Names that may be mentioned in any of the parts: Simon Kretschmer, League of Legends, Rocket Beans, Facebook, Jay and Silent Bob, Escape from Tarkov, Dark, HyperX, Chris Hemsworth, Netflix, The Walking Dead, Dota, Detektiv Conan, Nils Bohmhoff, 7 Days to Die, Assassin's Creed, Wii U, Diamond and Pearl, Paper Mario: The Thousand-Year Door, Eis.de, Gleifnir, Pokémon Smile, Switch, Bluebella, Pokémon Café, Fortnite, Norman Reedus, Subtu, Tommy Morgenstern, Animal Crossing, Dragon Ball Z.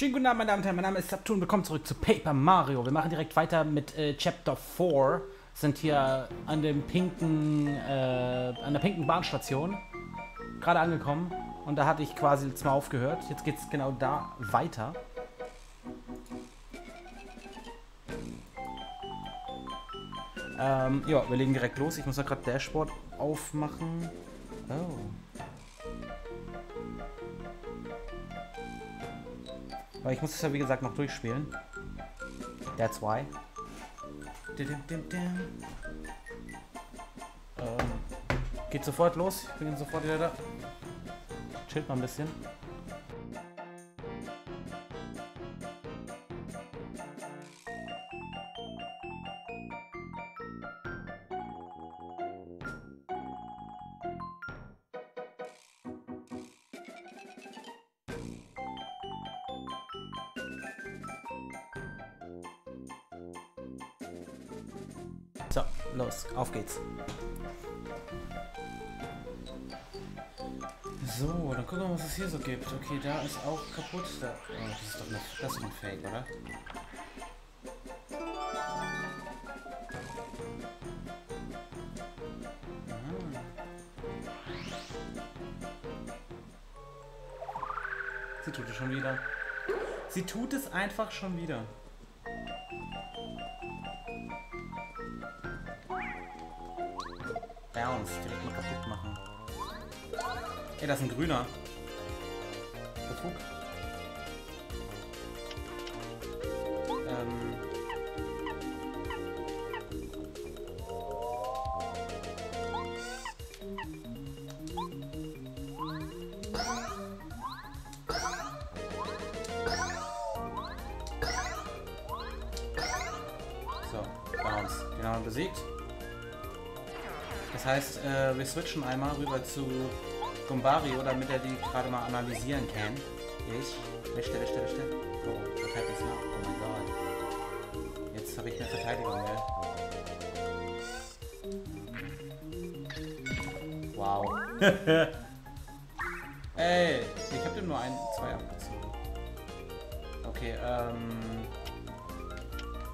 Schönen guten Abend, meine Damen und Herren, mein Name ist Sabtun und willkommen zurück zu Paper Mario. Wir machen direkt weiter mit Chapter 4. Sind hier an dem pinken, an der pinken Bahnstation gerade angekommen. Und da hatte ich quasi jetzt mal aufgehört. Jetzt geht's genau da weiter. Ja, wir legen direkt los. Ich muss da gerade Dashboard aufmachen. Oh. Weil ich muss es ja, wie gesagt, noch durchspielen. That's why. Geht sofort los. Ich bin sofort wieder da. Chillt mal ein bisschen. So, los, auf geht's. So, dann gucken wir mal, was es hier so gibt. Okay, da ist auch kaputt. Da, oh, das ist doch nicht, das ist ein Fake, oder? Ah. Sie tut es schon wieder. Sie tut es einfach schon wieder. Direkt mal kaputt machen. Ey, das ist ein grüner. Befug. So, Bounce. Den haben wir besiegt. Das heißt, wir switchen einmal rüber zu Gumbario, damit er die gerade mal analysieren kann. Ich wäschte. Oh, verteidigt es noch. Oh mein Gott. Jetzt habe ich eine Verteidigung mehr. Wow. Ey, ich habe dem nur ein, zwei abgezogen. Okay,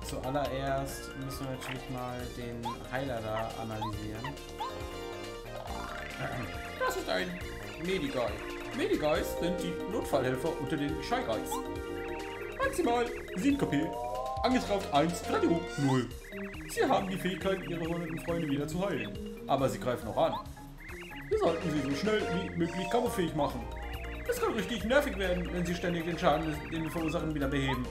Zuallererst müssen wir natürlich mal den Heiler da analysieren. Das ist ein Medigeist. Medigeist sind die Notfallhelfer unter den Scheigeis. Maximal 7 KP, angestraft 1, Verteidigung 0. Sie haben die Fähigkeit, ihre hunderten Freunde wieder zu heilen. Aber sie greifen noch an. Wir sollten sie so schnell wie möglich kampffähig machen. Es kann richtig nervig werden, wenn sie ständig den Schaden, den wir verursachen, wieder beheben.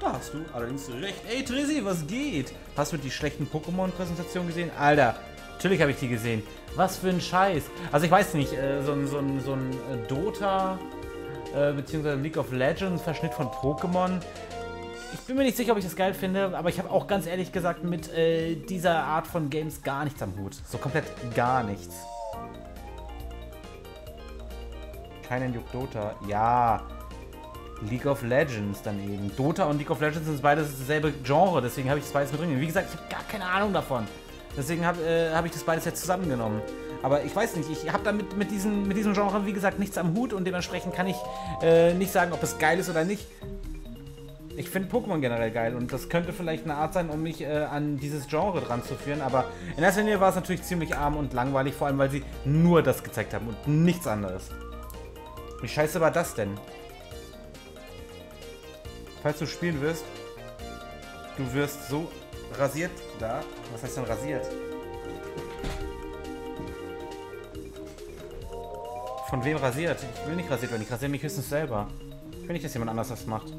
Da hast du allerdings recht. Ey, Trisi, was geht? Hast du die schlechten Pokémon-Präsentationen gesehen? Alter, natürlich habe ich die gesehen. Was für ein Scheiß. Also ich weiß nicht, so ein Dota bzw. League of Legends Verschnitt von Pokémon. Ich bin mir nicht sicher, ob ich das geil finde, aber ich habe auch ganz ehrlich gesagt mit dieser Art von Games gar nichts am Hut. So komplett gar nichts. Keinen Juck Dota. Ja. League of Legends dann eben. Dota und League of Legends sind beides dasselbe Genre, deswegen habe ich das beides mit drin. Wie gesagt, ich habe gar keine Ahnung davon. Deswegen hab ich das beides jetzt zusammengenommen. Aber ich weiß nicht, ich habe damit mit diesem Genre, wie gesagt, nichts am Hut und dementsprechend kann ich nicht sagen, ob es geil ist oder nicht. Ich finde Pokémon generell geil und das könnte vielleicht eine Art sein, um mich an dieses Genre dran zu führen, aber in erster Linie war es natürlich ziemlich arm und langweilig, vor allem, weil sie nur das gezeigt haben und nichts anderes. Wie scheiße war das denn? Falls du spielen wirst, du wirst so rasiert da. Was heißt denn rasiert? Von wem rasiert? Ich will nicht rasiert werden. Ich rasiere mich höchstens selber. Ich will nicht, dass jemand anders das macht.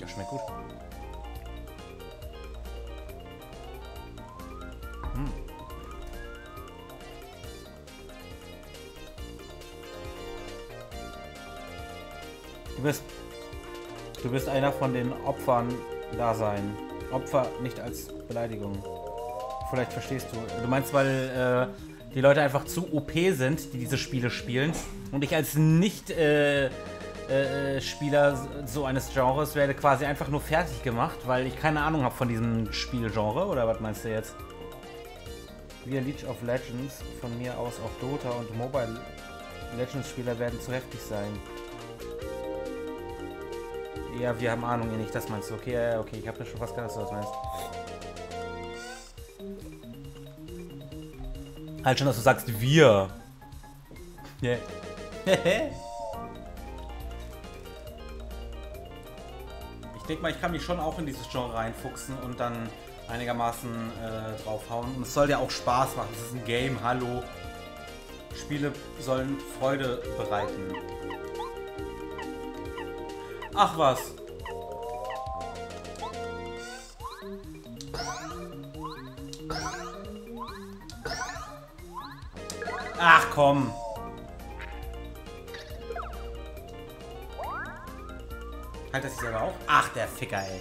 Das schmeckt gut. Du wirst einer von den Opfern da sein. Opfer nicht als Beleidigung. Vielleicht verstehst du. Du meinst, weil die Leute einfach zu OP sind, die diese Spiele spielen. Und ich als Nicht-Spieler so eines Genres werde quasi einfach nur fertig gemacht, weil ich keine Ahnung habe von diesem Spielgenre. Oder was meinst du jetzt? Via League of Legends, von mir aus auch Dota und Mobile Legends-Spieler werden zu heftig sein. Ja, wir haben Ahnung, ihr nicht, das meinst du. Okay, okay, ich habe das schon fast gedacht, was du meinst. Halt schon, dass du sagst, wir. Yeah. Ich denke mal, ich kann mich schon auch in dieses Genre reinfuchsen und dann einigermaßen draufhauen. Und es soll ja auch Spaß machen. Es ist ein Game, hallo. Spiele sollen Freude bereiten. Ach was. Ach komm. Halt das jetzt aber auch? Ach der Ficker, ey.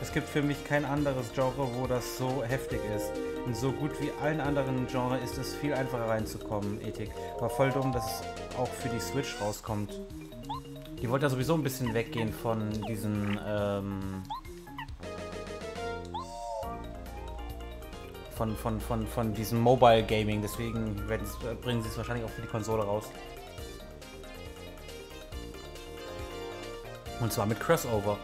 Es gibt für mich kein anderes Genre, wo das so heftig ist. In so gut wie allen anderen Genres ist es viel einfacher reinzukommen, Ethik. War voll dumm, dass es auch für die Switch rauskommt. Die wollte ja sowieso ein bisschen weggehen von diesen, von diesem Mobile Gaming. Deswegen bringen sie es wahrscheinlich auch für die Konsole raus. Und zwar mit Crossover.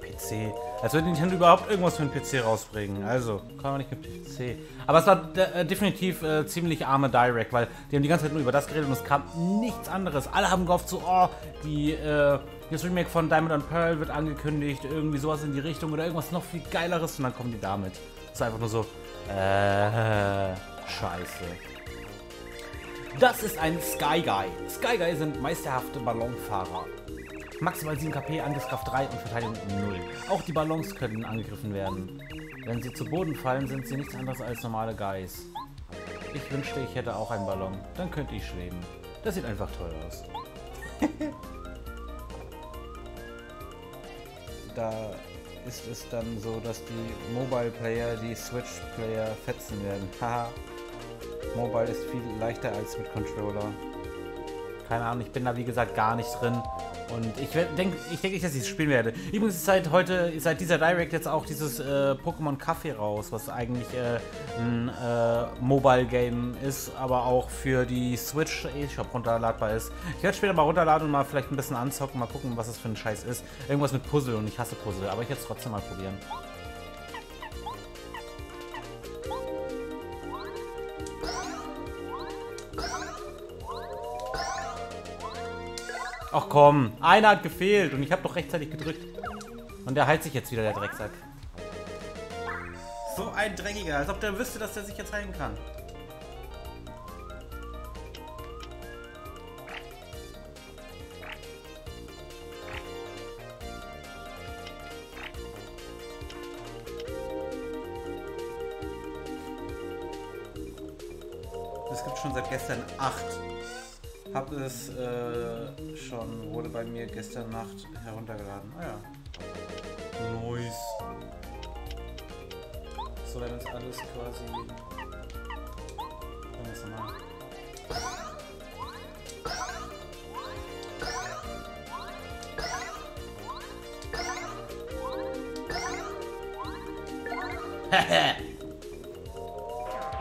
PC. Als würde Nintendo überhaupt irgendwas für den PC rausbringen. Also, kann man nicht mit PC. Aber es war definitiv ziemlich arme Direct, weil die haben die ganze Zeit nur über das geredet und es kam nichts anderes. Alle haben gehofft so, oh, das Remake von Diamond and Pearl wird angekündigt, irgendwie sowas in die Richtung oder irgendwas noch viel Geileres und dann kommen die damit. Das ist einfach nur so, scheiße. Das ist ein Sky Guy. Sky Guy sind meisterhafte Ballonfahrer. Maximal 7 KP, Angriffskraft 3 und Verteidigung 0. Auch die Ballons können angegriffen werden. Wenn sie zu Boden fallen, sind sie nichts anderes als normale Guys. Ich wünschte, ich hätte auch einen Ballon. Dann könnte ich schweben. Das sieht einfach toll aus. Da ist es dann so, dass die Mobile-Player die Switch-Player fetzen werden. Haha. Mobile ist viel leichter als mit Controller. Keine Ahnung, ich bin da wie gesagt gar nicht drin. Und ich denke nicht, dass ich es spielen werde. Übrigens ist seit dieser Direct jetzt auch dieses Pokémon Café raus, was eigentlich ein Mobile Game ist, aber auch für die Switch eShop runterladbar ist. Ich werde später mal runterladen und mal vielleicht ein bisschen anzocken, mal gucken, was das für ein Scheiß ist. Irgendwas mit Puzzle und ich hasse Puzzle, aber ich werde es trotzdem mal probieren. Ach komm, einer hat gefehlt und ich habe doch rechtzeitig gedrückt. Und der heilt sich jetzt wieder, der Drecksack. So ein Dreckiger, als ob der wüsste, dass der sich jetzt heilen kann. Es gibt schon seit gestern 8. Hab es schon, wurde bei mir gestern Nacht heruntergeladen. Ah ja. Nice. So, dann ist alles quasi. Dann ist normal.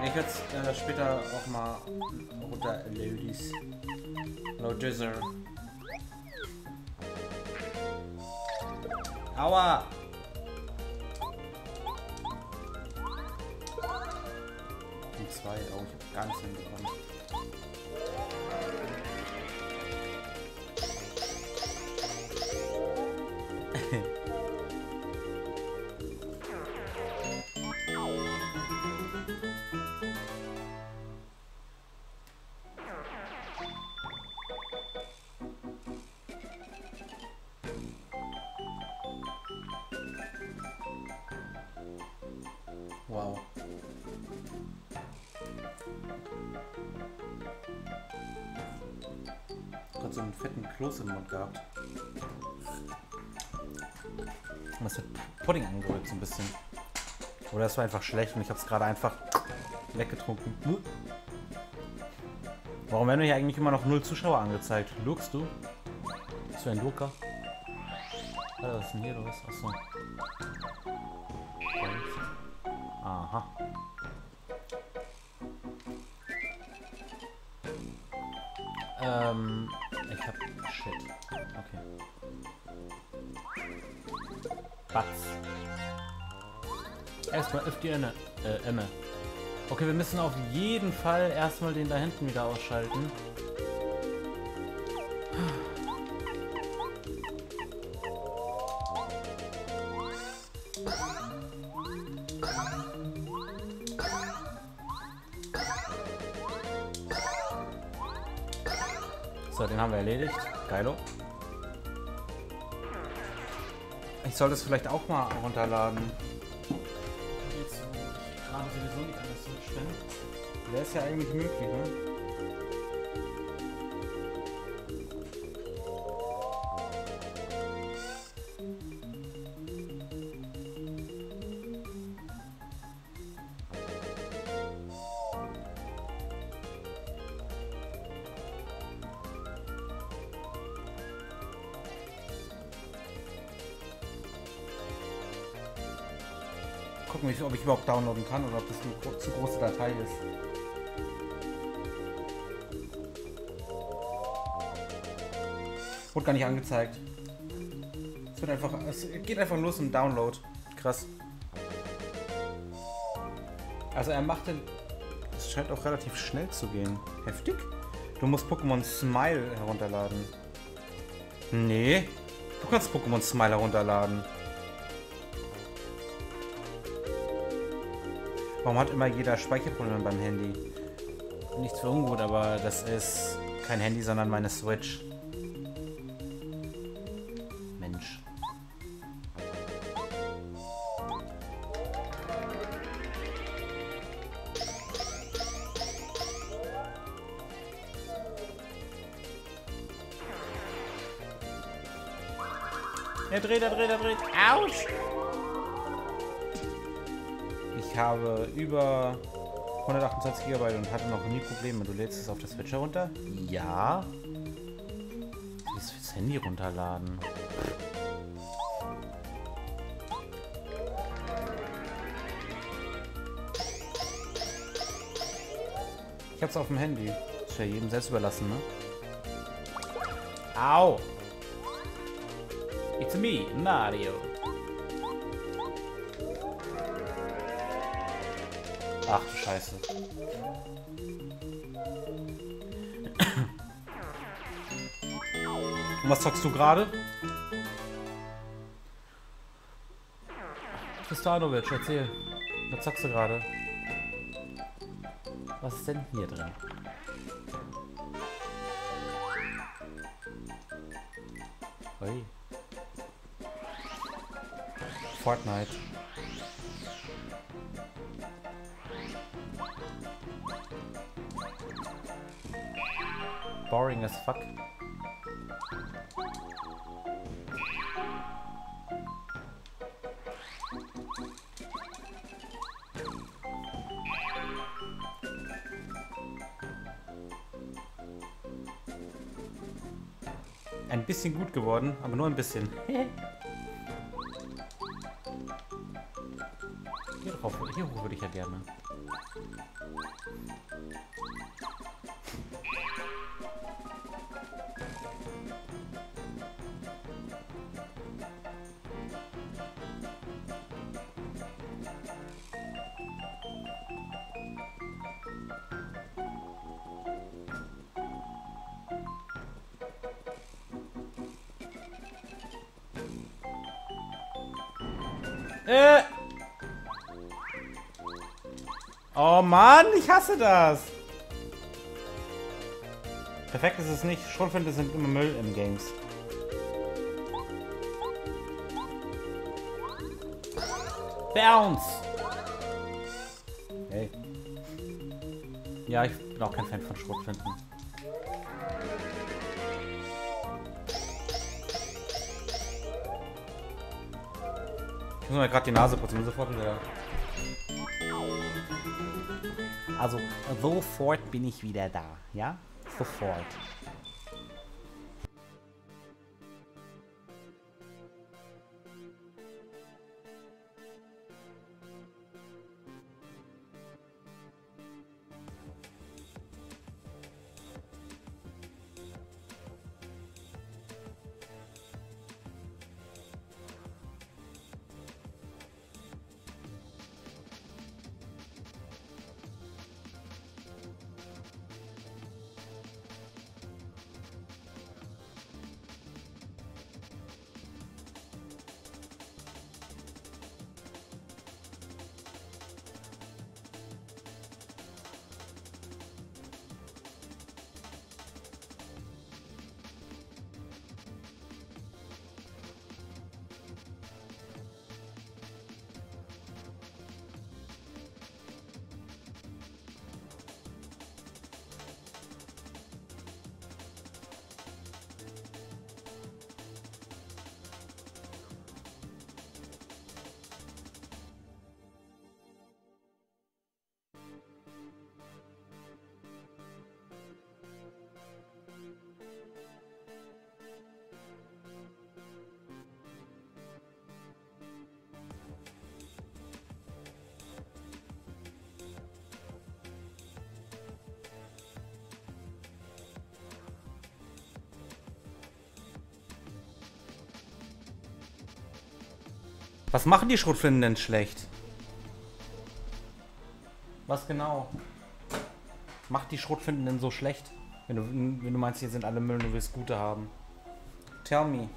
Ich werde es später auch mal runter, Ladies. No Dizzer. Aua! Und 2, oh, ich hab gar nichts hinbekommen. Wow. Hat so einen fetten Kloß im Mund gehabt. Was hat Pudding angerührt so ein bisschen. Oder es war einfach schlecht und ich habe es gerade einfach weggetrunken. Warum werden mir hier eigentlich immer noch 0 Zuschauer angezeigt? Lugst du? Bist du ein Lurker? Alter, was ist denn hier los? Achso. Aha. Ich hab... Shit. Okay. Batz. Erstmal FDN. Emme. Okay, wir müssen auf jeden Fall erstmal den da hinten wieder ausschalten. So, den haben wir erledigt. Geilo. Ich sollte es vielleicht auch mal runterladen. Jetzt gerade sowieso nicht anders zustellen. Wäre es ja eigentlich möglich, ne? Gucken, ob ich überhaupt downloaden kann oder ob das eine zu große Datei ist. Wurde gar nicht angezeigt. Es wird einfach, es geht einfach los im Download. Krass. Also er macht den... Es scheint auch relativ schnell zu gehen. Heftig? Du musst Pokémon Smile herunterladen. Nee. Du kannst Pokémon Smile herunterladen. Warum hat immer jeder Speicherprobleme beim Handy? Nichts für ungut, aber das ist kein Handy, sondern meine Switch. Mensch. Er dreht. Autsch! Ich habe über 128 GB und hatte noch nie Probleme. Du lädst es auf der Switch herunter? Ja. Das ist fürs Handy runterladen. Ich hab's auf dem Handy. Ist ja jedem selbst überlassen, ne? Au! It's me, Mario. Ach du Scheiße. Und was zockst du gerade? Tristanovic, erzähl. Was zockst du gerade? Was ist denn hier drin? Oi. Fortnite. Boring as fuck. Ein bisschen gut geworden, aber nur ein bisschen. Hier hoch würde ich ja gerne. Oh Mann, ich hasse das! Perfekt ist es nicht. Schrotflinte sind immer Müll in Games. Bounce! Hey. Ja, ich bin auch kein Fan von Schrotflinten. Ich muss mir gerade die Nase putzen, sofort wieder. Also, sofort bin ich wieder da, ja? Sofort. Was machen die Schrotflinten denn schlecht? Was genau? Macht die Schrotflinten denn so schlecht? Wenn du meinst, hier sind alle Müll und du willst gute haben. Tell me.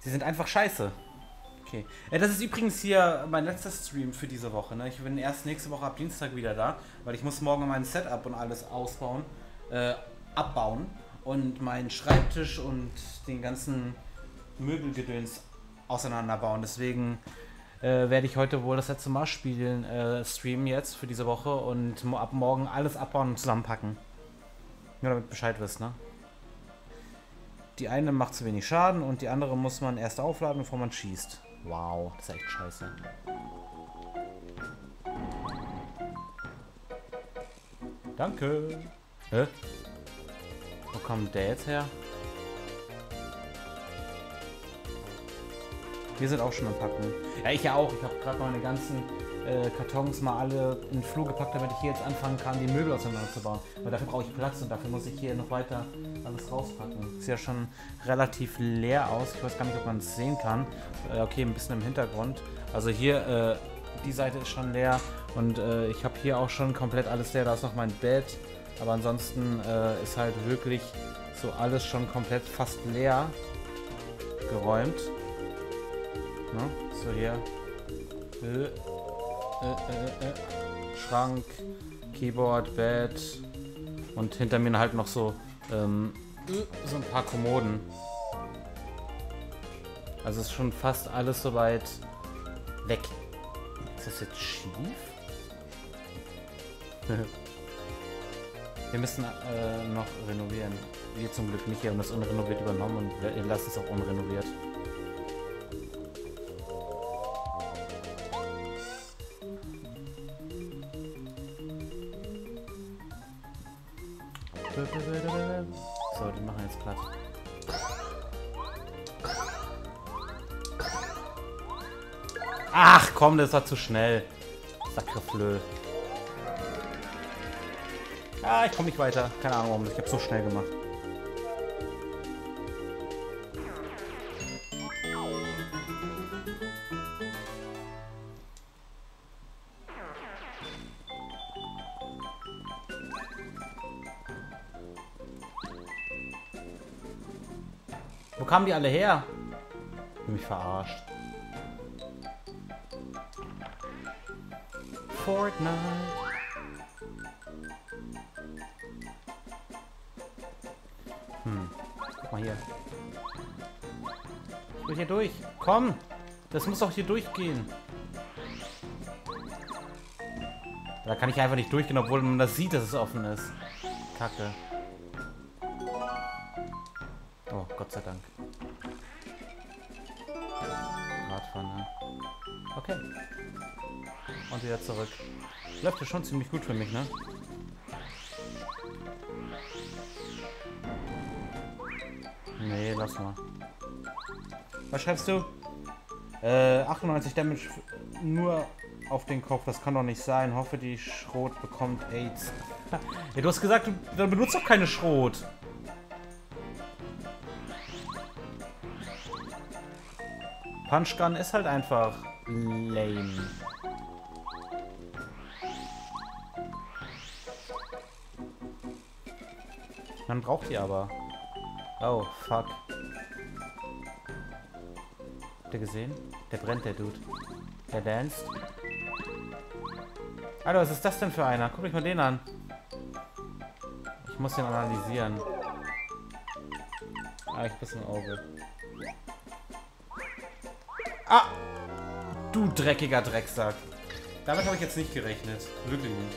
Sie sind einfach scheiße. Okay. Ja, das ist übrigens hier mein letzter Stream für diese Woche. Ne? Ich bin erst nächste Woche ab Dienstag wieder da, weil ich muss morgen mein Setup und alles abbauen und meinen Schreibtisch und den ganzen Möbelgedöns auseinanderbauen. Deswegen werde ich heute wohl das letzte Mal spielen, streamen jetzt für diese Woche und ab morgen alles abbauen und zusammenpacken. Nur damit Bescheid wisst, ne? Die eine macht zu wenig Schaden und die andere muss man erst aufladen, bevor man schießt. Wow, das ist echt scheiße. Danke. Hä? Wo kommt der jetzt her? Wir sind auch schon am Packen. Ja, ich ja auch. Ich habe gerade meine ganzen Kartons mal alle in den Flur gepackt, damit ich hier jetzt anfangen kann, die Möbel auseinanderzubauen. Weil dafür brauche ich Platz und dafür muss ich hier noch weiter alles rauspacken. Sieht ja schon relativ leer aus. Ich weiß gar nicht, ob man es sehen kann. Okay, ein bisschen im Hintergrund. Also hier, die Seite ist schon leer und ich habe hier auch schon komplett alles leer. Da ist noch mein Bett. Aber ansonsten ist halt wirklich so alles schon komplett fast leer geräumt. Ne? So hier. Schrank, Keyboard, Bett und hinter mir halt noch so, so ein paar Kommoden. Also ist schon fast alles soweit weg. Ist das jetzt schief? Wir müssen noch renovieren. Wir zum Glück nicht, hier haben das unrenoviert übernommen und wir lassen es auch unrenoviert. So, die machen jetzt platt. Ach komm, das war zu schnell. Sakreflö. Ah, ich komme nicht weiter. Keine Ahnung warum. Ich habe so schnell gemacht. Wo kamen die alle her? Ich bin mich verarscht. Fortnite. Guck mal hier. Ich will hier durch. Komm! Das muss doch hier durchgehen. Da kann ich einfach nicht durchgehen, obwohl man das sieht, dass es offen ist. Kacke. Oh, Gott sei Dank. Radfahren, okay. Und wieder zurück. Läuft ja schon ziemlich gut für mich, ne? Nee, lass mal. Was schreibst du? 98 Damage nur auf den Kopf. Das kann doch nicht sein. Hoffe, die Schrot bekommt AIDS. Ja, du hast gesagt, du benutzt doch keine Schrot. Punchgun ist halt einfach lame. Man braucht die aber. Oh, fuck. Habt ihr gesehen? Der brennt, der Dude. Der danced. Alter, was ist das denn für einer? Guckt euch mal den an. Ich muss den analysieren. Ah, ich bin ein Auge. Ah! Du dreckiger Drecksack. Damit habe ich jetzt nicht gerechnet. Wirklich nicht.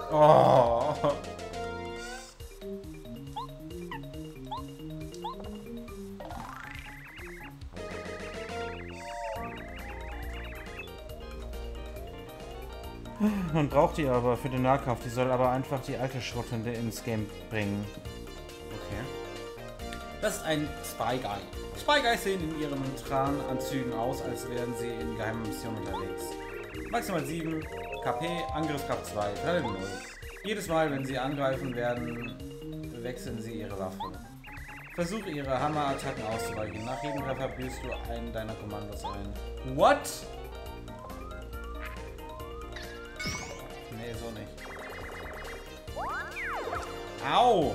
Okay. Oh. Man braucht die aber für den Nahkampf. Die soll aber einfach die alte Schrotflinte ins Game bringen. Okay. Das ist ein Spy Guy. Spy Guys sehen in ihren Trananzügen aus, als wären sie in geheimen Missionen unterwegs. Maximal 7. KP, Angriffskraft 2, bleiben 0. Jedes Mal, wenn sie angreifen werden, wechseln sie ihre Waffen. Versuche ihre Hammerattacken auszuweichen. Nach jedem Treffer büßt du einen deiner Kommandos ein. What? Nee, so nicht. Au!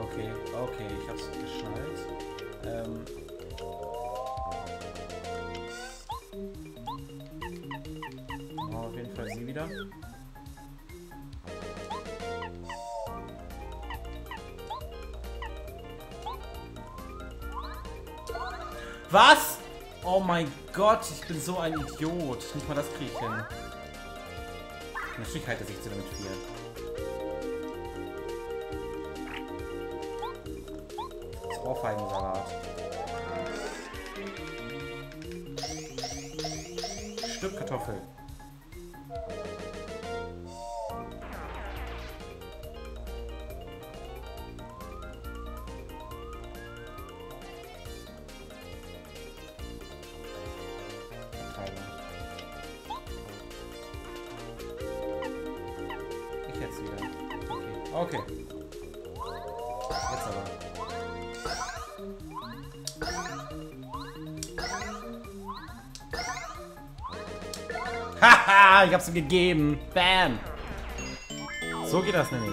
Okay, okay, ich hab's geschnallt. Oh, auf jeden Fall sie wieder. Was? Oh mein Gott, ich bin so ein Idiot. Nicht mal das kriege ich hin. Natürlich halte sich zu damit viel. Das Ohrfeigensalat. Stück Kartoffel. Okay. Jetzt aber. Haha, ich hab's ihm gegeben. Bam. So geht das nämlich.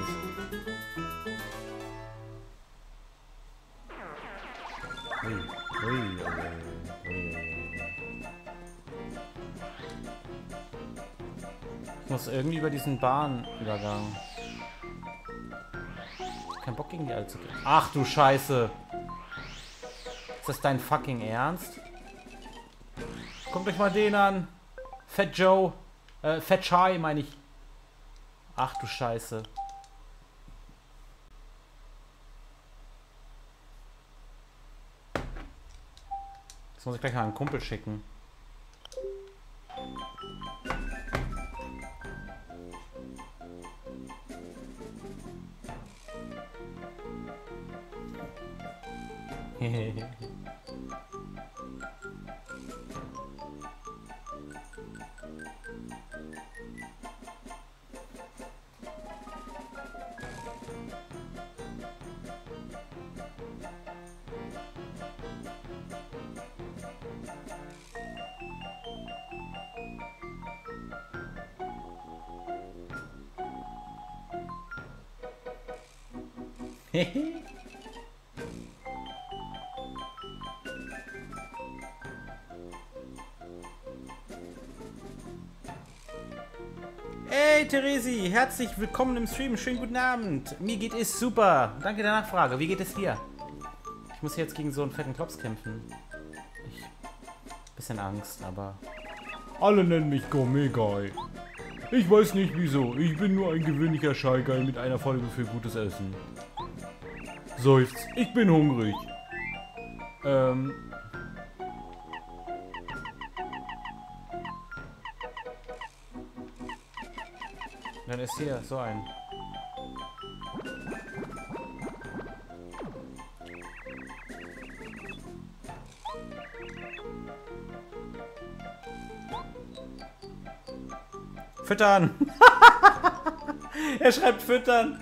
Ich muss irgendwie über diesen Bahnübergang. Kein Bock gegen die alle zu gehen. Ach du Scheiße! Ist das dein fucking Ernst? Guckt euch mal den an! Fat Joe! Fat Chai meine ich. Ach du Scheiße. Jetzt muss ich gleich mal einen Kumpel schicken. Hey Theresi, herzlich willkommen im Stream. Schönen guten Abend. Mir geht es super. Danke der Nachfrage. Wie geht es dir? Ich muss jetzt gegen so einen fetten Klops kämpfen. Bisschen Angst, aber... Alle nennen mich Gourmet-Guy. Ich weiß nicht wieso. Ich bin nur ein gewöhnlicher Shy-Guy mit einer Folge für gutes Essen. Seufz. Ich bin hungrig. Dann ist hier so ein. Füttern! Er schreibt füttern!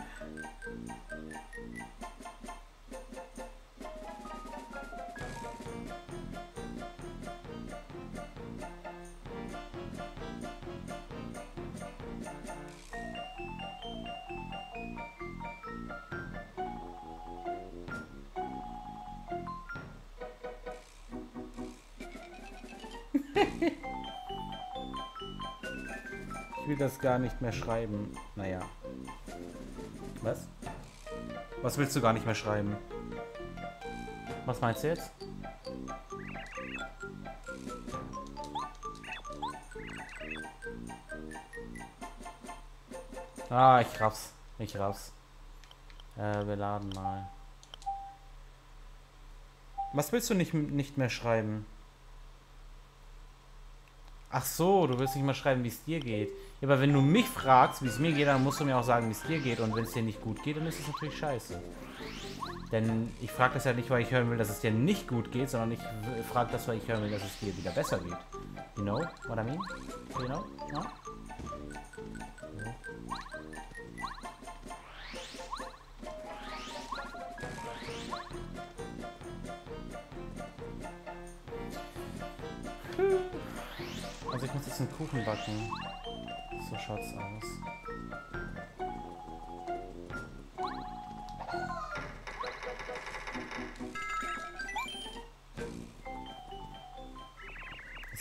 Das gar nicht mehr schreiben. Naja. Was? Was willst du gar nicht mehr schreiben? Was meinst du jetzt? Ah, ich raff's. Ich raff's. Wir laden mal. Was willst du nicht mehr schreiben? Ach so, du willst nicht mal schreiben, wie es dir geht. Ja, aber wenn du mich fragst, wie es mir geht, dann musst du mir auch sagen, wie es dir geht. Und wenn es dir nicht gut geht, dann ist es natürlich scheiße. Denn ich frage das ja nicht, weil ich hören will, dass es dir nicht gut geht, sondern ich frage das, weil ich hören will, dass es dir wieder besser geht. You know what I mean? You know? No? No. Also ich muss jetzt einen Kuchen backen. So schaut's aus.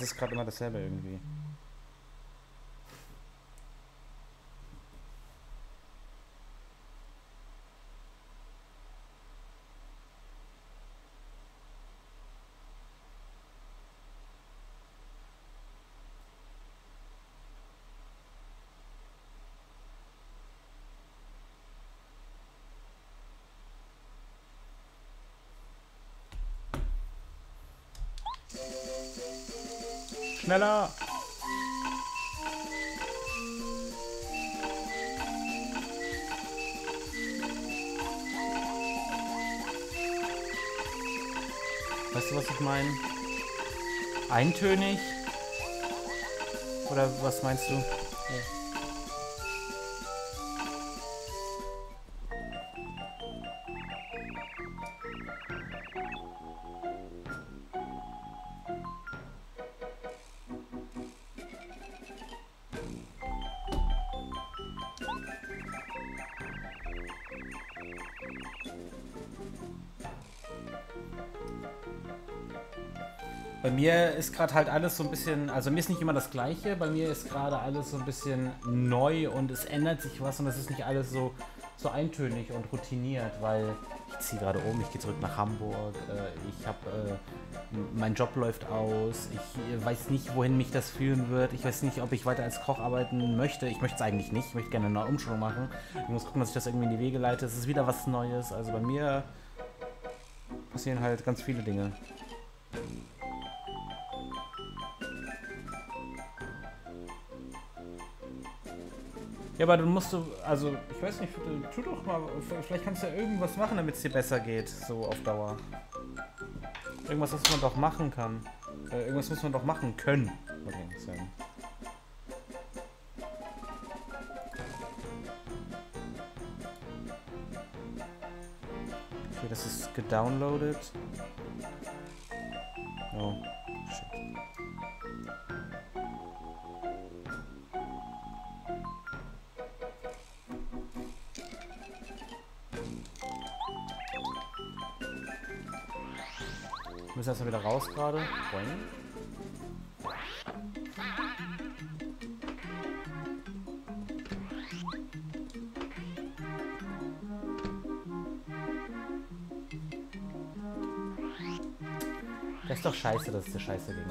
Es ist gerade immer dasselbe irgendwie. Schneller! Weißt du, was ich meine? Eintönig? Oder was meinst du? Ja. Bei mir ist gerade halt alles so ein bisschen, also mir ist nicht immer das Gleiche, bei mir ist gerade alles so ein bisschen neu und es ändert sich was und es ist nicht alles so eintönig und routiniert, weil ich ziehe gerade um, ich gehe zurück nach Hamburg, ich habe, mein Job läuft aus, ich weiß nicht, wohin mich das führen wird, ich weiß nicht, ob ich weiter als Koch arbeiten möchte, ich möchte es eigentlich nicht, ich möchte gerne eine neue Umschulung machen, ich muss gucken, dass ich das irgendwie in die Wege leite, es ist wieder was Neues, also bei mir passieren halt ganz viele Dinge. Ja, aber dann musst du, also, ich weiß nicht, tu doch mal, vielleicht kannst du ja irgendwas machen, damit es dir besser geht, so auf Dauer. Irgendwas, was man doch machen kann. Irgendwas muss man doch machen können. Okay, das ist gedownloadet. Oh, shit. Wir müssen erstmal wieder raus gerade. Das ist doch scheiße, das ist der scheiße Ding.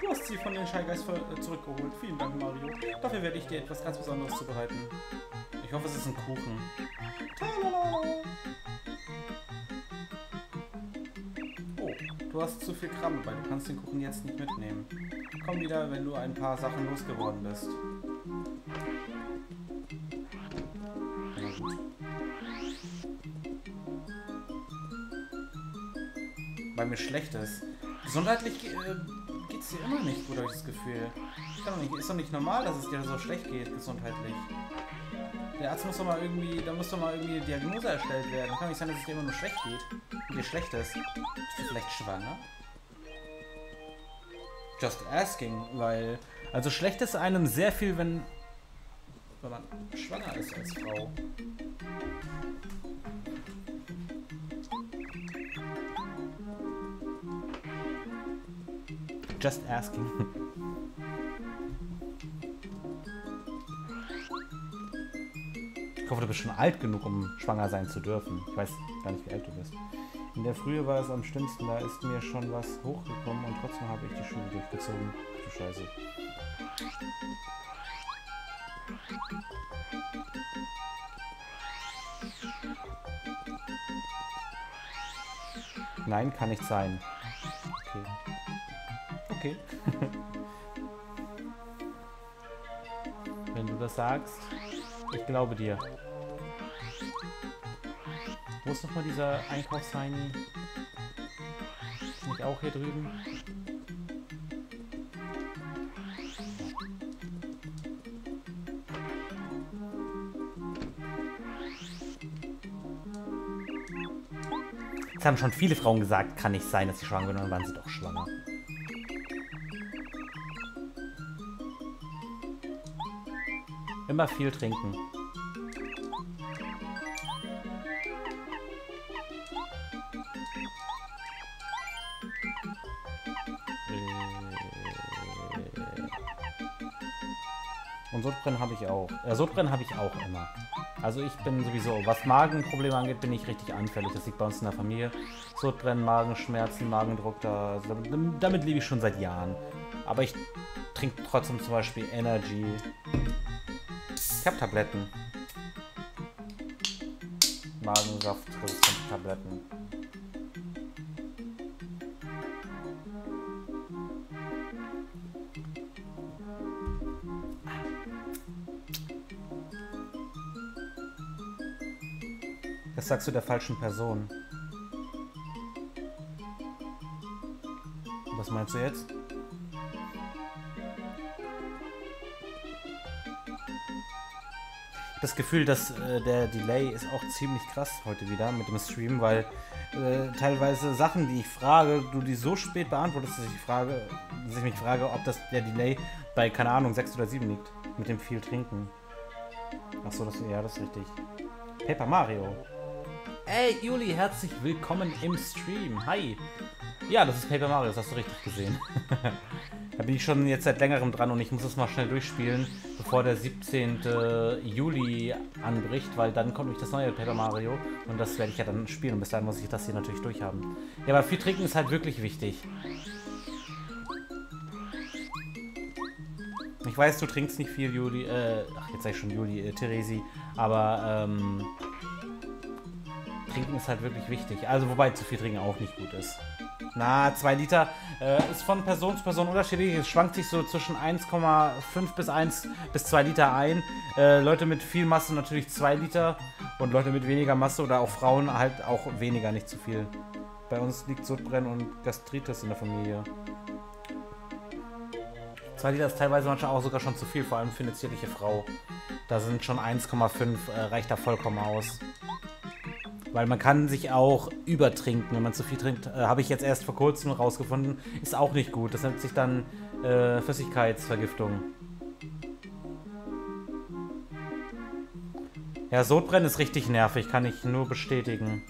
Du hast sie von den Shy Guys zurückgeholt. Vielen Dank, Mario. Dafür werde ich dir etwas ganz Besonderes zubereiten. Ich hoffe, es ist ein Kuchen. Tada! Oh, du hast zu viel Kram dabei. Du kannst den Kuchen jetzt nicht mitnehmen. Komm wieder, wenn du ein paar Sachen losgeworden bist. Weil mir schlecht ist. Gesundheitlich geht es dir immer nicht gut, habe ich das Gefühl. Ist doch nicht normal, dass es dir so schlecht geht, gesundheitlich. Der Arzt muss doch mal irgendwie, da muss doch mal irgendwie eine Diagnose erstellt werden. Kann doch nicht sein, dass es dir immer nur schlecht geht und dir schlecht ist. Bist du vielleicht schwanger? Just asking, weil... Also schlecht ist einem sehr viel, wenn man schwanger ist als Frau. Just asking. Ich hoffe, du bist schon alt genug, um schwanger sein zu dürfen. Ich weiß gar nicht, wie alt du bist. In der Frühe war es am schlimmsten, da ist mir schon was hochgekommen und trotzdem habe ich die Schule durchgezogen. Du Scheiße. Nein, kann nicht sein. Okay. Okay. Wenn du das sagst, ich glaube dir. Wo ist nochmal dieser Einkaufsheini? Ist nicht auch hier drüben? Es haben schon viele Frauen gesagt, kann nicht sein, dass sie schwanger sind, und dann waren sie doch schwanger. Immer viel trinken. Und Sodbrennen habe ich auch. Sodbrennen habe ich auch immer. Also ich bin sowieso, was Magenprobleme angeht, bin ich richtig anfällig. Das liegt bei uns in der Familie. Sodbrennen, Magenschmerzen, Magendruck, damit lebe ich schon seit Jahren. Aber ich trinke trotzdem zum Beispiel Energy. Ich habe Tabletten. Magensaft, Tabletten. Das sagst du der falschen Person. Was meinst du jetzt? Das Gefühl, dass der Delay ist auch ziemlich krass heute wieder mit dem Stream, weil teilweise Sachen, die ich frage, du die so spät beantwortest, dass ich mich frage, ob das der Delay bei, keine Ahnung, 6 oder 7 liegt. Mit dem viel Trinken. Achso, das ist richtig. Paper Mario. Ey, Juli, herzlich willkommen im Stream. Hi. Ja, das ist Paper Mario, das hast du richtig gesehen. Da bin ich schon jetzt seit längerem dran und ich muss das mal schnell durchspielen, bevor der 17. Juli anbricht, weil dann kommt nämlich das neue Paper Mario und das werde ich ja dann spielen und bis dahin muss ich das hier natürlich durchhaben. Ja, aber viel trinken ist halt wirklich wichtig. Ich weiß, du trinkst nicht viel, Juli, ach, jetzt sage ich schon Juli, Theresi, aber trinken ist halt wirklich wichtig. Also wobei zu viel trinken auch nicht gut ist. Na, 2 Liter ist von Person zu Person unterschiedlich. Es schwankt sich so zwischen 1,5 bis 1 bis 2 Liter ein. Leute mit viel Masse natürlich 2 Liter und Leute mit weniger Masse oder auch Frauen halt auch weniger, nicht zu viel. Bei uns liegt Sodbrennen und Gastritis in der Familie. 2 Liter ist teilweise manchmal auch sogar schon zu viel, vor allem für eine zierliche Frau. Da sind schon 1,5, reicht da vollkommen aus. Weil man kann sich auch übertrinken, wenn man zu viel trinkt, habe ich jetzt erst vor kurzem rausgefunden, ist auch nicht gut. Das nennt sich dann Flüssigkeitsvergiftung. Ja, Sodbrennen ist richtig nervig, kann ich nur bestätigen.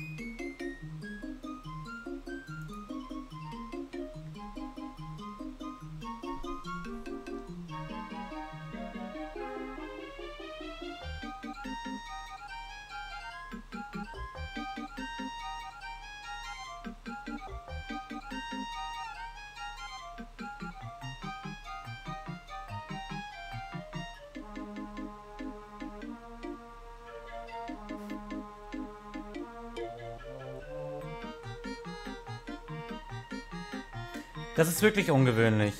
Das ist wirklich ungewöhnlich.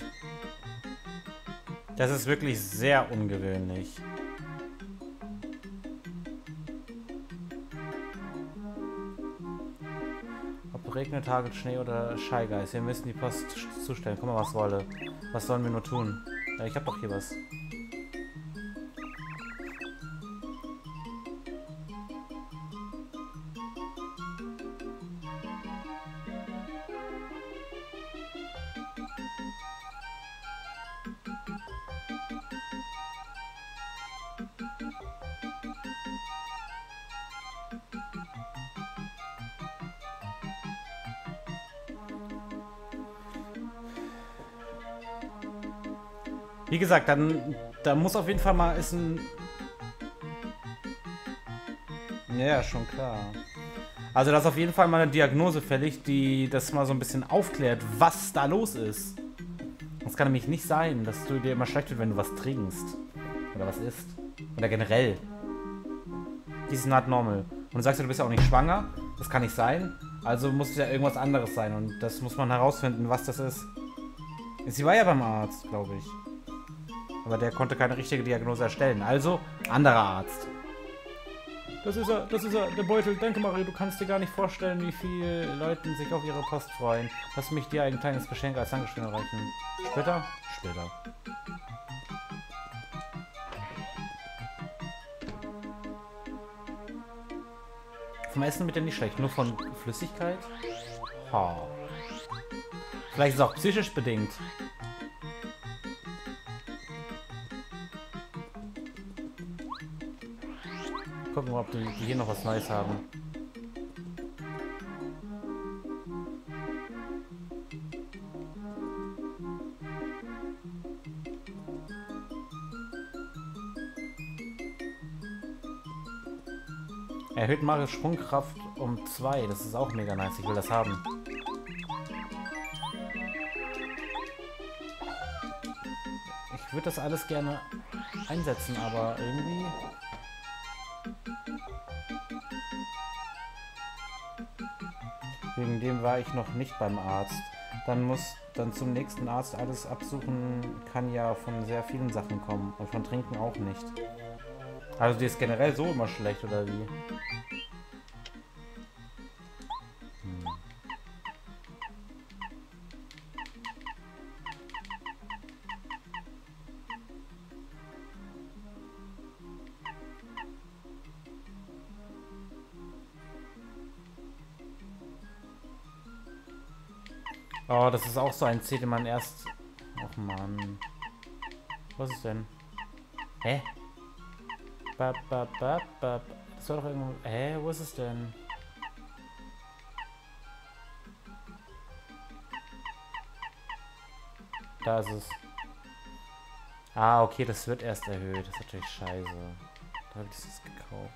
Das ist wirklich sehr ungewöhnlich. Ob regnet, hagelt, Schnee oder Shy Guys. Wir müssen die Post zustellen. Guck mal, was wolle. Was sollen wir nur tun? Ja, ich hab doch hier was. Wie gesagt, da muss auf jeden Fall mal ist ein... Ja, schon klar. Also da ist auf jeden Fall mal eine Diagnose fällig, die das mal so ein bisschen aufklärt, was da los ist. Es kann nämlich nicht sein, dass du dir immer schlecht wird, wenn du was trinkst. Oder was isst. Oder generell. Dies ist not normal. Und du sagst ja, du bist ja auch nicht schwanger. Das kann nicht sein. Also muss es ja irgendwas anderes sein. Und das muss man herausfinden, was das ist. Sie war ja beim Arzt, glaube ich. Aber der konnte keine richtige Diagnose erstellen. Also, anderer Arzt. Das ist er, der Beutel. Danke, Mario, du kannst dir gar nicht vorstellen, wie viele Leute sich auf ihre Post freuen. Lass mich dir ein kleines Geschenk als Dankeschön erreichen. Später? Später. Vom Essen wird ja nicht schlecht, nur von Flüssigkeit? Ha. Vielleicht ist es auch psychisch bedingt. Gucken wir mal, ob die hier noch was Neues haben. Erhöht Marios Sprungkraft um 2. Das ist auch mega nice. Ich will das haben. Ich würde das alles gerne einsetzen, aber irgendwie... Wegen dem war ich noch nicht beim Arzt. Dann zum nächsten Arzt alles absuchen, kann ja von sehr vielen Sachen kommen. Und von Trinken auch nicht. Also die ist generell so immer schlecht, oder wie? Hm. Oh, das ist auch so ein C, den man erst... Och Mann. Was ist denn? Hä? Bap, bap, bap, bap. Das war doch irgendwo... Hä, wo ist es denn? Da ist es. Ah, okay, das wird erst erhöht. Das ist natürlich scheiße. Da habe ich das gekauft.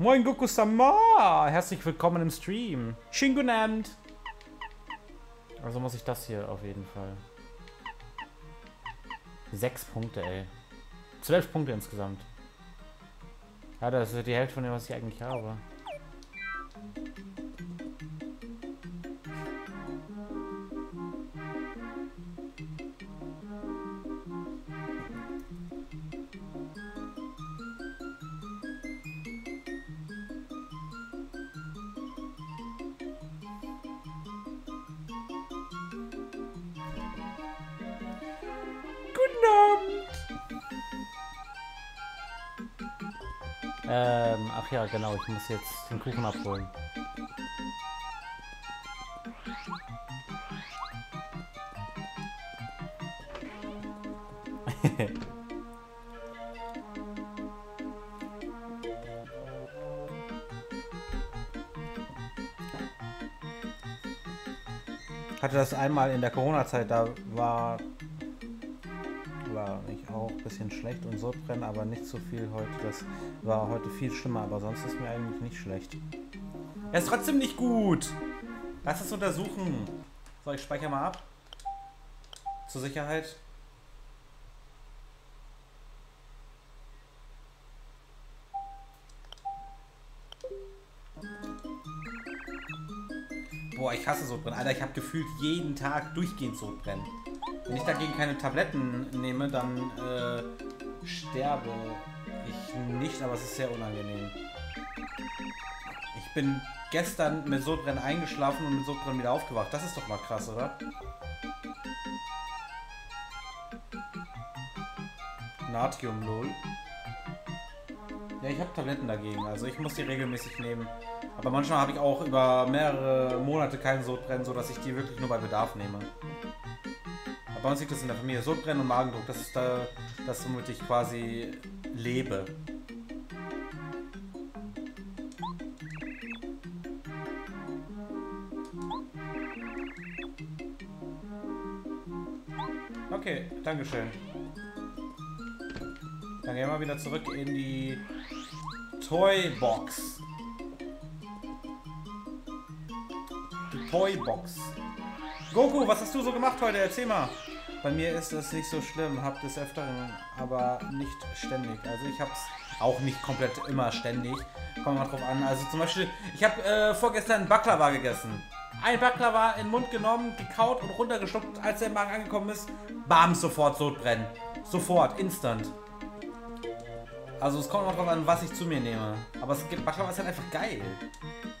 Moin Goku-sama! Herzlich willkommen im Stream. Schönen guten Abend. Also muss ich das hier auf jeden Fall. 6 Punkte, ey. 12 Punkte insgesamt. Ja, das ist die Hälfte von dem, was ich eigentlich habe. Ach ja, genau, ich muss jetzt den Kuchen abholen. Hatte das einmal in der Corona-Zeit, da war ich auch ein bisschen schlecht und so brennen, aber nicht so viel heute. Das war heute viel schlimmer, aber sonst ist mir eigentlich nicht schlecht. Er ist trotzdem nicht gut. Lass es untersuchen. So, ich speichere mal ab. Zur Sicherheit. Boah, ich hasse Sodbrennen. Alter, ich habe gefühlt jeden Tag durchgehend Sodbrennen. Wenn ich dagegen keine Tabletten nehme, dann sterbe ich nicht, aber es ist sehr unangenehm. Ich bin gestern mit Sodbrennen eingeschlafen und mit Sodbrennen wieder aufgewacht. Das ist doch mal krass, oder? Natriumlol. Ja, ich habe Tabletten dagegen, also ich muss die regelmäßig nehmen. Aber manchmal habe ich auch über mehrere Monate keinen Sodbrennen, sodass ich die wirklich nur bei Bedarf nehme. Bei uns liegt das in der Familie. Sodbrennen und Magendruck, das ist das, womit ich quasi lebe. Okay, dankeschön. Dann gehen wir wieder zurück in die Toybox. Die Toybox. Goku, was hast du so gemacht heute? Erzähl mal. Bei mir ist es nicht so schlimm, habe das öfteren, aber nicht ständig. Also ich habe es auch nicht komplett immer ständig. Kommt mal drauf an. Also zum Beispiel, ich habe vorgestern einen Baklava gegessen. Ein Baklava in den Mund genommen, gekaut und runtergeschluckt. Als der im Magen angekommen ist, bam, sofort Sodbrennen. Sofort, instant. Also es kommt auch drauf an, was ich zu mir nehme. Aber es gibt, Baklava ist halt einfach geil.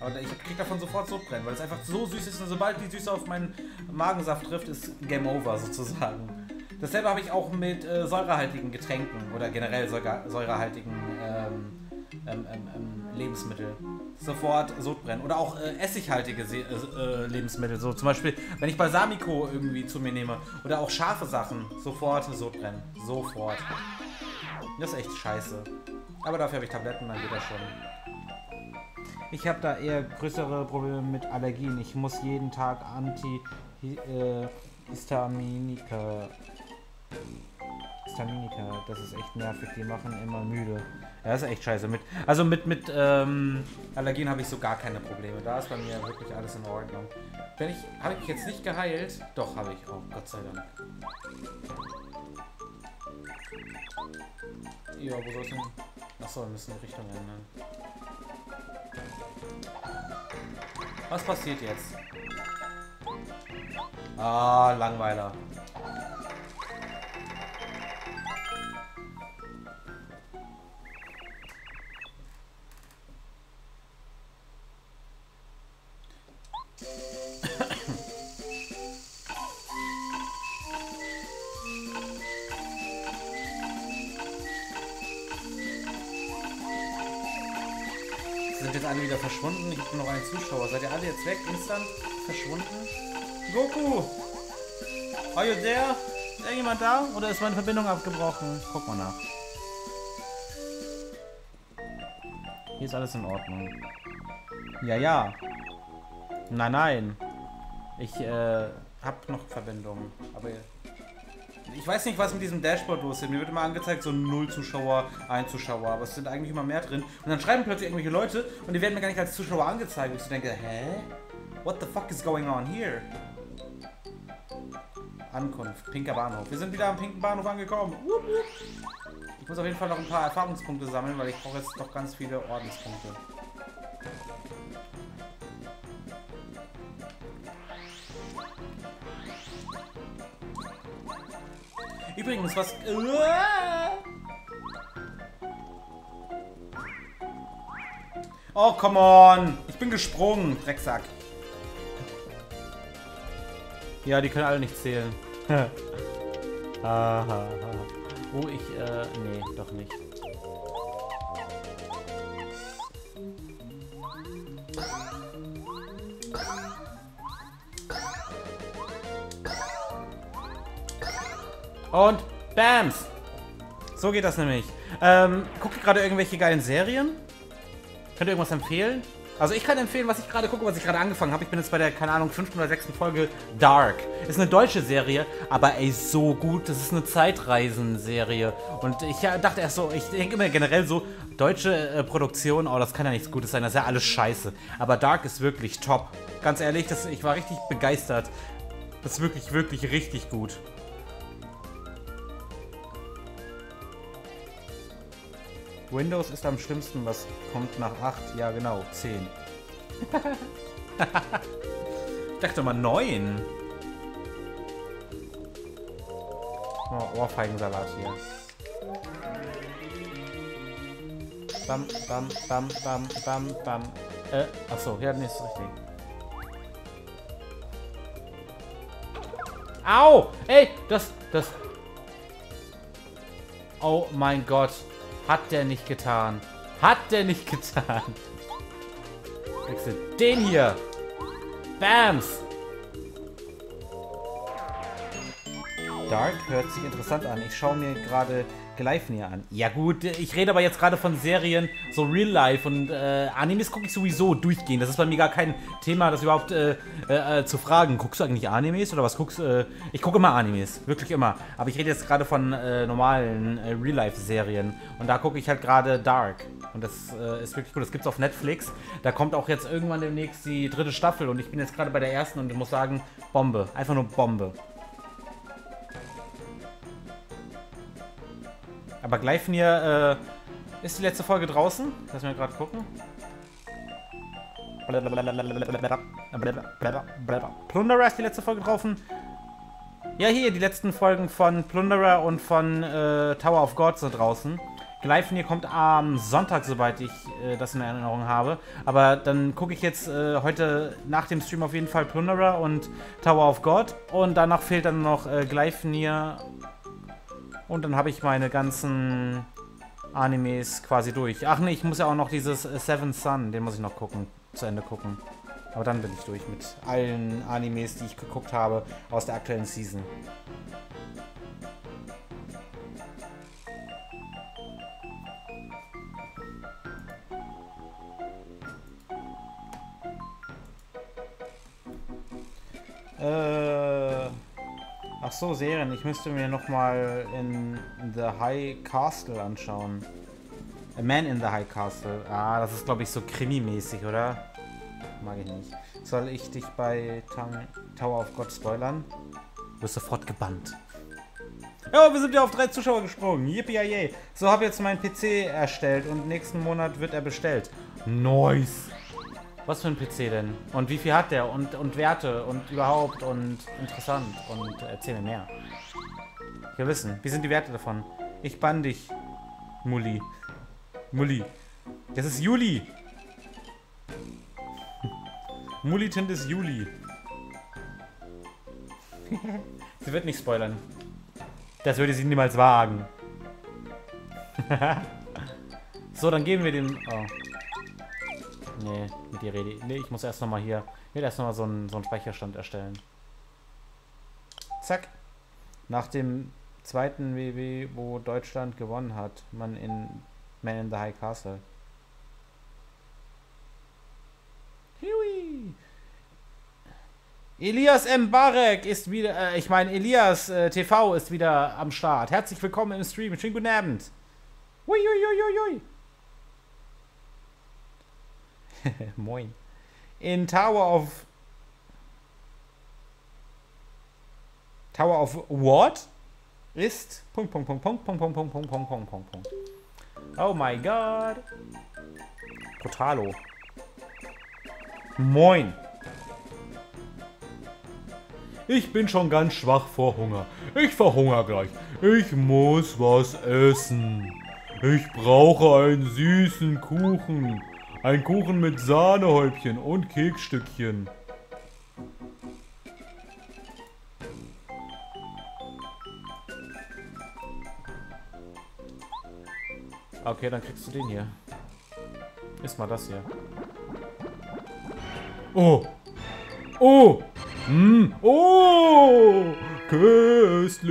Aber ich krieg davon sofort Sodbrennen, weil es einfach so süß ist. Und sobald die Süße auf meinen Magensaft trifft, ist Game Over sozusagen. Dasselbe habe ich auch mit säurehaltigen Getränken oder generell säurehaltigen Lebensmittel. Sofort Sodbrennen. Oder auch essighaltige Lebensmittel. So zum Beispiel, wenn ich Balsamico irgendwie zu mir nehme. Oder auch scharfe Sachen. Sofort Sodbrennen. Sofort. Das ist echt scheiße. Aber dafür habe ich Tabletten, dann geht das schon. Ich habe da eher größere Probleme mit Allergien. Ich muss jeden Tag Antihistaminika. Histaminika, das ist echt nervig. Die machen immer müde. Ja, das ist echt scheiße. Mit Allergien habe ich so gar keine Probleme. Da ist bei mir wirklich alles in Ordnung. Habe ich jetzt nicht geheilt? Doch, habe ich auch. Gott sei Dank. Ja, wo soll es denn? Achso, wir müssen die Richtung ändern. Was passiert jetzt? Ah, Langweiler. Wieder verschwunden. Ich habe noch einen Zuschauer. Seid ihr alle jetzt weg? Instant? Verschwunden? Goku! Are you there? Ist irgendjemand da? Oder ist meine Verbindung abgebrochen? Guck mal nach. Hier ist alles in Ordnung. Ja, ja. Nein, nein. Ich hab noch Verbindung. Aber ich weiß nicht, was mit diesem Dashboard los ist. Mir wird immer angezeigt, so 0 Zuschauer, 1 Zuschauer, aber es sind eigentlich immer mehr drin. Und dann schreiben plötzlich irgendwelche Leute und die werden mir gar nicht als Zuschauer angezeigt. Und ich denke, hä? What the fuck is going on here? Ankunft, pinker Bahnhof. Wir sind wieder am pinken Bahnhof angekommen. Ich muss auf jeden Fall noch ein paar Erfahrungspunkte sammeln, weil ich brauche jetzt noch ganz viele Ordenspunkte. Übrigens, was... Oh, come on! Ich bin gesprungen, Drecksack. Ja, die können alle nicht zählen. Oh, ich... nee, doch nicht. Und BAMS! So geht das nämlich. Guckt ihr gerade irgendwelche geilen Serien? Könnt ihr irgendwas empfehlen? Also ich kann empfehlen, was ich gerade gucke, was ich gerade angefangen habe. Ich bin jetzt bei der, keine Ahnung, 5. oder 6. Folge Dark. Ist eine deutsche Serie, aber ey, so gut. Das ist eine Zeitreisenserie. Und ich dachte erst so, ich denke immer generell so, deutsche Produktion, oh, das kann ja nichts Gutes sein, das ist ja alles scheiße. Aber Dark ist wirklich top. Ganz ehrlich, ich war richtig begeistert. Das ist wirklich, wirklich richtig gut. Windows ist am schlimmsten, was kommt nach 8? Ja genau, 10. Ich dachte mal 9. Oh, Ohrfeigensalat hier. Bam, bam, bam, bam, bam, bam. Achso, ja, nee, ist richtig. Au! Ey, das... Oh mein Gott. Hat der nicht getan. Hat der nicht getan. Wechsel den hier. Bams. Dark hört sich interessant an. Ich schaue mir gerade Gleifnir an. Ja gut, ich rede aber jetzt gerade von Serien, so Real Life und Animes gucke ich sowieso durchgehend. Das ist bei mir gar kein Thema, das überhaupt zu fragen. Guckst du eigentlich Animes oder was guckst du? Ich gucke immer Animes, wirklich immer. Aber ich rede jetzt gerade von normalen Real Life Serien und da gucke ich halt gerade Dark. Und das ist wirklich gut, das gibt's auf Netflix. Da kommt auch jetzt irgendwann demnächst die 3. Staffel und ich bin jetzt gerade bei der 1. und ich muss sagen, Bombe. Einfach nur Bombe. Aber Gleifnir, ist die letzte Folge draußen? Lass mich gerade gucken. Plunderer ist die letzte Folge draußen. Ja, hier, die letzten Folgen von Plunderer und von Tower of God sind draußen. Gleifnir kommt am Sonntag, soweit ich das in Erinnerung habe. Aber dann gucke ich jetzt heute nach dem Stream auf jeden Fall Plunderer und Tower of God. Und danach fehlt dann noch Gleifnir. Und dann habe ich meine ganzen Animes quasi durch. Ach ne, ich muss ja auch noch dieses Seven Sun, den muss ich noch gucken, zu Ende gucken. Aber dann bin ich durch mit allen Animes, die ich geguckt habe aus der aktuellen Season. Ach so, Serien. Ich müsste mir nochmal in The High Castle anschauen. A Man in the High Castle. Ah, das ist, glaube ich, so krimi-mäßig, oder? Mag ich nicht. Soll ich dich bei Tower of God spoilern? Du wirst sofort gebannt. Ja, wir sind ja auf 3 Zuschauer gesprungen. Yippie-yay. So habe ich jetzt meinen PC erstellt und nächsten Monat wird er bestellt. Nice. Was für ein PC denn? Und wie viel hat der? Und Werte und überhaupt und interessant und erzähl mir mehr. Wir wissen, wie sind die Werte davon? Ich bann dich, Mulli. Mulli. Das ist Juli. Mulli-Tint ist Juli. Sie wird nicht spoilern. Das würde sie niemals wagen. So, dann geben wir dem... Oh. Nee, mit dir rede ich. Nee, ich muss erst nochmal hier. Ich will erst nochmal so einen Speicherstand erstellen. Zack. Nach dem zweiten WW, wo Deutschland gewonnen hat, Man in the High Castle. Hiwi! Elias M. Barek ist wieder. Ich meine, Elias TV ist wieder am Start. Herzlich willkommen im Stream. Schönen guten Abend. Ui, ui, ui, ui, ui. Moin. In Tower of what? Ist ... Oh my god. Totalo. Moin. Ich bin schon ganz schwach vor Hunger. Ich verhungere gleich. Ich muss was essen. Ich brauche einen süßen Kuchen. Ein Kuchen mit Sahnehäubchen und Keksstückchen. Okay, dann kriegst du den hier. Iss mal das hier. Oh! Oh! Mm. Oh! Köstlich!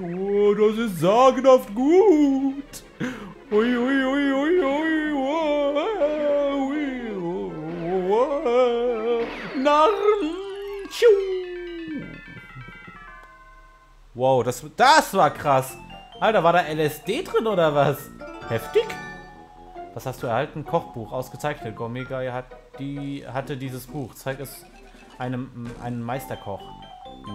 Oh, das ist sagenhaft gut! Ui, ui, ui, ui, ui, wow. Wow, das war krass. Alter, war da LSD drin oder was? Heftig. Was hast du erhalten? Kochbuch, ausgezeichnet. Gourmet-Guy hatte dieses Buch. Zeig es einem Meisterkoch.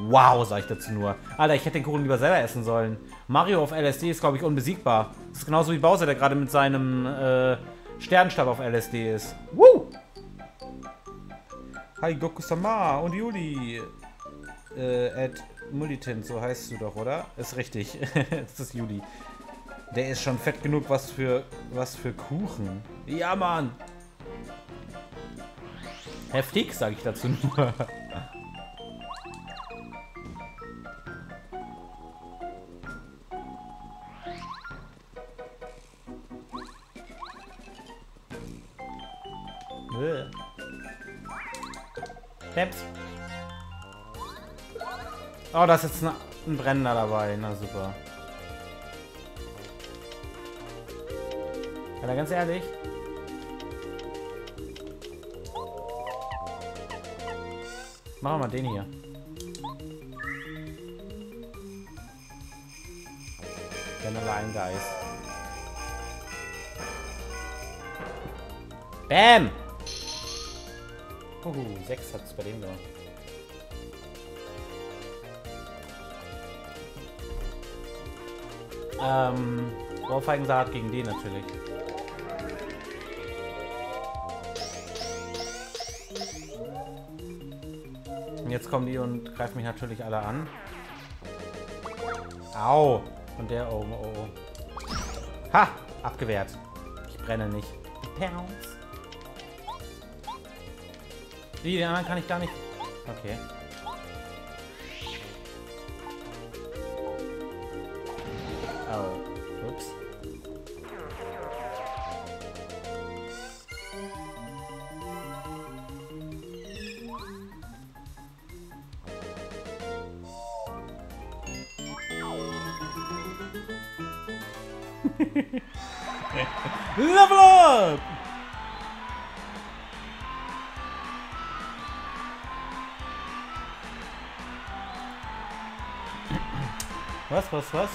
Wow, sag ich dazu nur. Alter, ich hätte den Kuchen lieber selber essen sollen. Mario auf LSD ist, glaube ich, unbesiegbar. Das ist genauso wie Bowser, der gerade mit seinem Sternstab auf LSD ist. Woo! Hi Goku-sama und Juli. At Mullitin, so heißt du doch, oder? Ist richtig. Das ist Juli. Der ist schon fett genug, was für Kuchen. Ja, Mann. Heftig, sag ich dazu nur. Peps. Oh, da ist jetzt ein Brenner dabei. Na super. Alter, ganz ehrlich. Machen wir mal den hier. Generell ein Geist. Bam! 6 hat es bei dem da. Ohrfeigensalat gegen den natürlich. Und jetzt kommen die und greifen mich natürlich alle an. Au! Und der oben, oh, oh, oh. Ha! Abgewehrt. Ich brenne nicht. Pounds. Die, den anderen kann ich gar nicht... Okay. Oh. Ups. Level up! Was?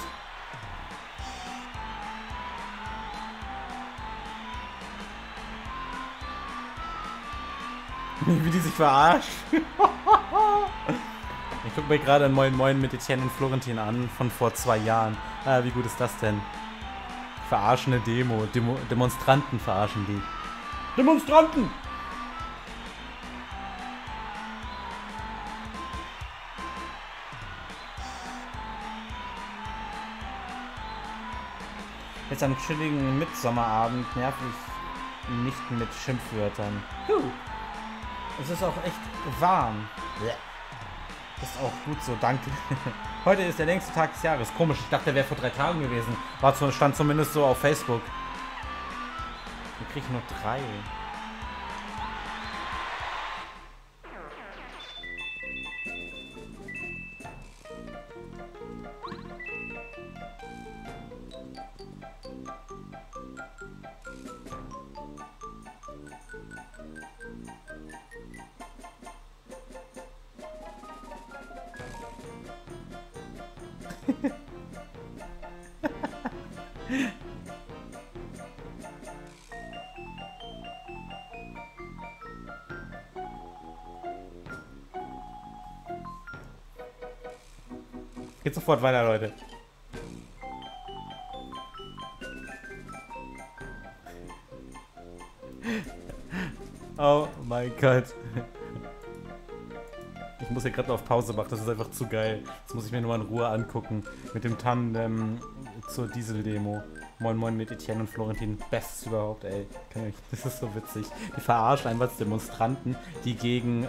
Wie die sich verarscht. Ich gucke mir gerade ein Moin Moin mit Etienne und Florentin an von vor 2 Jahren. Ah, wie gut ist das denn? Verarschende Demo. Demonstranten verarschen die. Demonstranten! Jetzt am chilligen Mitsommerabend nerv ich nicht mit Schimpfwörtern. Es ist auch echt warm. Ist auch gut so, danke. Heute ist der längste Tag des Jahres. Komisch, ich dachte, der wäre vor 3 Tagen gewesen. Stand zumindest so auf Facebook. Wir kriegen nur 3. Geht sofort weiter, Leute. Oh mein Gott. Ich muss hier gerade auf Pause machen, das ist einfach zu geil. Jetzt muss ich mir nur mal in Ruhe angucken. Mit dem Tandem zur Diesel-Demo. Moin Moin mit Etienne und Florentin. Bestes überhaupt, ey. Das ist so witzig. Die verarschen einfach Demonstranten, die gegen,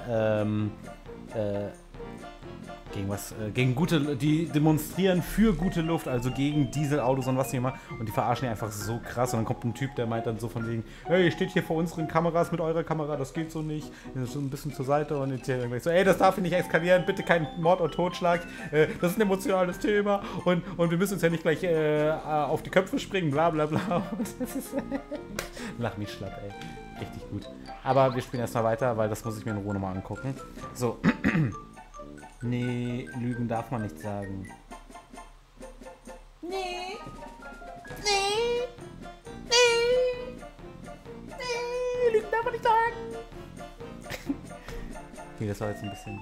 die demonstrieren für gute Luft, also gegen Dieselautos und was immer. Und die verarschen die einfach so krass. Und dann kommt ein Typ, der meint dann so von wegen, hey, ihr steht hier vor unseren Kameras mit eurer Kamera, das geht so nicht. Ihr seid so ein bisschen zur Seite und jetzt hier so, ey, das darf hier nicht eskalieren, bitte kein Mord und Totschlag. Das ist ein emotionales Thema und wir müssen uns ja nicht gleich auf die Köpfe springen, bla bla bla. Das ist lach mich schlapp, ey. Richtig gut. Aber wir spielen erstmal weiter, weil das muss ich mir in Ruhe nochmal angucken. So. Nee, Lügen darf man nicht sagen. Nee, Lügen darf man nicht sagen. Okay, das war jetzt ein bisschen...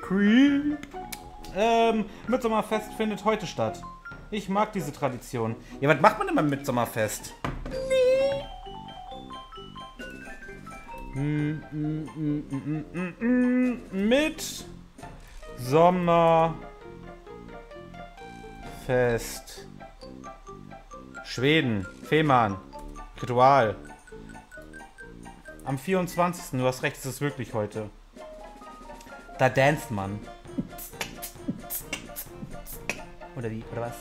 Creep. Mitsommerfest findet heute statt. Ich mag diese Tradition. Ja, was macht man denn beim Mitsommerfest? Mit Sommerfest. Schweden, Fehmarn, Ritual. Am 24. Du hast recht, es ist wirklich heute. Da danst man. Oder wie, oder was?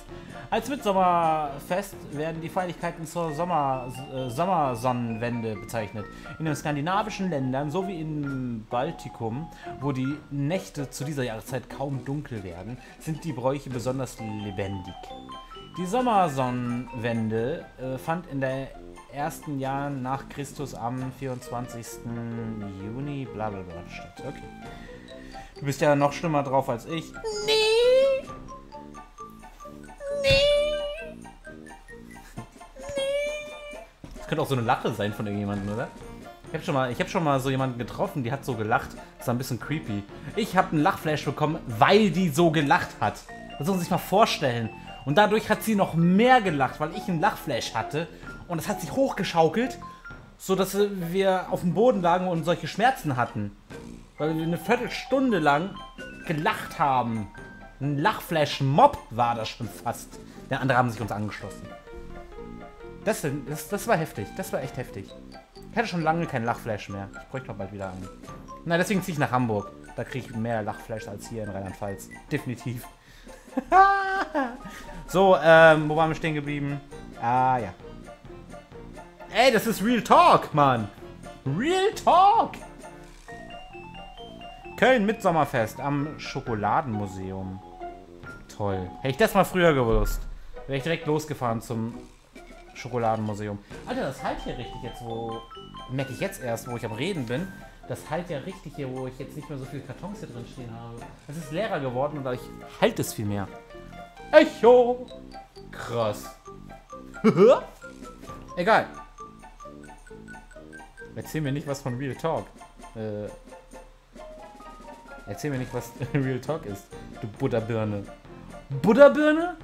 Als Mitsommerfest werden die Feierlichkeiten zur Sommersonnenwende bezeichnet. In den skandinavischen Ländern sowie im Baltikum, wo die Nächte zu dieser Jahreszeit kaum dunkel werden, sind die Bräuche besonders lebendig. Die Sommersonnenwende fand in den ersten Jahren nach Christus am 24. Juni blablabla statt. Okay. Du bist ja noch schlimmer drauf als ich. Das könnte auch so eine Lache sein von irgendjemandem, oder? Ich hab schon mal so jemanden getroffen, die hat so gelacht. Das war ein bisschen creepy. Ich habe einen Lachflash bekommen, weil die so gelacht hat. Das muss man sich mal vorstellen. Und dadurch hat sie noch mehr gelacht, weil ich einen Lachflash hatte. Und das hat sich hochgeschaukelt, sodass wir auf dem Boden lagen und solche Schmerzen hatten. Weil wir eine Viertelstunde lang gelacht haben. Ein Lachflash-Mob war das schon fast. Ja, andere haben sich uns angeschlossen. Das war heftig. Das war echt heftig. Ich hatte schon lange keinen Lachflash mehr. Ich bräuchte noch bald wieder einen. Na, deswegen ziehe ich nach Hamburg. Da kriege ich mehr Lachflash als hier in Rheinland-Pfalz. Definitiv. So, wo waren wir stehen geblieben? Ah, ja. Ey, das ist Real Talk, Mann. Real Talk. Köln Mitsommerfest am Schokoladenmuseum. Toll. Hätte ich das mal früher gewusst, wäre ich direkt losgefahren zum Schokoladenmuseum. Alter, das halt hier richtig jetzt, wo... Merke ich jetzt erst, wo ich am Reden bin. Das halt ja richtig hier, wo ich jetzt nicht mehr so viele Kartons hier drin stehen habe. Es ist leerer geworden und dadurch halt es viel mehr. Echo! Krass. Egal. Erzähl mir nicht was von Real Talk. Erzähl mir nicht, was Real Talk ist, du Butterbirne. Butterbirne?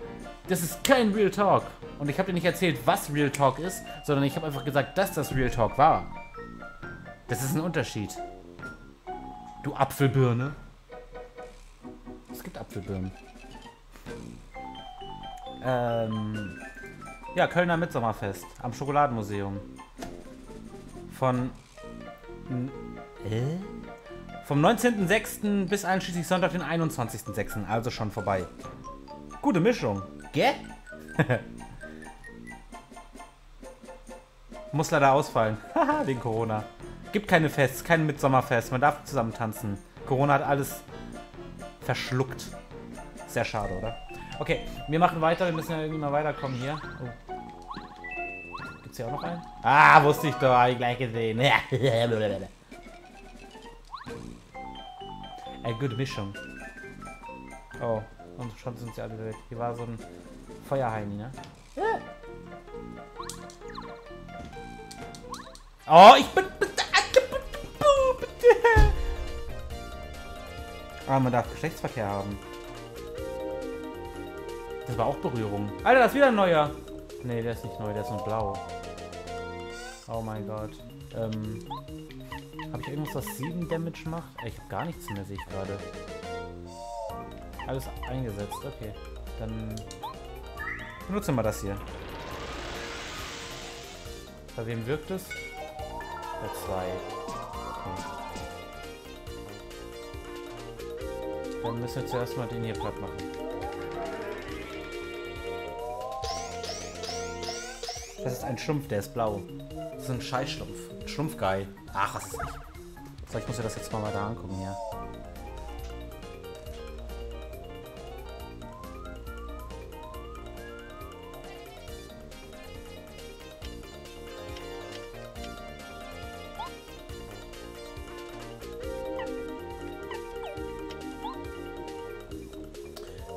Das ist kein Real Talk. Und ich habe dir nicht erzählt, was Real Talk ist, sondern ich habe einfach gesagt, dass das Real Talk war. Das ist ein Unterschied. Du Apfelbirne. Es gibt Apfelbirnen. Ja, Kölner Mitsommerfest am Schokoladenmuseum. Vom 19.06. bis einschließlich Sonntag, den 21.06. Also schon vorbei. Gute Mischung. Gell? Muss leider ausfallen. Haha, wegen Corona. Gibt keine Fests, kein Mitsommerfest. Man darf zusammen tanzen. Corona hat alles verschluckt. Sehr schade, oder? Okay, wir machen weiter. Wir müssen ja irgendwie mal weiterkommen hier. Oh. Gibt's hier auch noch einen? Ah, wusste ich doch. Hab ich gleich gesehen. Eine gute Mischung. Oh, und schon sind sie alle weg. Hier war so ein Feuerheini, ne? Ja. Oh, ich bin... Ah, man darf Geschlechtsverkehr haben. Das war auch Berührung. Alter, das ist wieder ein neuer. Nee, der ist nicht neu, der ist nur blau. Oh mein Gott. Habe ich irgendwas, was 7 Damage macht? Ich habe gar nichts mehr, sehe ich gerade. Alles eingesetzt, okay. Dann benutzen wir das hier. Bei wem wirkt es? Bei 2. Okay. Dann müssen wir zuerst mal den hier platt machen. Das ist ein Schlumpf, der ist blau. Das ist ein Scheißschlumpf. Schlumpfgeil. Ach, was ist das? So, ich muss mir das jetzt mal da angucken, ja.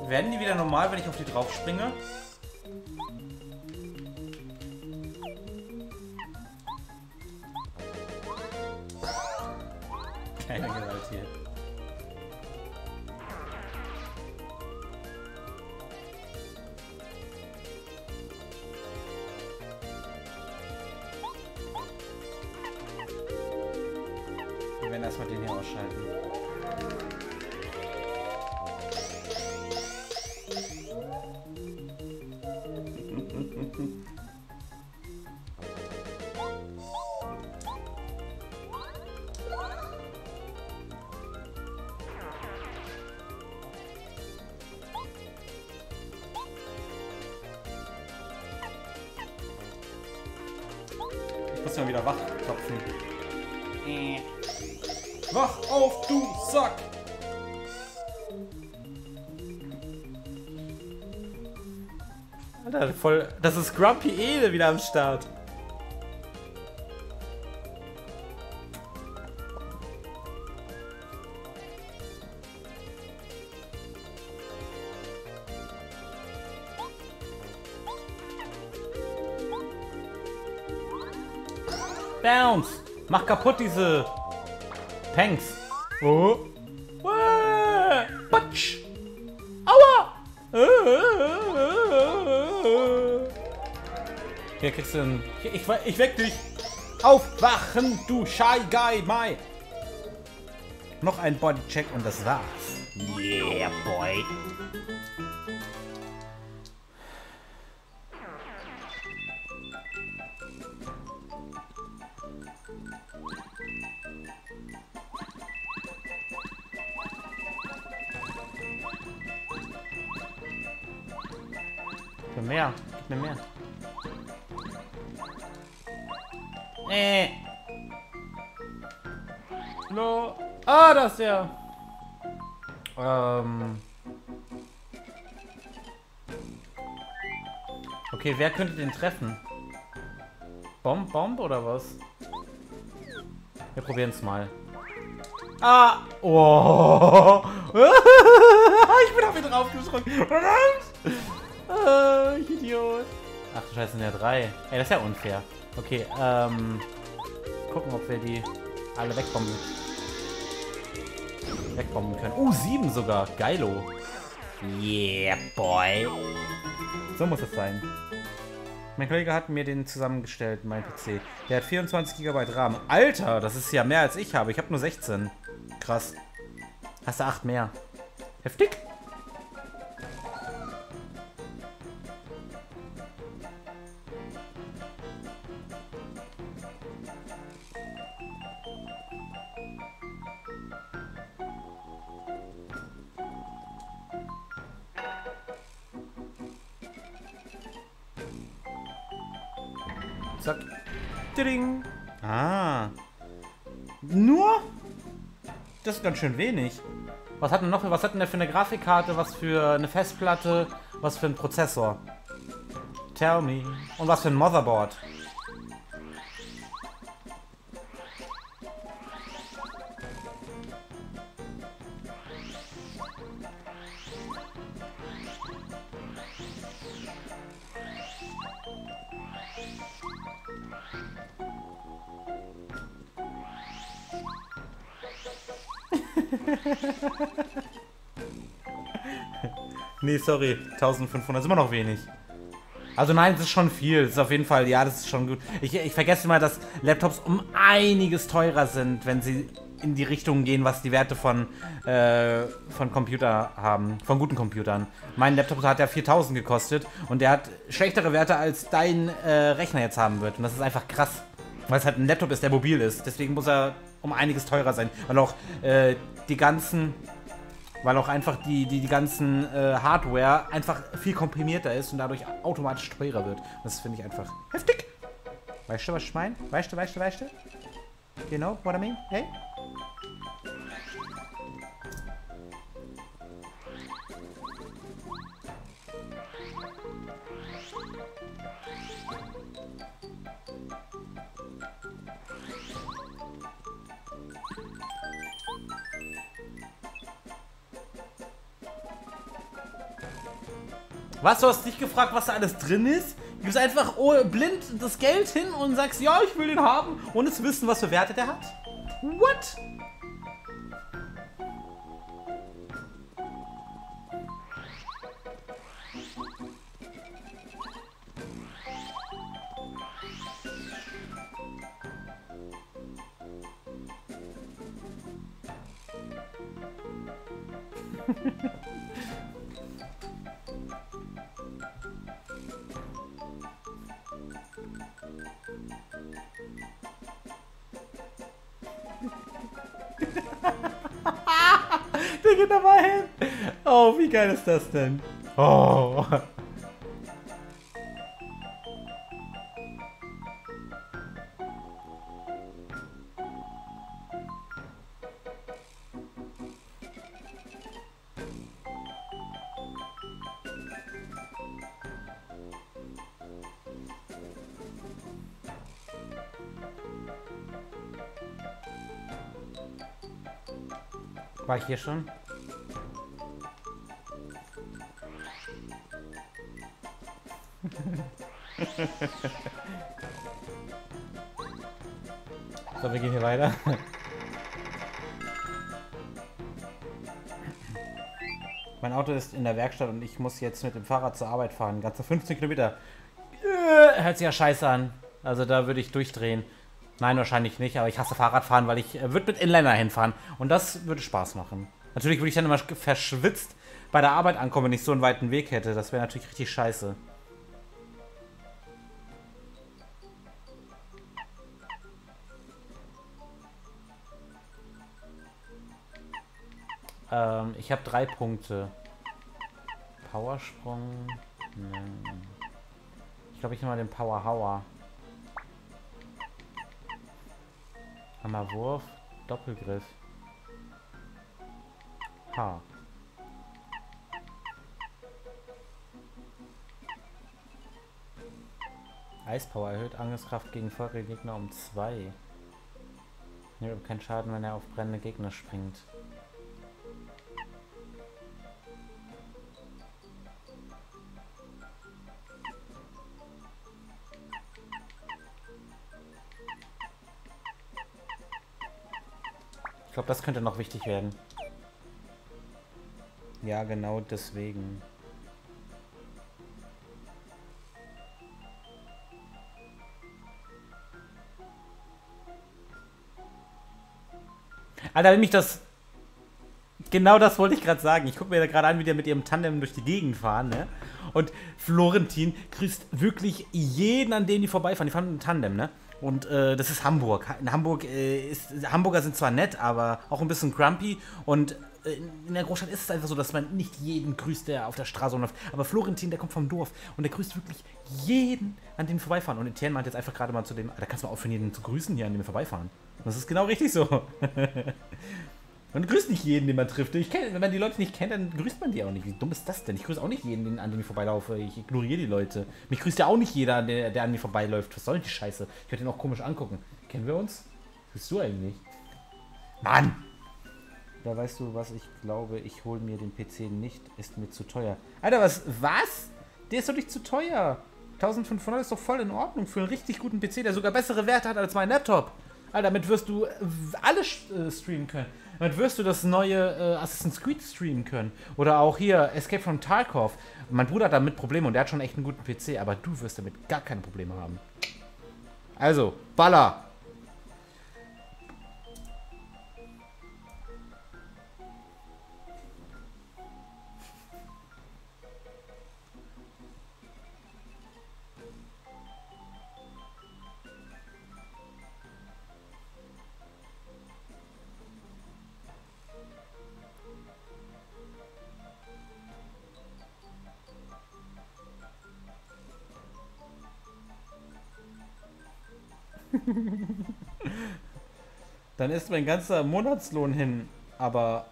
Werden die wieder normal, wenn ich auf die drauf springe? Keine Gewalt hier. Wir werden erstmal den hier ausschalten. Wieder wachklopfen. Wach auf, du Sack! Alter, voll. Das ist Grumpy Ede wieder am Start. Bounce! Mach kaputt diese Panks! Oh. Patsch! Aua! Hier kriegst du einen... Ich weck dich! Aufwachen, du Shy Guy Mai! Noch ein Bodycheck und das war's. Yeah, boy! Mehr, gib mir mehr. No. Ah, das ist der. Okay, wer könnte den treffen? Bomb oder was? Wir probieren es mal. Ah! Oh! Ich bin auf ihn draufgeschrocken. Ich Idiot. Ach du Scheiße, sind ja 3. Ey, das ist ja unfair. Okay, gucken, ob wir die alle wegbomben. Wegbomben können. 7 sogar. Geilo. Yeah, boy. So muss es sein. Mein Kollege hat mir den zusammengestellt, mein PC. Der hat 24 GB RAM. Alter, das ist ja mehr als ich habe. Ich habe nur 16. Krass. Hast du 8 mehr. Heftig. Ah. Nur? Das ist ganz schön wenig. Was hat denn noch? Was hat denn der für eine Grafikkarte? Was für eine Festplatte? Was für ein Prozessor? Tell me. Und was für ein Motherboard? Nee, sorry. 1500 ist immer noch wenig. Also nein, es ist schon viel. Es ist auf jeden Fall, ja, das ist schon gut. Ich vergesse immer, dass Laptops um einiges teurer sind, wenn sie in die Richtung gehen, was die Werte von Computer haben. Von guten Computern. Mein Laptop hat ja 4000 gekostet und der hat schlechtere Werte, als dein Rechner jetzt haben wird. Und das ist einfach krass. Weil es halt ein Laptop ist, der mobil ist. Deswegen muss er um einiges teurer sein. Weil auch die ganze Hardware einfach viel komprimierter ist und dadurch automatisch teurer wird. Das finde ich einfach heftig. Weißt du, was ich meine? Weißt du? You know what I mean? Hey? Was, du hast nicht gefragt, was da alles drin ist? Du gibst einfach blind das Geld hin und sagst, ja, ich will den haben, ohne zu wissen, was für Werte der hat? What? Der geht da mal hin. Oh, wie geil ist das denn? Oh. War ich hier schon? So, wir gehen hier weiter. Mein Auto ist in der Werkstatt und ich muss jetzt mit dem Fahrrad zur Arbeit fahren. Ganze 15 Kilometer. Hört sich ja scheiße an. Also da würde ich durchdrehen. Nein, wahrscheinlich nicht, aber ich hasse Fahrradfahren, weil ich würde mit Inliner hinfahren. Und das würde Spaß machen. Natürlich würde ich dann immer verschwitzt bei der Arbeit ankommen, wenn ich so einen weiten Weg hätte. Das wäre natürlich richtig scheiße. Ich habe 3 Punkte. Powersprung. Nein. Ich glaube, ich nehme mal den Powerhauer. Hammerwurf. Doppelgriff. Ha. Eispower erhöht Angriffskraft gegen feurige Gegner um 2. Nimmt keinen Schaden, wenn er auf brennende Gegner springt. Ich glaube, das könnte noch wichtig werden. Ja, genau deswegen. Alter, wenn mich das... Genau das wollte ich gerade sagen. Ich gucke mir da gerade an, wie die mit ihrem Tandem durch die Gegend fahren, ne? Und Florentin grüßt wirklich jeden, an dem die vorbeifahren. Die fahren mit einem Tandem, ne? Und das ist Hamburg. In Hamburg Hamburger sind zwar nett, aber auch ein bisschen grumpy. Und in der Großstadt ist es einfach so, dass man nicht jeden grüßt, der auf der Straße rumläuft. Aber Florentin, der kommt vom Dorf und der grüßt wirklich jeden, an dem vorbeifahren. Und Etienne meint jetzt einfach gerade mal zu dem, da kannst du mal aufhören, jeden zu grüßen hier, an dem vorbeifahren. Und das ist genau richtig so. Man grüßt nicht jeden, den man trifft. Wenn man die Leute nicht kennt, dann grüßt man die auch nicht. Wie dumm ist das denn? Ich grüße auch nicht jeden, an dem ich vorbeilaufe. Ich ignoriere die Leute. Mich grüßt ja auch nicht jeder, der an mir vorbeiläuft. Was soll denn die Scheiße? Ich werde ihn auch komisch angucken. Kennen wir uns? Bist du eigentlich? Mann! Da weißt du, was ich glaube. Ich hole mir den PC nicht. Ist mir zu teuer. Alter, was? Der ist doch nicht zu teuer. 1500 ist doch voll in Ordnung für einen richtig guten PC, der sogar bessere Werte hat als mein Laptop. Alter, damit wirst du alles streamen können. Damit wirst du das neue Assassin's Creed streamen können. Oder auch hier Escape from Tarkov. Mein Bruder hat damit Probleme und der hat schon echt einen guten PC, aber du wirst damit gar keine Probleme haben. Also, baller! Dann ist mein ganzer Monatslohn hin, aber...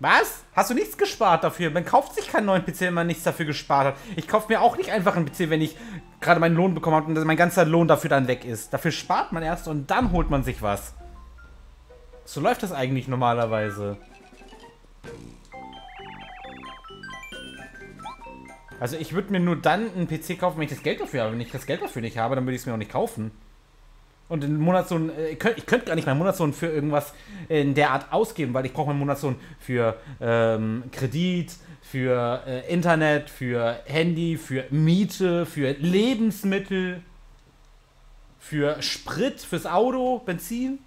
Was? Hast du nichts gespart dafür? Man kauft sich keinen neuen PC, wenn man nichts dafür gespart hat. Ich kaufe mir auch nicht einfach einen PC, wenn ich gerade meinen Lohn bekommen habe und mein ganzer Lohn dafür dann weg ist. Dafür spart man erst und dann holt man sich was. So läuft das eigentlich normalerweise. Also ich würde mir nur dann einen PC kaufen, wenn ich das Geld dafür habe. Wenn ich das Geld dafür nicht habe, dann würde ich es mir auch nicht kaufen. Und den Monatslohn, ich könnte gar nicht meinen Monatslohn für irgendwas in der Art ausgeben, weil ich brauche meinen Monatslohn für Kredit, für Internet, für Handy, für Miete, für Lebensmittel, für Sprit, fürs Auto, Benzin.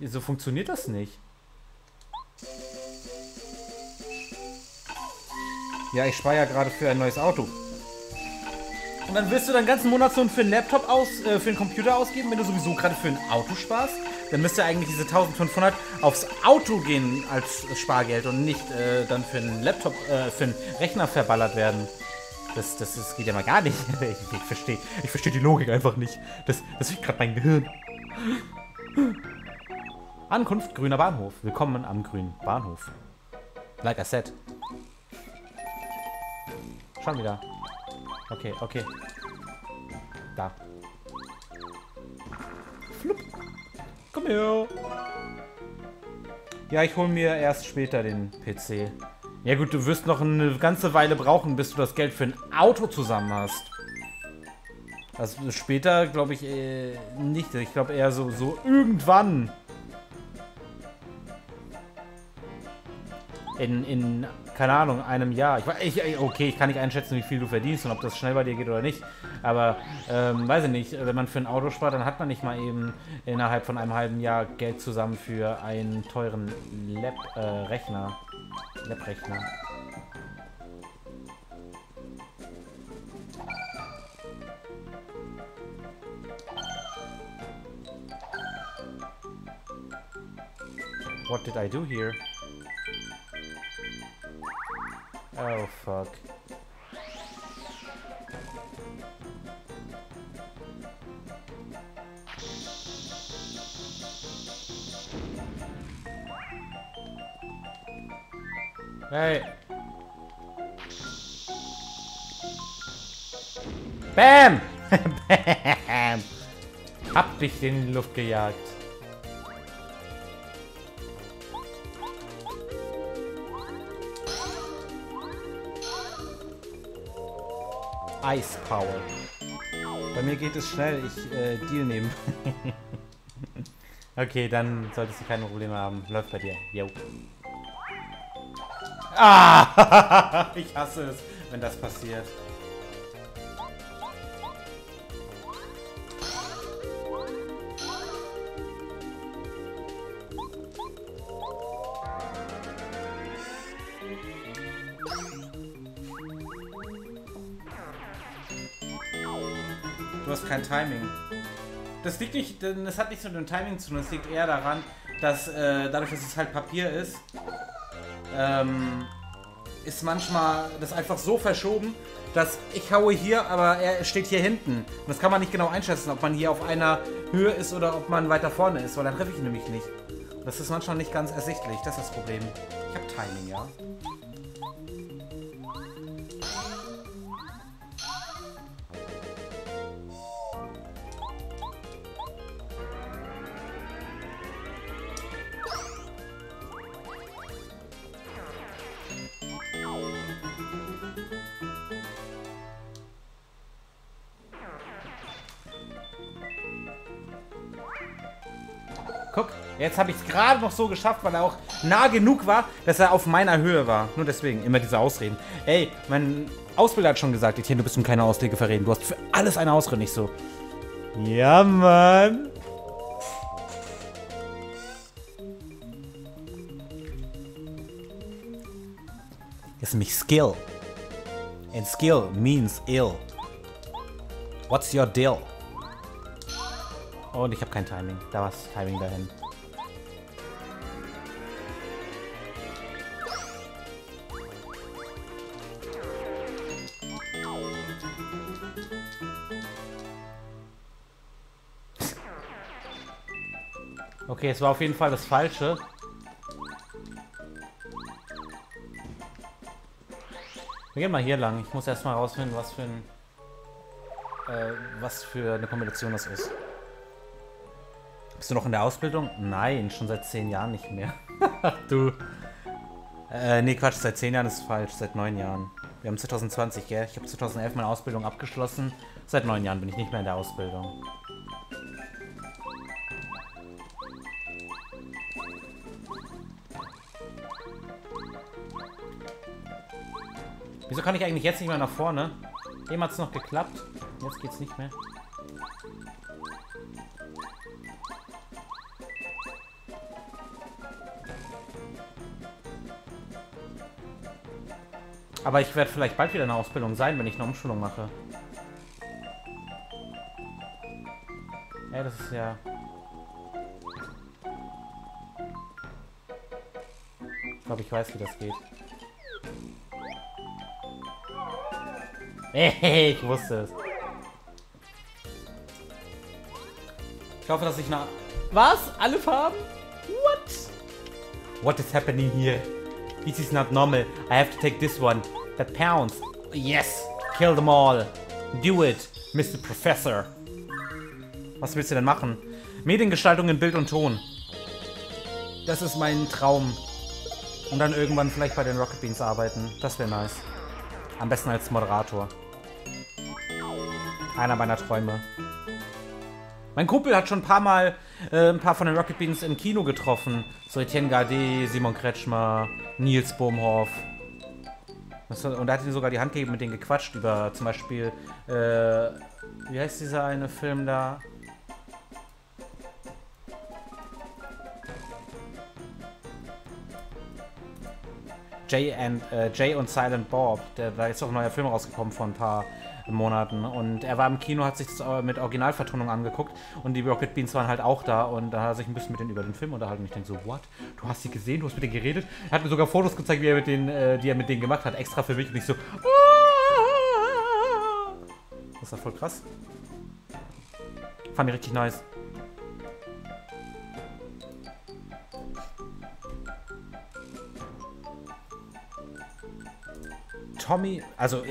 So funktioniert das nicht. Ja, ich spare ja gerade für ein neues Auto. Und dann wirst du deinen ganzen Monatslohn für einen Laptop für einen Computer ausgeben, wenn du sowieso gerade für ein Auto sparst. Dann müsste eigentlich diese 1500 aufs Auto gehen als Spargeld und nicht dann für einen Laptop, für einen Rechner verballert werden. Das geht ja mal gar nicht. Ich verstehe die Logik einfach nicht. Das liegt gerade mein Gehirn. Ankunft grüner Bahnhof. Willkommen am grünen Bahnhof. Like I said. Schon wieder. Okay. Da. Flup. Komm her. Ja, ich hole mir erst später den PC. Ja gut, du wirst noch eine ganze Weile brauchen, bis du das Geld für ein Auto zusammen hast. Also später, glaube ich, nicht. Ich glaube eher so irgendwann. in keine Ahnung, einem Jahr. Okay, ich kann nicht einschätzen, wie viel du verdienst und ob das schnell bei dir geht oder nicht. Aber, weiß ich nicht, wenn man für ein Auto spart, dann hat man nicht mal eben innerhalb von einem halben Jahr Geld zusammen für einen teuren Lab-Rechner. Lab-Rechner. What did I do here? Oh, fuck. Hey. Bam! Bam! Hab dich in die Luft gejagt. Ice Power. Bei mir geht es schnell, ich Deal nehmen. Okay, dann solltest du keine Probleme haben. Läuft bei dir. Yo. Ah! Ich hasse es, wenn das passiert. Kein Timing. Das liegt nicht, das hat nichts mit dem Timing zu tun, das liegt eher daran, dass dadurch, dass es halt Papier ist, ist manchmal das einfach so verschoben, dass ich haue hier, aber er steht hier hinten. Und das kann man nicht genau einschätzen, ob man hier auf einer Höhe ist oder ob man weiter vorne ist, weil dann treffe ich ihn nämlich nicht. Und das ist manchmal nicht ganz ersichtlich, das ist das Problem. Ich habe Timing, ja. Jetzt habe ich es gerade noch so geschafft, weil er auch nah genug war, dass er auf meiner Höhe war. Nur deswegen immer diese Ausreden. Ey, mein Ausbilder hat schon gesagt, Etienne, du bist um keine Ausrede verreden. Du hast für alles eine Ausrede, nicht so. Ja, Mann. Das ist nämlich Skill. And Skill means ill. What's your deal? Und ich habe kein Timing. Da war das Timing dahin. Okay, es war auf jeden Fall das Falsche. Wir gehen mal hier lang. Ich muss erstmal rausfinden, was für eine Kombination das ist. Bist du noch in der Ausbildung? Nein, schon seit 10 Jahren nicht mehr. Du. Nee, Quatsch, seit 10 Jahren ist falsch, seit 9 Jahren. Wir haben 2020, gell? Ich habe 2011 meine Ausbildung abgeschlossen. Seit 9 Jahren bin ich nicht mehr in der Ausbildung. Wieso kann ich eigentlich jetzt nicht mehr nach vorne? Eben hat es noch geklappt. Jetzt geht's nicht mehr. Aber ich werde vielleicht bald wieder in der Ausbildung sein, wenn ich eine Umschulung mache. Ey, das ist ja... Ich glaube, ich weiß, wie das geht. Hey, ich wusste es. Ich hoffe, dass ich nach... Was? Alle Farben? What? What is happening here? This is not normal. I have to take this one. That pounds. Yes! Kill them all. Do it, Mr. Professor. Was willst du denn machen? Mediengestaltung in Bild und Ton. Das ist mein Traum. Und dann irgendwann vielleicht bei den Rocket Beans arbeiten. Das wäre nice. Am besten als Moderator. Einer meiner Träume. Mein Kumpel hat schon ein paar Mal ein paar von den Rocket Beans im Kino getroffen. So Etienne Gardet, Simon Kretschmer, Nils Bohmhoff. Und da hat ihm sogar die Hand gegeben, mit denen gequatscht über zum Beispiel, wie heißt dieser eine Film da? Jay und Silent Bob. Da ist doch ein neuer Film rausgekommen vor ein paar Monaten. Und er war im Kino, hat sich das mit Originalvertonung angeguckt. Und die Rocket Beans waren halt auch da. Und da hat er sich ein bisschen mit denen über den Film unterhalten. Und ich denke so, what? Du hast sie gesehen? Du hast mit denen geredet? Er hat mir sogar Fotos gezeigt, wie er mit denen, die er mit denen gemacht hat. Extra für mich. Und ich so, das war voll krass. Fand ich richtig nice. Tommy, also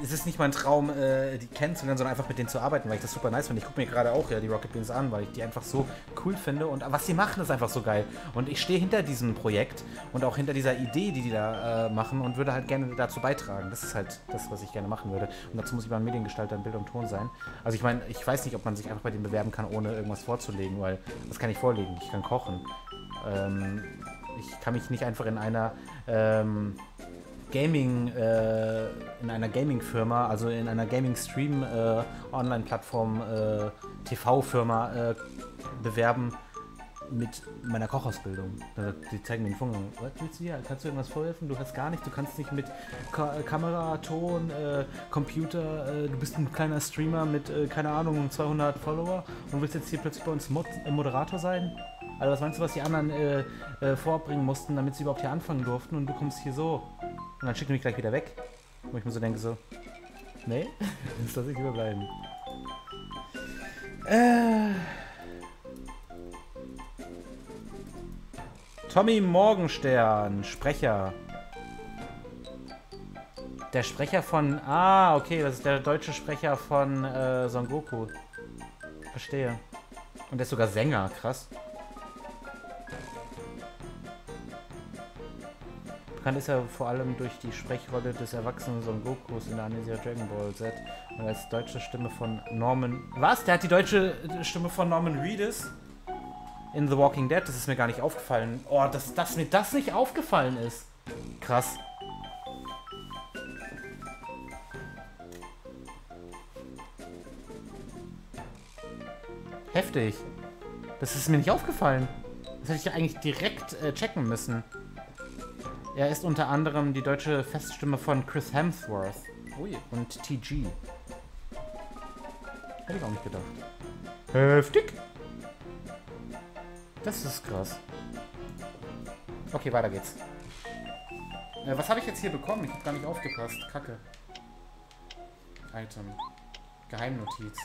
es ist nicht mein Traum, die kennenzulernen, sondern einfach mit denen zu arbeiten, weil ich das super nice finde. Ich gucke mir gerade auch die Rocket Beans an, weil ich die einfach so cool finde und was sie machen, ist einfach so geil. Und ich stehe hinter diesem Projekt und auch hinter dieser Idee, die die da machen und würde halt gerne dazu beitragen. Das ist halt das, was ich gerne machen würde. Und dazu muss ich beim Mediengestalter in Bild und Ton sein. Also ich meine, ich weiß nicht, ob man sich einfach bei denen bewerben kann, ohne irgendwas vorzulegen, weil was kann ich vorlegen? Ich kann kochen. Ich kann mich nicht einfach in einer Gaming-Firma, also in einer Gaming-Stream-Online-Plattform, TV-Firma bewerben mit meiner Kochausbildung. Die zeigen mir den Funken. Was willst du hier? Kannst du irgendwas vorhelfen? Du kannst gar nicht. Du kannst nicht mit Kamera, Ton, Computer. Du bist ein kleiner Streamer mit, keine Ahnung, 200 Follower und willst jetzt hier plötzlich bei uns Moderator sein? Also was meinst du, was die anderen vorbringen mussten, damit sie überhaupt hier anfangen durften und du kommst hier so? Und dann schickt er mich gleich wieder weg. Und ich mir so denke so, nee, das lasse ich lieber bleiben. Tommy Morgenstern, Sprecher. Der Sprecher von, okay, das ist der deutsche Sprecher von Son Goku. Verstehe. Und der ist sogar Sänger, krass. Bekannt ist er vor allem durch die Sprechrolle des erwachsenen Son Gokus in der Anime-Serie Dragon Ball Z und als deutsche Stimme von Norman... Was? Der hat die deutsche Stimme von Norman Reedus in The Walking Dead? Das ist mir gar nicht aufgefallen. Oh, dass mir das nicht aufgefallen ist. Krass. Heftig. Das ist mir nicht aufgefallen. Das hätte ich eigentlich direkt checken müssen. Er ist unter anderem die deutsche Feststimme von Chris Hemsworth und TG. Hätte ich auch nicht gedacht. Heftig! Das ist krass. Okay, weiter geht's. Was habe ich jetzt hier bekommen? Ich habe gar nicht aufgepasst. Kacke. Item. Geheimnotiz.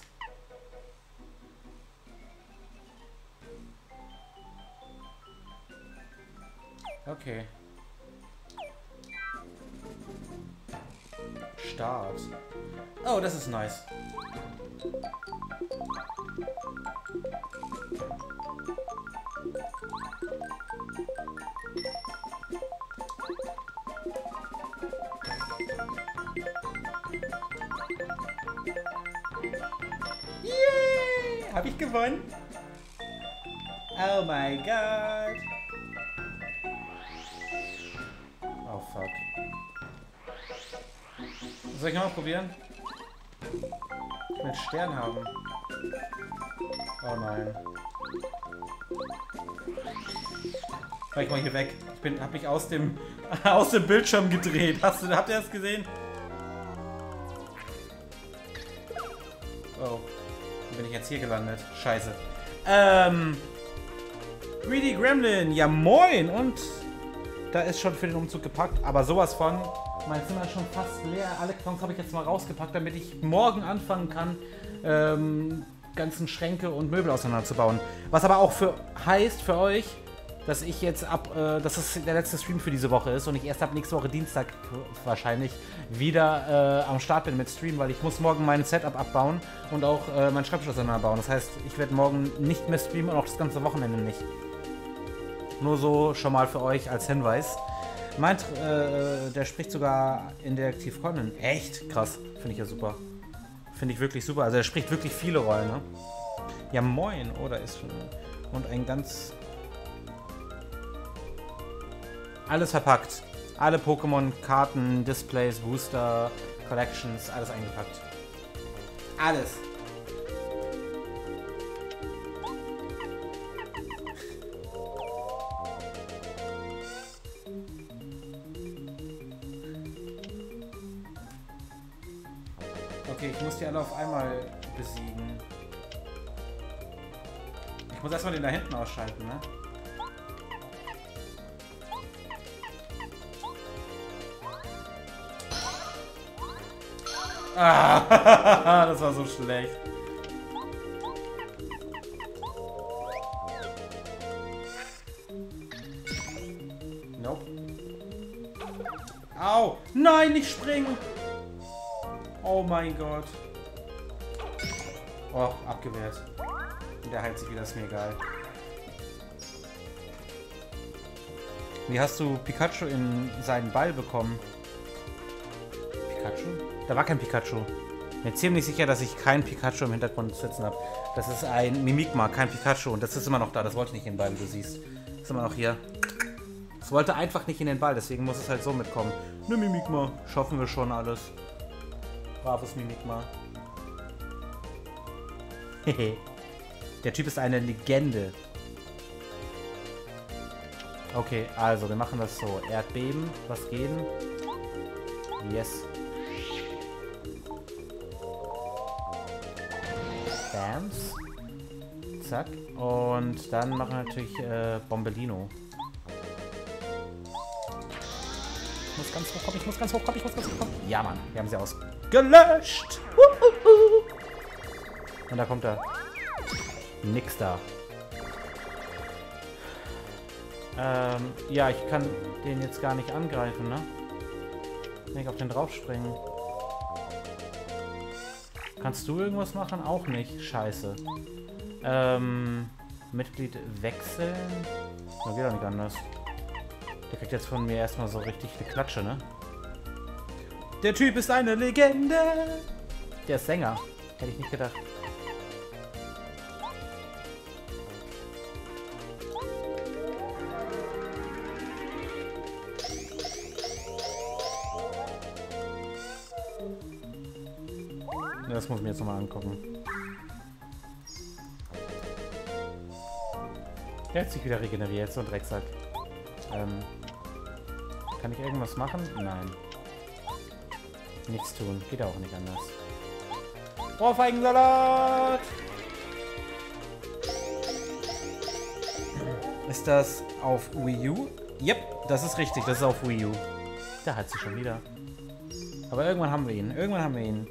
Okay. Start. Oh, das ist nice. Yay! Hab ich gewonnen? Oh mein Gott. Oh fuck. Soll ich nochmal probieren? Ich will einen Stern haben. Oh nein. Ich mal hier weg. Ich hab mich aus dem Bildschirm gedreht. Habt ihr das gesehen? Oh. Wo bin ich jetzt hier gelandet? Scheiße. Greedy Gremlin. Ja moin. Und da ist schon für den Umzug gepackt. Aber sowas von... Mein Zimmer ist schon fast leer. Alle Kartons habe ich jetzt mal rausgepackt, damit ich morgen anfangen kann, ganzen Schränke und Möbel auseinanderzubauen. Was aber auch heißt für euch, dass ich jetzt dass es der letzte Stream für diese Woche ist und ich erst ab nächste Woche Dienstag wahrscheinlich wieder am Start bin mit Stream, weil ich muss morgen mein Setup abbauen und auch mein Schreibtisch auseinanderbauen. Das heißt, ich werde morgen nicht mehr streamen und auch das ganze Wochenende nicht. Nur so schon mal für euch als Hinweis. Der spricht sogar in Detektiv Conan. Echt? Krass. Finde ich ja super. Finde ich wirklich super. Also er spricht wirklich viele Rollen, ne? Ja, moin. Oh, da ist schon... Und ein ganz... Alles verpackt. Alle Pokémon-Karten, Displays, Booster, Collections, alles eingepackt. Alles. Okay, ich muss die alle auf einmal besiegen. Ich muss erstmal den da hinten ausschalten, ne? Ah, das war so schlecht. Nope. Au! Nein, nicht springen! Oh mein Gott. Oh, abgewehrt. Und der heilt sich wieder, ist mir egal. Wie hast du Pikachu in seinen Ball bekommen? Pikachu? Da war kein Pikachu. Ich bin ziemlich sicher, dass ich keinen Pikachu im Hintergrund sitzen habe. Das ist ein Mimikma, kein Pikachu. Und das ist immer noch da. Das wollte nicht in den Ball, wie du siehst. Das ist immer noch hier. Es wollte einfach nicht in den Ball, deswegen muss es halt so mitkommen. Ne Mimikma, schaffen wir schon alles. Braves Mimikma. Hehe. Der Typ ist eine Legende. Okay, also wir machen das so. Erdbeben, was geben? Yes. Bams. Zack. Und dann machen wir natürlich Bombellino. Ich muss ganz hoch kommen, ich muss ganz hoch kommen, ich muss ganz hoch kommen. Ja, Mann. Wir haben sie ausgelöscht. Und da kommt er. Nix da. Ja, ich kann den jetzt gar nicht angreifen, ne? Nicht auf den draufspringen. Kannst du irgendwas machen? Auch nicht. Scheiße. Mitglied wechseln? Das geht doch nicht anders. Der kriegt jetzt von mir erstmal so richtig eine Klatsche, ne? Der Typ ist eine Legende! Der ist Sänger. Hätte ich nicht gedacht. Das muss ich mir jetzt nochmal angucken. Der hat sich wieder regeneriert, so ein Drecksack. Kann ich irgendwas machen? Nein. Nichts tun. Geht auch nicht anders. Ohrfeigensalat! Ist das auf Wii U? Yep, das ist richtig. Das ist auf Wii U. Da hat sie schon wieder. Aber irgendwann haben wir ihn. Irgendwann haben wir ihn.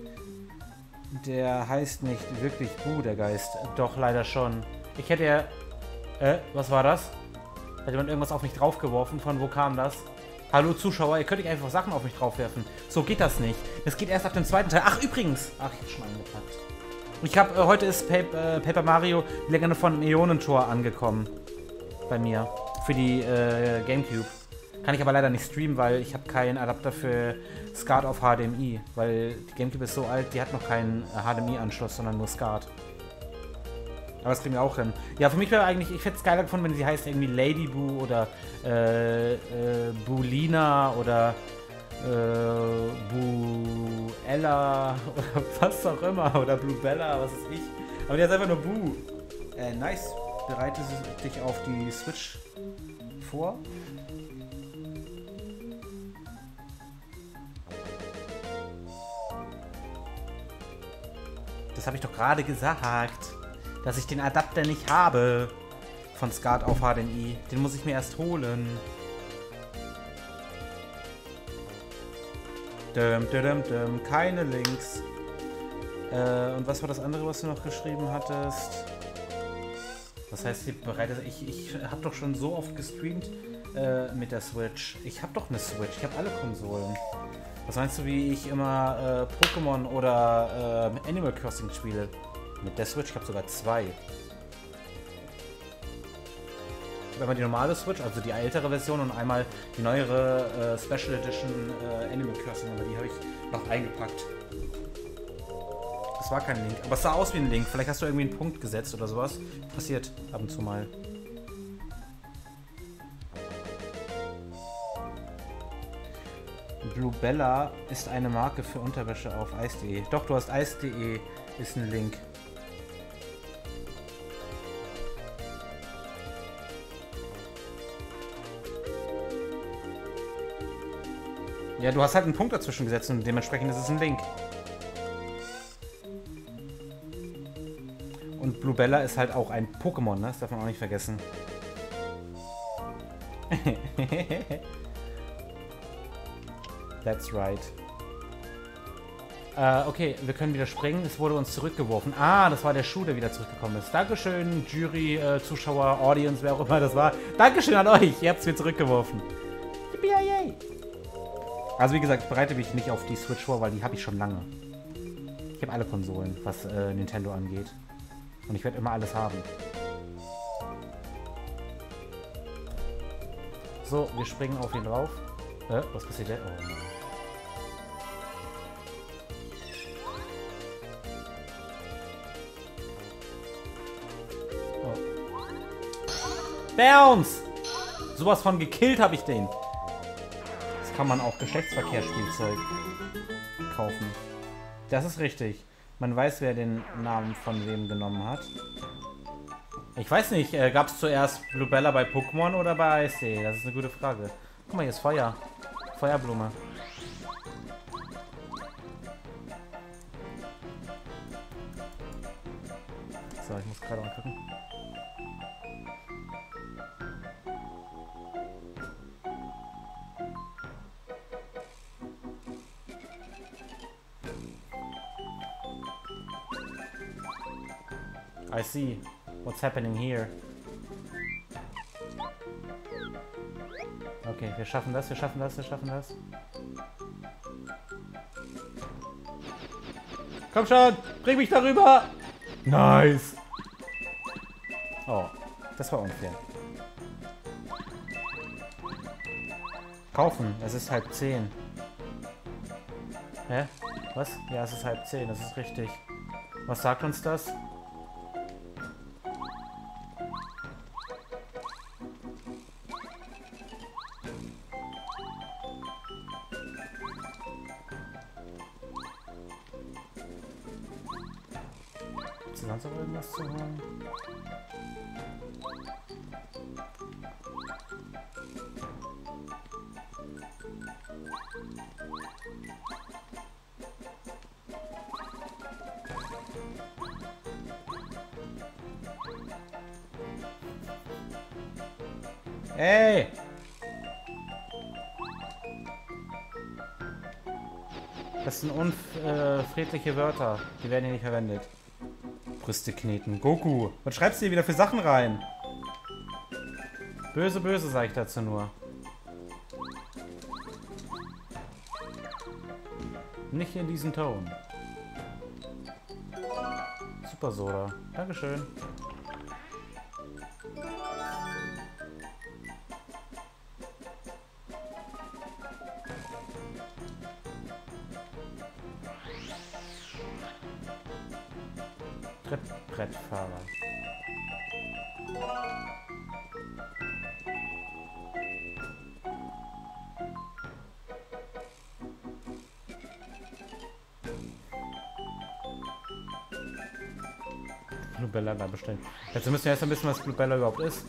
Der heißt nicht wirklich Bu, der Geist. Doch, leider schon. Ich hätte ja... was war das? Hätte man irgendwas auf mich draufgeworfen? Von wo kam das? Hallo Zuschauer, ihr könnt nicht einfach Sachen auf mich draufwerfen. So geht das nicht. Es geht erst ab dem zweiten Teil. Ach, übrigens! Ach, ich hab's schon angepackt. Ich habe heute ist Paper Mario, die Legende von Ionentor, angekommen. Bei mir. Für die Gamecube. Kann ich aber leider nicht streamen, weil ich habe keinen Adapter für SCART auf HDMI. Weil die Gamecube ist so alt, die hat noch keinen HDMI-Anschluss, sondern nur SCART. Aber das kriegen wir auch hin. Ja, für mich wäre eigentlich, ich hätte es geiler gefunden, wenn sie heißt irgendwie Lady Boo oder Bulina oder Buella oder was auch immer. Oder Bluebella, was weiß ich. Aber der ist einfach nur Bu. Nice. Bereite dich auf die Switch vor. Das habe ich doch gerade gesagt, dass ich den Adapter nicht habe von SCART auf HDMI. Den muss ich mir erst holen. Keine Links. Und was war das andere, was du noch geschrieben hattest? Das heißt, ich habe doch schon so oft gestreamt mit der Switch. Ich habe doch eine Switch, ich habe alle Konsolen. Was meinst du, wie ich immer Pokémon oder Animal Crossing spiele? Mit der Switch, ich habe sogar zwei. Ich habe einmal die normale Switch, also die ältere Version, und einmal die neuere Special Edition Animal Crossing, aber die habe ich noch eingepackt. Das war kein Link, aber es sah aus wie ein Link. Vielleicht hast du irgendwie einen Punkt gesetzt oder sowas. Passiert ab und zu mal. Bluebella ist eine Marke für Unterwäsche auf Eis.de. Doch, du hast Eis.de, ist ein Link. Ja, du hast halt einen Punkt dazwischen gesetzt und dementsprechend ist es ein Link. Und Bluebella ist halt auch ein Pokémon, ne? Das darf man auch nicht vergessen. That's right. Okay, wir können wieder springen. Es wurde uns zurückgeworfen. Ah, das war der Schuh, der wieder zurückgekommen ist. Dankeschön, Jury, Zuschauer, Audience, wer auch immer das war. Dankeschön an euch. Ihr habt es mir zurückgeworfen. Also wie gesagt, ich bereite mich nicht auf die Switch vor, weil die habe ich schon lange. Ich habe alle Konsolen, was Nintendo angeht. Und ich werde immer alles haben. So, wir springen auf ihn drauf. Was passiert denn? Oh nein. Bounce! Sowas von gekillt habe ich den. Jetzt kann man auch Geschlechtsverkehrsspielzeug kaufen. Das ist richtig. Man weiß, wer den Namen von wem genommen hat. Ich weiß nicht, gab es zuerst Bluebella bei Pokémon oder bei Eis.de? Das ist eine gute Frage. Guck mal, hier ist Feuer. Feuerblume. So, ich muss gerade mal gucken. I see. What's happening here? Okay, wir schaffen das, wir schaffen das, wir schaffen das. Komm schon, bring mich darüber! Nice! Oh, das war unfair. Kaufen, es ist 9:30. Hä? Was? Ja, es ist 9:30, das ist richtig. Was sagt uns das? Ey! Das sind unfriedliche Wörter. Die werden hier nicht verwendet. Brüste kneten. Goku, was schreibst du hier wieder für Sachen rein? Böse, böse, sag ich dazu nur. Nicht in diesen Ton. Super Soda. Dankeschön. Brettfahrer. Bluebella da bestellen. Jetzt müssen wir erst ein bisschen, was Bluebella überhaupt ist.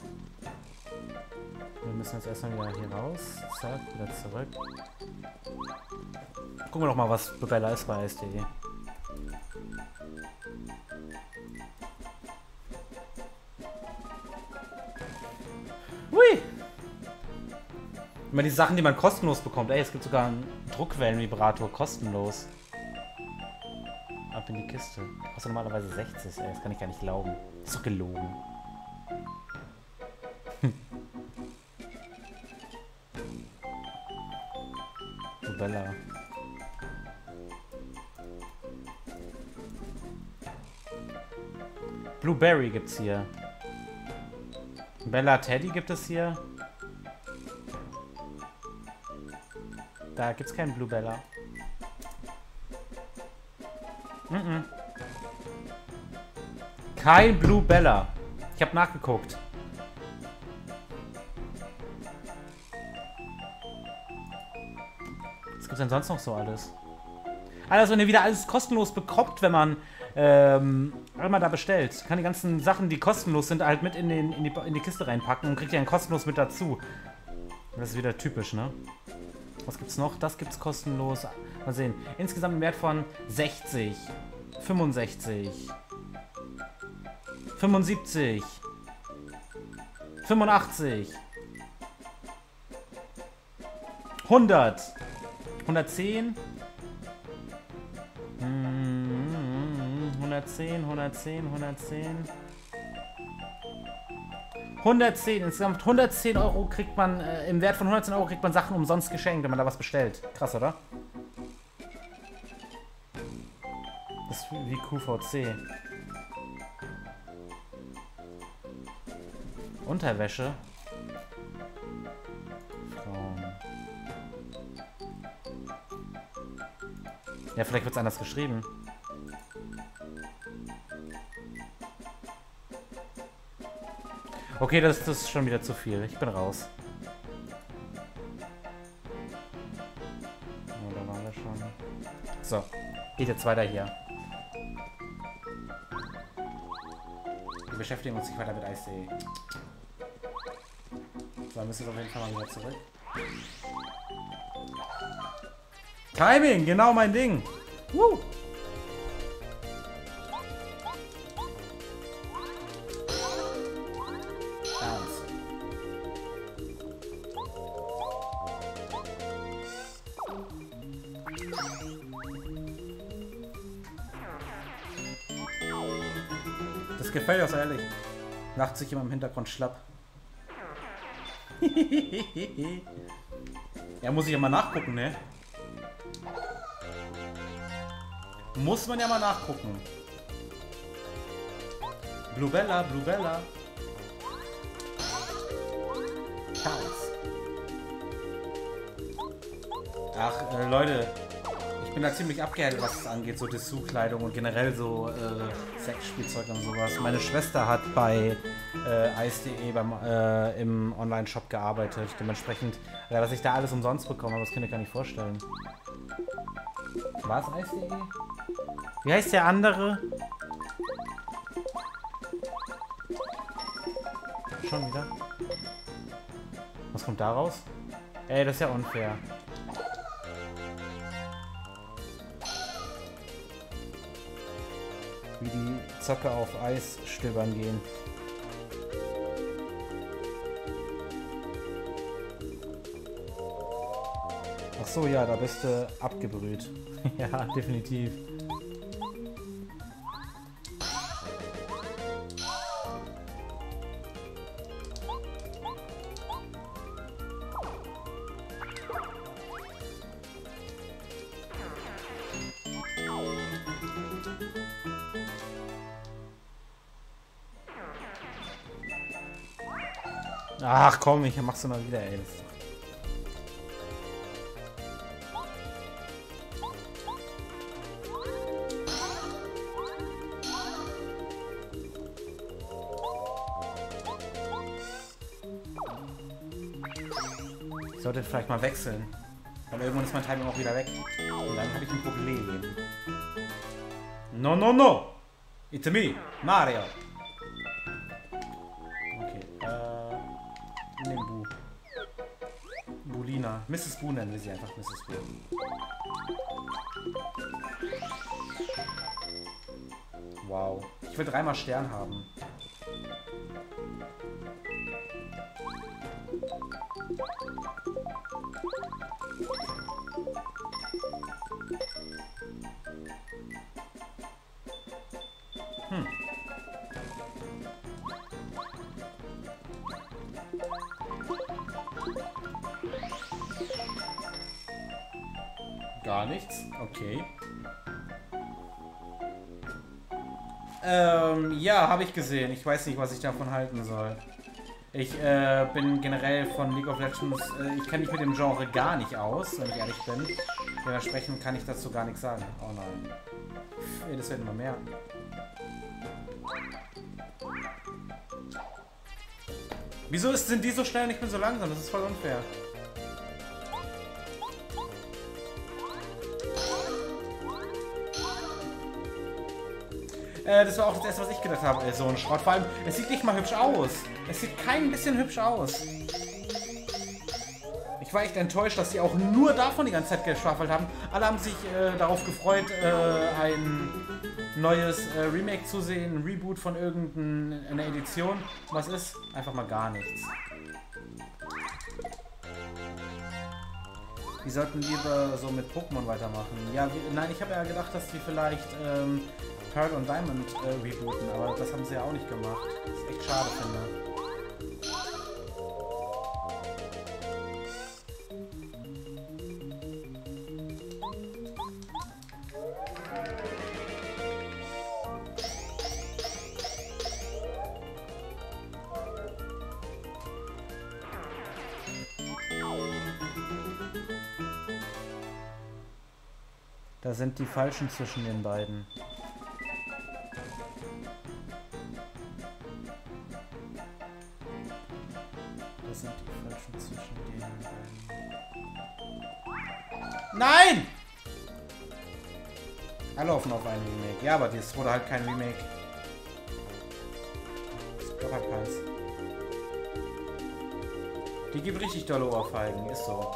Wir müssen jetzt erstmal wieder hier raus. Zack, wieder zurück. Gucken wir doch mal, was Bluebella ist bei Eis.de. Immer die Sachen, die man kostenlos bekommt. Ey, es gibt sogar einen Druckwellenvibrator kostenlos. Ab in die Kiste. Kostet normalerweise 60. Ey, das kann ich gar nicht glauben. Das ist doch gelogen. Bella. Blueberry gibt's hier. Bella Teddy gibt es hier. Da gibt's keinen Bluebella. Kein Blue Bella. Ich habe nachgeguckt. Was gibt's denn sonst noch so alles? Alles, wenn ihr wieder alles kostenlos bekommt, wenn man da bestellt. Kann die ganzen Sachen, die kostenlos sind, halt mit in die Kiste reinpacken und kriegt ihr dann kostenlos mit dazu. Das ist wieder typisch, ne? Was gibt's noch? Das gibt's kostenlos. Mal sehen. Insgesamt einen Wert von 60, 65, 75, 85, 100, 110, 110, 110, 110, 110, insgesamt 110 Euro kriegt man, im Wert von 110 Euro kriegt man Sachen umsonst geschenkt, wenn man da was bestellt. Krass, oder? Das ist wie QVC. Unterwäsche. Frauen. Ja, vielleicht wird es anders geschrieben. Okay, das ist schon wieder zu viel. Ich bin raus. Ja, da waren wir schon. So, geht jetzt weiter hier. Wir beschäftigen uns nicht weiter mit Eis.de. So, dann müssen wir auf jeden Fall mal wieder zurück. Timing, genau mein Ding. Woo. Gefällt das ehrlich. Lacht sich immer im Hintergrund schlapp. Ja, muss ich ja mal nachgucken, ne? Muss man ja mal nachgucken. Blue Bella, Blue Bella. Chaos. Ach, Leute. Ich bin da ziemlich abgehärtet, was es angeht, so Dessous-Kleidung und generell so Sexspielzeug und sowas. Meine Schwester hat bei Eis.de im Online-Shop gearbeitet. Dementsprechend, dass ich da alles umsonst bekomme, aber das kann ich gar nicht vorstellen. War es Eis.de? Wie heißt der andere? Schon wieder? Was kommt da raus? Ey, das ist ja unfair. Wie die Zocker auf Eis stöbern gehen. Ach so, ja, da bist du abgebrüht. Ja, definitiv. Ach komm, ich mach's immer wieder, ey. Ich sollte vielleicht mal wechseln. Aber irgendwann ist mein Timing auch wieder weg. Und dann habe ich ein Problem. No, no, no! It's me, Mario! Mrs. Boo nennen wir sie einfach, Mrs. Boo. Wow. Ich will 3-mal Stern haben. Hm. Gar nichts, okay. Ja, habe ich gesehen. Ich weiß nicht, was ich davon halten soll. Ich bin generell von League of Legends, ich kenne mich mit dem Genre gar nicht aus, wenn ich ehrlich bin. Dementsprechend kann ich dazu gar nichts sagen. Oh nein. Das werden wir mehr. Wieso sind die so schnell und ich bin so langsam? Das ist voll unfair. Das war auch das erste, was ich gedacht habe, so ein Schrott. Vor allem, es sieht nicht mal hübsch aus. Es sieht kein bisschen hübsch aus. Ich war echt enttäuscht, dass sie auch nur davon die ganze Zeit geschwafelt haben. Alle haben sich darauf gefreut, ein neues Remake zu sehen, ein Reboot von irgendeiner Edition. Was ist? Einfach mal gar nichts. Die sollten lieber so mit Pokémon weitermachen. Ja, nein, ich habe ja gedacht, dass die vielleicht Pearl und Diamond rebooten, aber das haben sie ja auch nicht gemacht. Das ist echt schade, finde ich. Da sind die Falschen zwischen den beiden. Nein! Alle hoffen auf einen Remake. Ja, aber das wurde halt kein Remake. Das ist doch ein Preis. Die gibt richtig dolle Ohrfeigen. Ist so.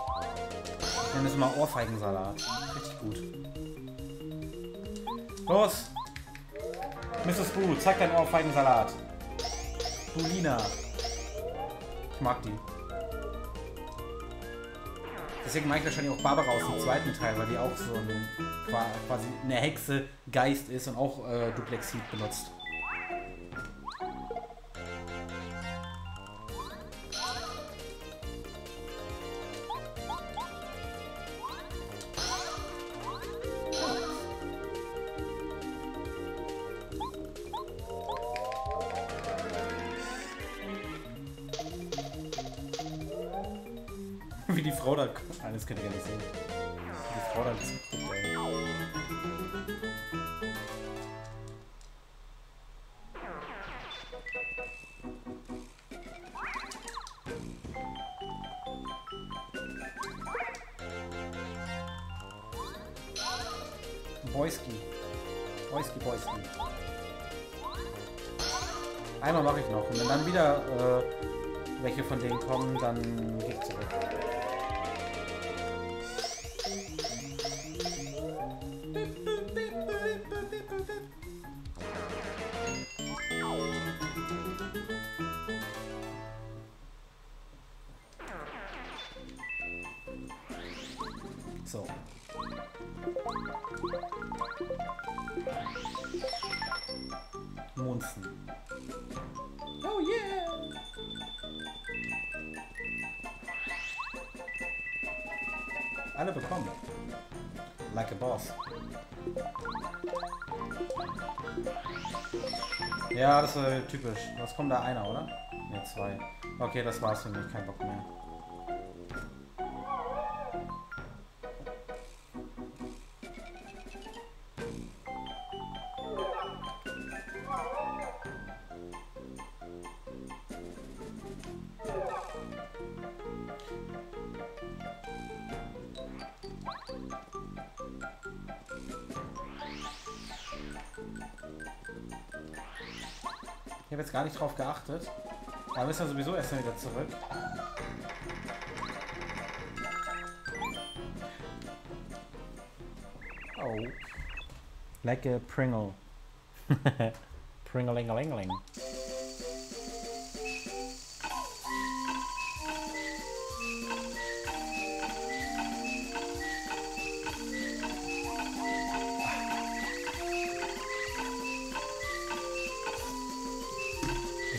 Ich nenne es mal Ohrfeigensalat. Richtig gut. Los! Mrs. Boo, zeig deinen Ohrfeigensalat. Bulina. Ich mag die. Deswegen mag ich wahrscheinlich auch Barbara aus dem zweiten Teil, weil die auch so ein, quasi eine Hexe, Geist ist und auch Duplexid benutzt. Wie die Frau da... Nein, das könnt ihr ja nicht sehen. Die Frau da... Boyski. Boyski, Boyski. Einmal mache ich noch. Und wenn dann wieder welche von denen kommen, dann gehe ich zurück. So. Monster. Oh yeah! Alle bekommen. Like a boss. Ja, das war typisch. Was kommt da? Einer, oder? Ne, zwei. Okay, das war's für mich. Kein Bock mehr. Ich habe jetzt gar nicht drauf geachtet. Da müssen wir sowieso erstmal wieder zurück. Oh. Like a Pringle. Pringelingelingeling.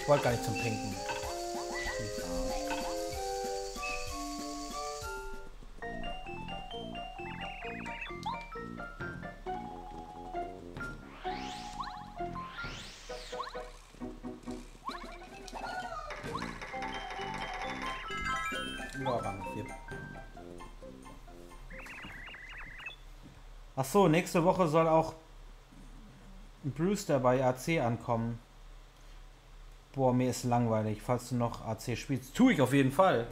Ich wollte gar nicht zum Pinken. Ach so, nächste Woche soll auch Brewster bei AC ankommen. Boah, mir ist langweilig, falls du noch AC spielst. Tue ich auf jeden Fall.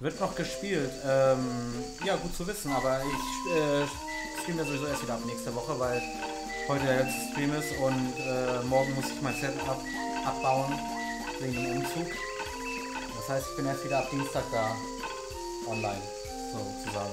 Wird noch gespielt. Ja, gut zu wissen, aber ich streame ja sowieso erst wieder ab nächste Woche, weil heute der letzte Stream ist und morgen muss ich mein Setup abbauen wegen dem Umzug. Das heißt, ich bin erst wieder ab Dienstag da online, sozusagen.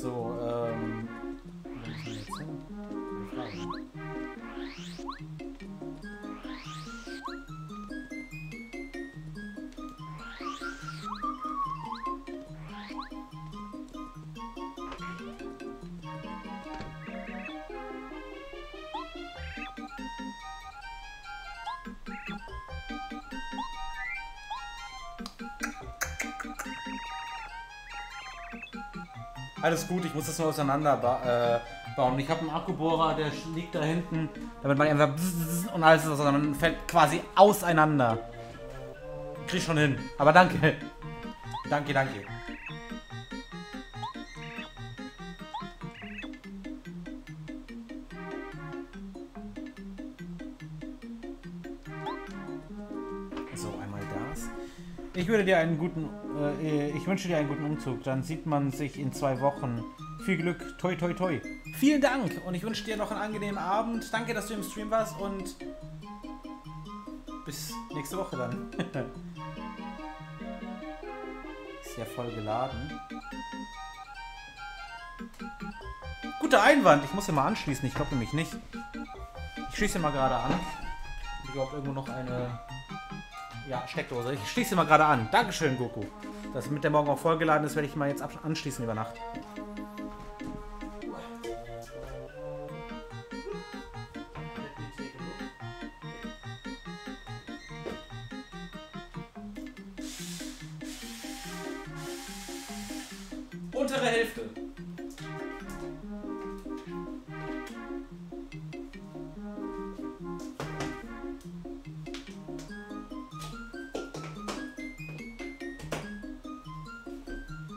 So, alles gut, ich muss das nur auseinander bauen. Ich habe einen Akkubohrer, der liegt da hinten, damit man einfach und alles ist, sondern fällt quasi auseinander. Krieg schon hin, aber danke. Danke, danke. So, einmal das. Ich wünsche dir einen guten Umzug, dann sieht man sich in 2 Wochen. Viel Glück, toi toi toi. Vielen Dank und ich wünsche dir noch einen angenehmen Abend. Danke, dass du im Stream warst und bis nächste Woche dann. Ist ja voll geladen. Guter Einwand, ich muss ja mal anschließen, ich glaube nämlich nicht. Ich schließe mal gerade an. Ich glaube irgendwo noch eine... Ja, Steckdose. Ich schließe mal gerade an. Dankeschön, Goku. Dass mit der Morgen auch vollgeladen ist, werde ich mal jetzt anschließen über Nacht. Untere Hälfte.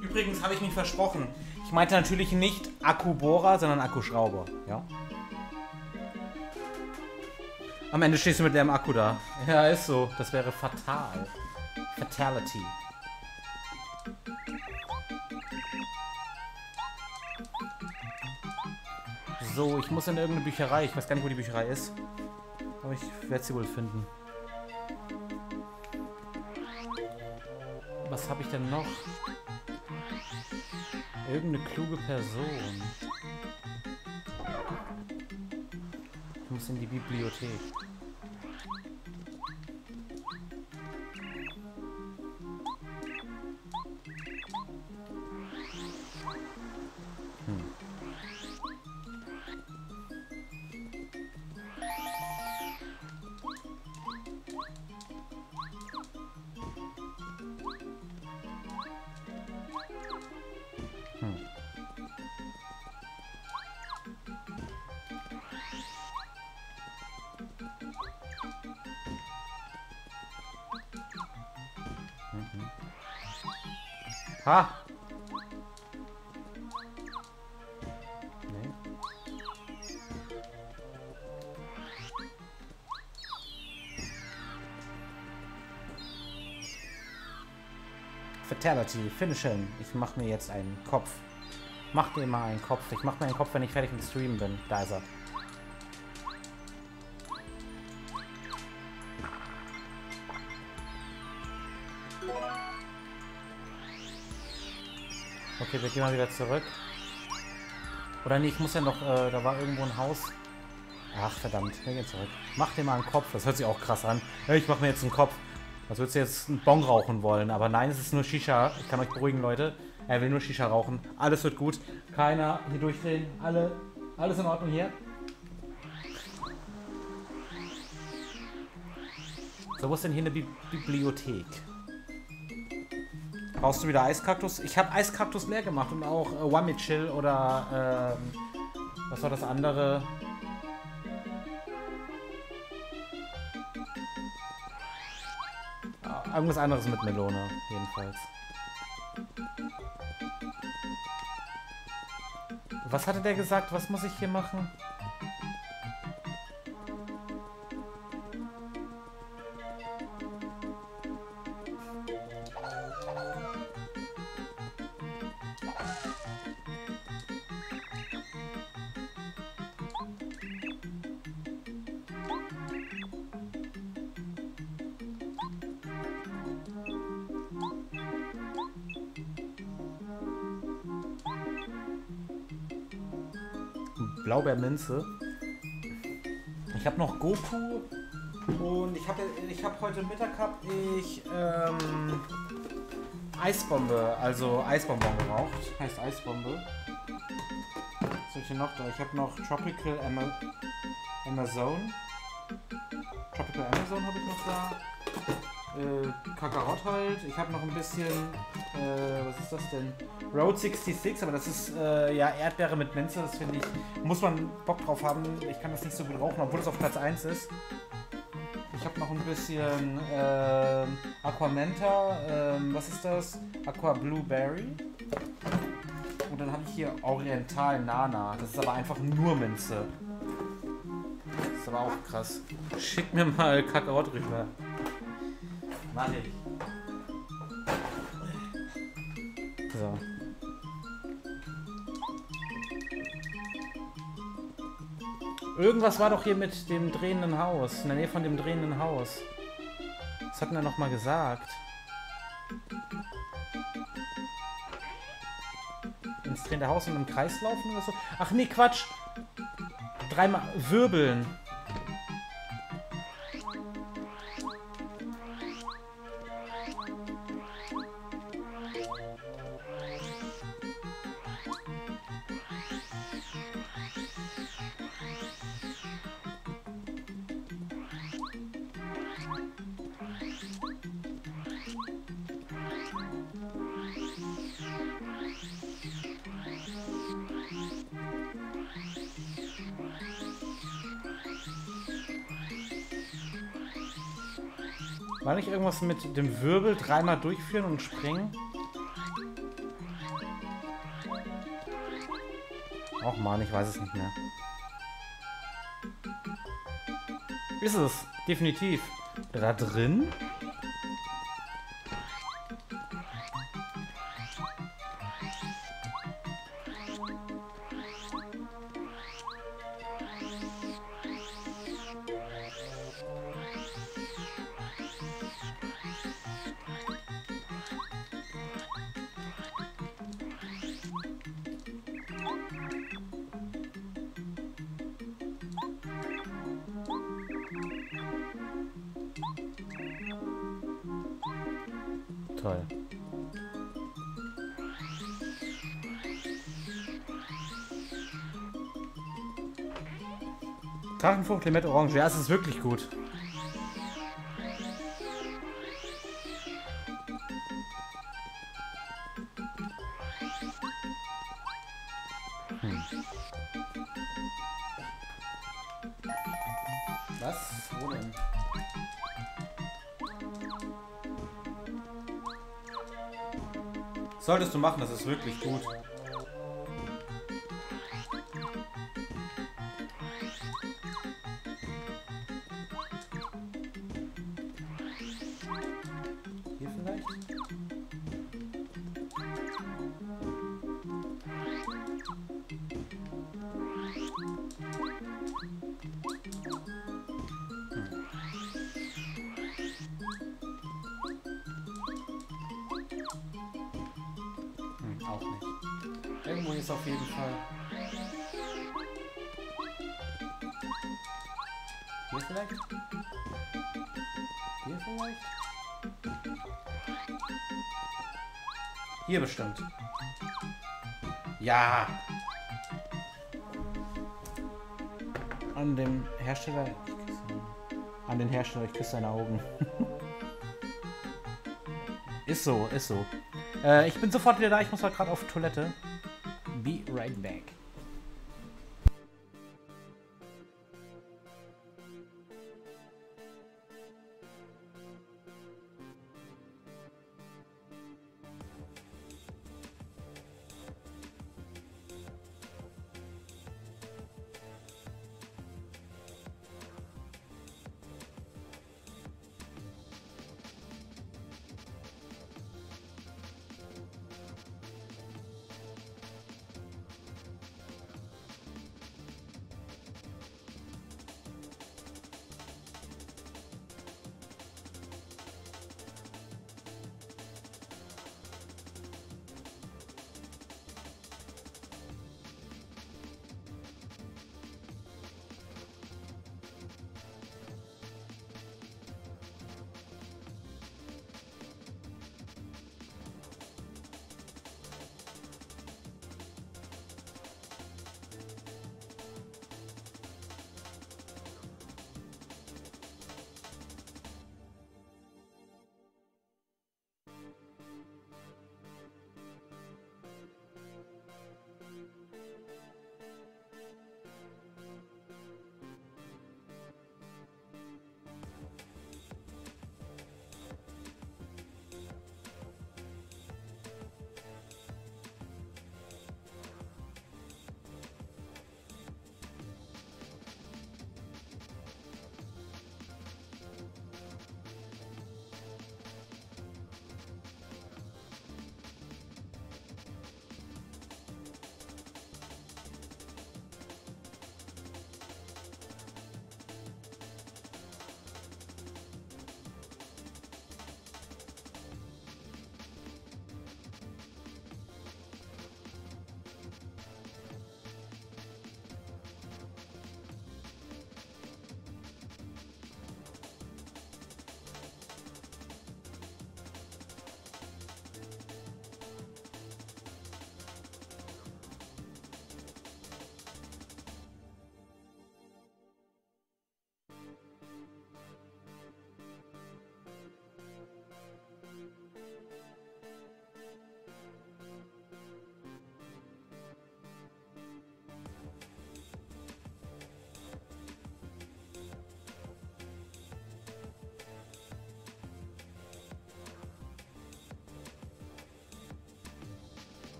Übrigens habe ich mich versprochen. Ich meinte natürlich nicht Akkubohrer, sondern Akkuschrauber. Ja? Am Ende stehst du mit deinem Akku da. Ja, ist so. Das wäre fatal. Fatality. So, ich muss in irgendeine Bücherei. Ich weiß gar nicht, wo die Bücherei ist. Aber ich werde sie wohl finden. Was habe ich denn noch? Irgendeine kluge Person. Ich muss in die Bibliothek. Ha! Nee. Fatality, finish him. Ich mach mir jetzt einen Kopf. Mach dir mal einen Kopf. Ich mach mir einen Kopf, wenn ich fertig mit Streamen bin. Da ist er. Okay, wir gehen mal wieder zurück. Oder nee, ich muss ja noch, da war irgendwo ein Haus. Ach, verdammt, wir gehen zurück. Mach dir mal einen Kopf, das hört sich auch krass an. Ich mach mir jetzt einen Kopf. Was würdest du jetzt einen Bon rauchen wollen? Aber nein, es ist nur Shisha. Ich kann euch beruhigen, Leute. Er will nur Shisha rauchen. Alles wird gut. Keiner hier durchdrehen. Alles in Ordnung hier. So, wo ist denn hier eine Bibliothek? Brauchst du wieder Eiskaktus? Ich habe Eiskaktus leer gemacht und auch Wamichill oder was war das andere? Irgendwas anderes mit Melone, jedenfalls. Was hatte der gesagt? Was muss ich hier machen? Blaubeerminze. Ich habe noch Goku und ich hab heute Mittag habe ich Eisbombe, also Eisbonbon geraucht. Heißt Eisbombe. Was habe ich denn noch da? Ich habe noch Tropical Amazon. Tropical Amazon habe ich noch da. Kakarott halt. Ich habe noch ein bisschen, was ist das denn? Road 66, aber das ist ja Erdbeere mit Minze, das finde ich, muss man Bock drauf haben. Ich kann das nicht so gut rauchen, obwohl es auf Platz 1 ist. Ich habe noch ein bisschen Aquamenta, was ist das? Aqua Blueberry. Und dann habe ich hier Oriental Nana, das ist aber einfach nur Minze. Das ist aber auch krass. Schick mir mal Kakarott rüber. Mach ich. So. Irgendwas war doch hier mit dem drehenden Haus. In der Nähe von dem drehenden Haus. Das hatten wir nochmal gesagt. Ins drehende Haus und im Kreis laufen oder so? Ach nee, Quatsch. Dreimal wirbeln. War nicht irgendwas mit dem Wirbel dreimal durchführen und springen? Och man, ich weiß es nicht mehr. Ist es, definitiv. Da drin? Drachenfrucht, Limette, Orange. Ja, es ist wirklich gut. Was? Wo denn? Solltest du machen, das ist wirklich gut. Hier bestimmt. Ja. An dem Hersteller. An den Hersteller, ich küsse deine Augen. Ist so, ist so. Ich bin sofort wieder da, ich muss halt gerade auf Toilette. Be right back.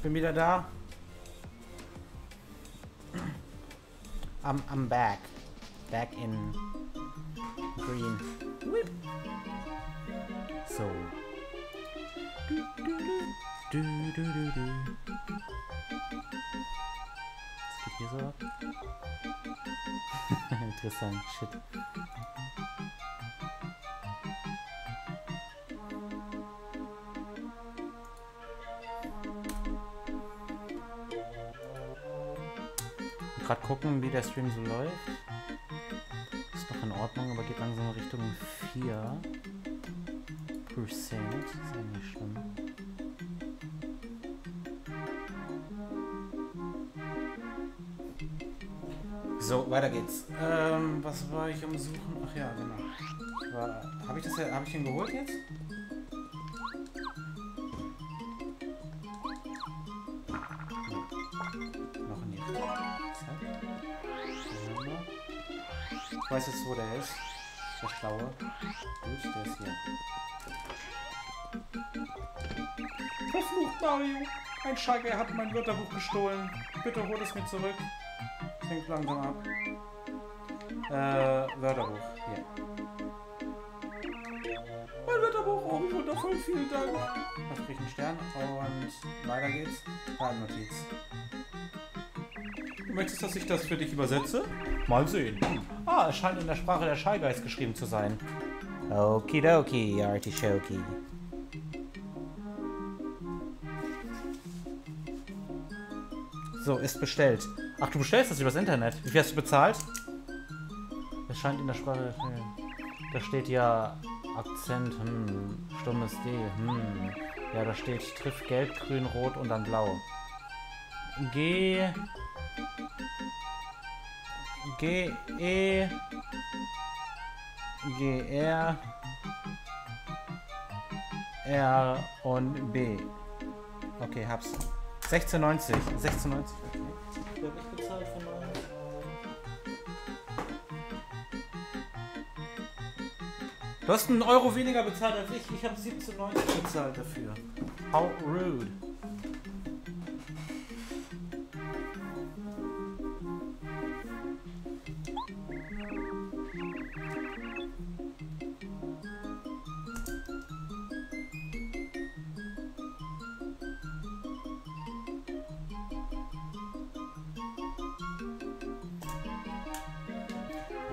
Bin wieder da. I'm back. Back in green. Whip. So. Was geht hier so ab? Interessant, shit. Gerade gucken, wie der Stream so läuft. Ist noch in Ordnung, aber geht langsam Richtung 4%. Ist ja nicht schlimm. So, weiter geht's. Was war ich am Suchen? Ach ja, genau. Hab ich den geholt jetzt? Ich weiß jetzt, wo der ist. der Schlaue. Gut, der ist hier. Verflucht Mario! Ein Schlag, er hat mein Wörterbuch gestohlen. Bitte hol es mir zurück. Das hängt langsam ab. Wörterbuch. Hier. Mein Wörterbuch. Oh, wie wundervoll. Vielen Dank. Das kriegt einen Stern. Und weiter geht's. Notiz. Du möchtest, dass ich das für dich übersetze? Mal sehen. Ah, es scheint in der Sprache der Shy Guys geschrieben zu sein. Okidoki, Artischoki. So, ist bestellt. Ach, du bestellst das übers Internet. Wie viel hast du bezahlt? Es scheint in der Sprache... Da steht ja... Akzent, stummes D, Ja, da steht, trifft gelb, grün, rot und dann blau. G, E, G, R, R und B. Okay, hab's. 16,90. 16,90. Okay. Ich hab ich bezahlt für meine... Du hast einen Euro weniger bezahlt als ich. Ich habe 17,90 bezahlt dafür. How rude.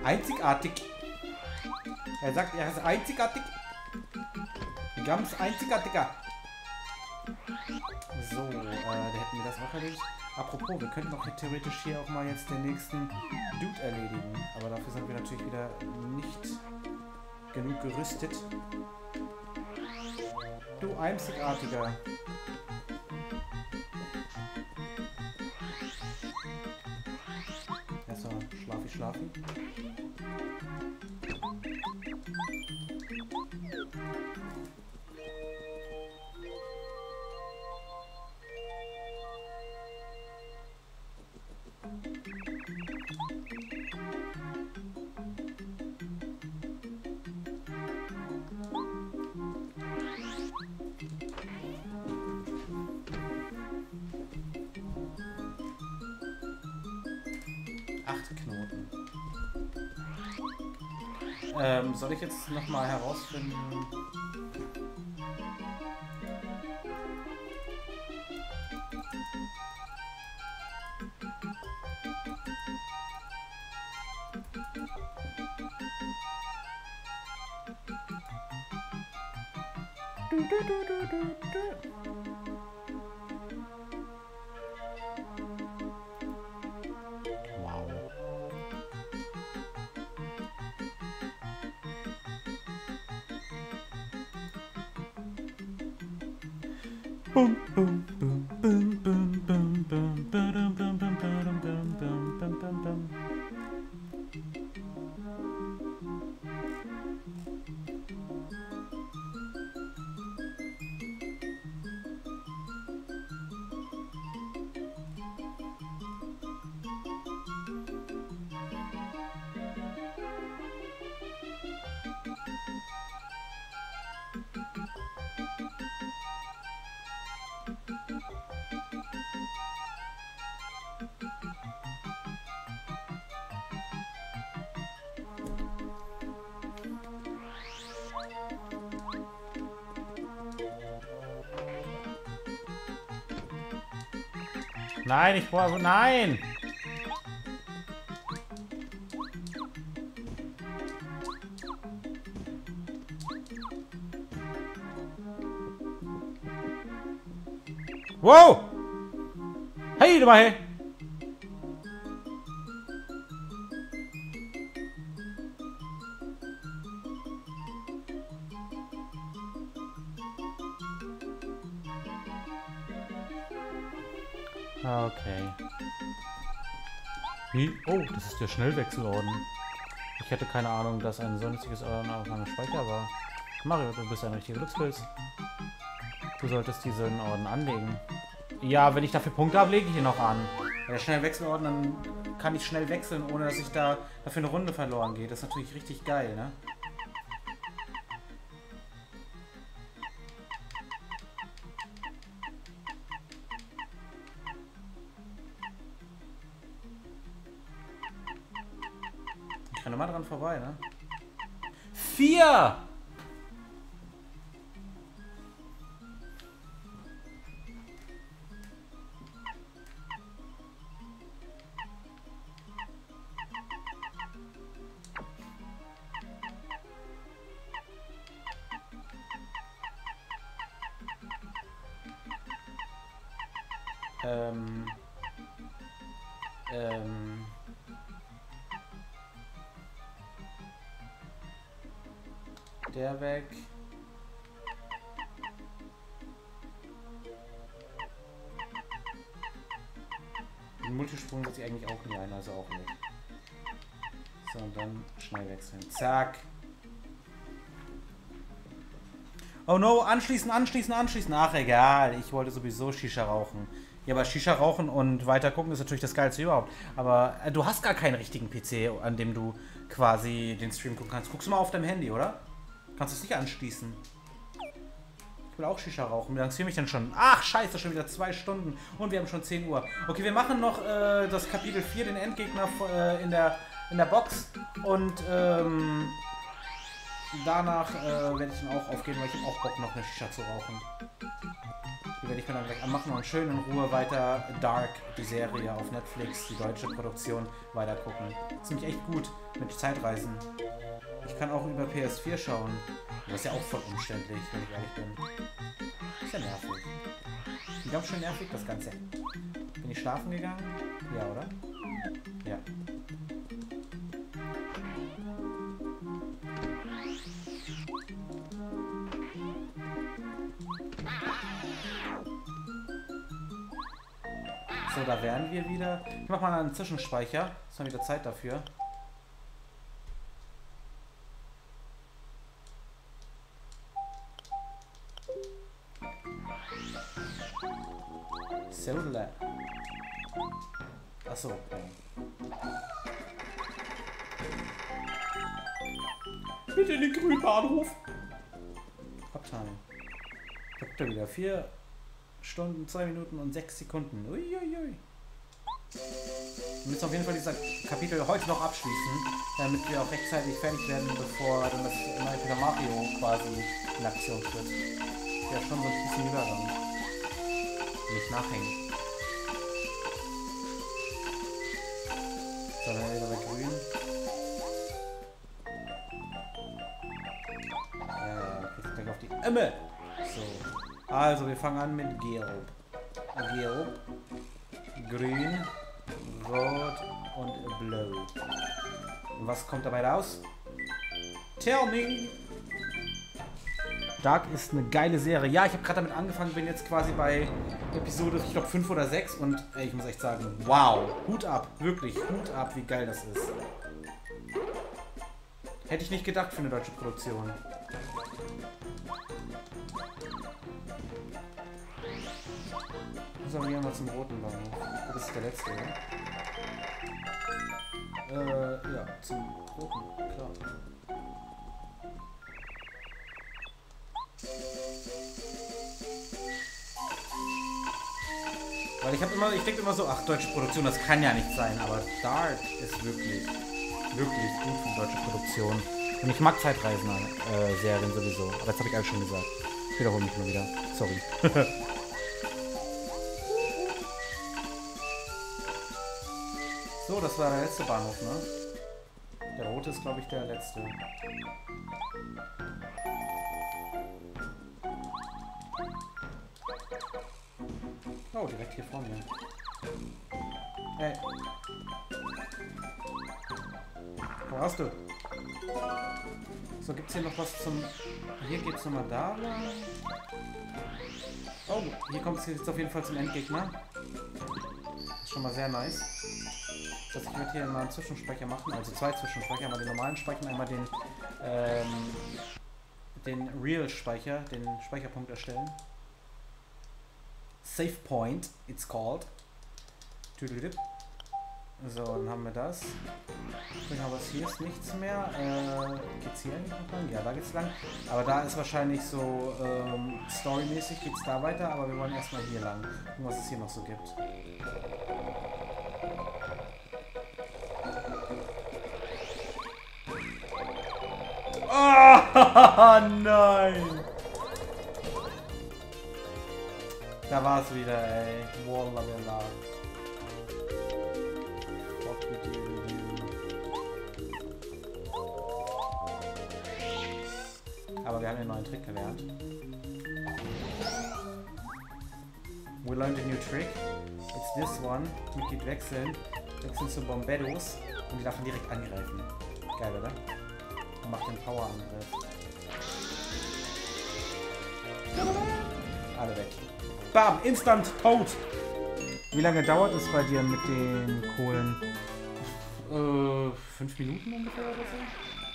Einzigartig. Er sagt, er ist einzigartig. Ganz einzigartiger. So, da hätten wir das auch erledigt. Apropos, wir könnten auch theoretisch hier auch mal jetzt den nächsten Dude erledigen. Aber dafür sind wir natürlich wieder nicht genug gerüstet. Du einzigartiger. Erstmal schlafi, schlafi. Soll ich jetzt nochmal herausfinden? Nein, ich brauche... Nein! Wow! Hey, du mal her! Okay. Wie? Oh, das ist der Schnellwechselorden. Ich hätte keine Ahnung, dass ein sonstiges Orden auf meinem Speicher war. Mario, du bist ein richtiger Glückspilz. Du solltest diesen Orden anlegen. Ja, wenn ich dafür Punkte habe, lege ich ihn noch an. Bei der Schnellwechselorden, dann kann ich schnell wechseln, ohne dass ich dafür eine Runde verloren gehe. Das ist natürlich richtig geil, ne? kann immer dran vorbei, ne? 4! Der weg. Den Multisprung setze ich eigentlich auch nie ein, also auch nicht. So, und dann schnell wechseln. Zack. Oh no, anschließen. Ach, egal. Ich wollte sowieso Shisha rauchen. Ja, aber Shisha rauchen und weiter gucken ist natürlich das Geilste überhaupt. Aber du hast gar keinen richtigen PC, an dem du quasi den Stream gucken kannst. Guckst du mal auf deinem Handy, oder? Kannst du es nicht anschließen? Ich will auch Shisha rauchen. Wie lange filme ich denn schon? Ach, scheiße, schon wieder 2 Stunden. Und wir haben schon 10 Uhr. Okay, wir machen noch das Kapitel 4, den Endgegner in der Box. Und danach werde ich dann auch aufgehen, weil ich habe auch Bock, noch eine Shisha zu rauchen. Die werde ich mir dann gleich anmachen und schön in Ruhe weiter Dark, die Serie auf Netflix, die deutsche Produktion, weiter gucken. Ziemlich echt gut mit Zeitreisen. Ich kann auch über PS4 schauen. Das ist ja auch voll umständlich, wenn ich ehrlich bin. Das ist ja nervig. Ich glaube schon nervig, das Ganze. Bin ich schlafen gegangen? Ja, oder? Ja. So, da wären wir wieder. Ich mach mal einen Zwischenspeicher. Ist mal wieder Zeit dafür. Cellula. Achso. Bitte in den grünen Bahnhof. Abtime. Ich hab da wieder 4 Stunden, 2 Minuten und 6 Sekunden. Uiuiui. Wir müssen auf jeden Fall dieses Kapitel heute noch abschließen, damit wir auch rechtzeitig fertig werden, bevor dann das neue Paper Mario quasi in Aktion tritt. Ja, schon so ein bisschen Übergang. Nicht nachhängen. So, dann wieder bei grün. Jetzt gleich auf die Emme. So. Also, wir fangen an mit Gelb. Gelb, Grün, Rot und Blau. Und was kommt dabei raus? Tell me! Dark ist eine geile Serie. Ja, ich habe gerade damit angefangen, bin jetzt quasi bei Episode, ich glaube, 5 oder 6. Und ich muss echt sagen, wow! Hut ab! Wirklich, Hut ab, wie geil das ist. Hätte ich nicht gedacht für eine deutsche Produktion. Dann gehen wir zum roten Bahnhof. Das ist der letzte, oder? Ja, zum roten, klar. Weil ich denke immer so, ach, deutsche Produktion, das kann ja nicht sein, aber Dark ist wirklich, wirklich gut für deutsche Produktion. Und ich mag Zeitreisen-Serien sowieso, aber das habe ich alles schon gesagt. Ich wiederhole mich nur wieder, sorry. So, das war der letzte Bahnhof, ne? Der rote ist, glaube ich, der letzte. Oh, direkt hier vor mir. Hey. Wo hast du? So, gibt's hier noch was zum... Hier geht's nochmal da lang. Oh, hier kommt es jetzt auf jeden Fall zum Endgegner. Ist schon mal sehr nice. Dass ich werde hier mal einen Zwischenspeicher machen, also 2 Zwischenspeicher, einmal den normalen Speicher und einmal den Real-Speicher, den Speicherpunkt erstellen. Save Point, it's called. Tüdelidip. So, dann haben wir das. Genau, was hier ist nichts mehr. Geht's hier eigentlich noch lang? Ja, da geht's lang. Aber da ist wahrscheinlich so storymäßig geht's da weiter, aber wir wollen erstmal hier lang. Gucken, was es hier noch so gibt. Oh nein! Da war's wieder, ey. Wallalala. Fuck mit dir. Aber wir haben einen neuen Trick gelernt. We learned a new trick. It's this one. Mitglied wechseln. Wechseln zu Bombedos. Und die darf man direkt angreifen. Geil, oder? Und macht den Power-Angriff. Alle weg. Bam! Instant tot! Wie lange dauert es bei dir mit den Kohlen? 5 Minuten ungefähr oder so?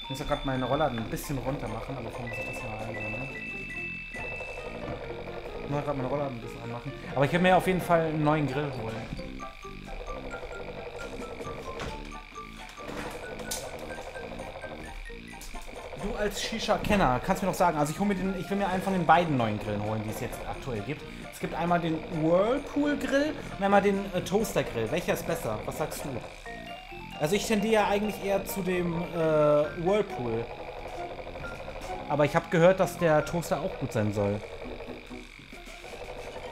Ich muss ja gerade meine Roller ein bisschen runter machen, aber ich muss das mal einbauen, ne? Ich muss gerade meine Roller ein bisschen anmachen. Aber ich werde mir auf jeden Fall einen neuen Grill holen. Du als Shisha-Kenner kannst mir noch sagen, also ich will mir einen von den beiden neuen Grillen holen, die es jetzt aktuell gibt. Es gibt einmal den Whirlpool-Grill und einmal den Toaster-Grill. Welcher ist besser? Was sagst du? Also ich tendiere ja eigentlich eher zu dem Whirlpool. Aber ich habe gehört, dass der Toaster auch gut sein soll.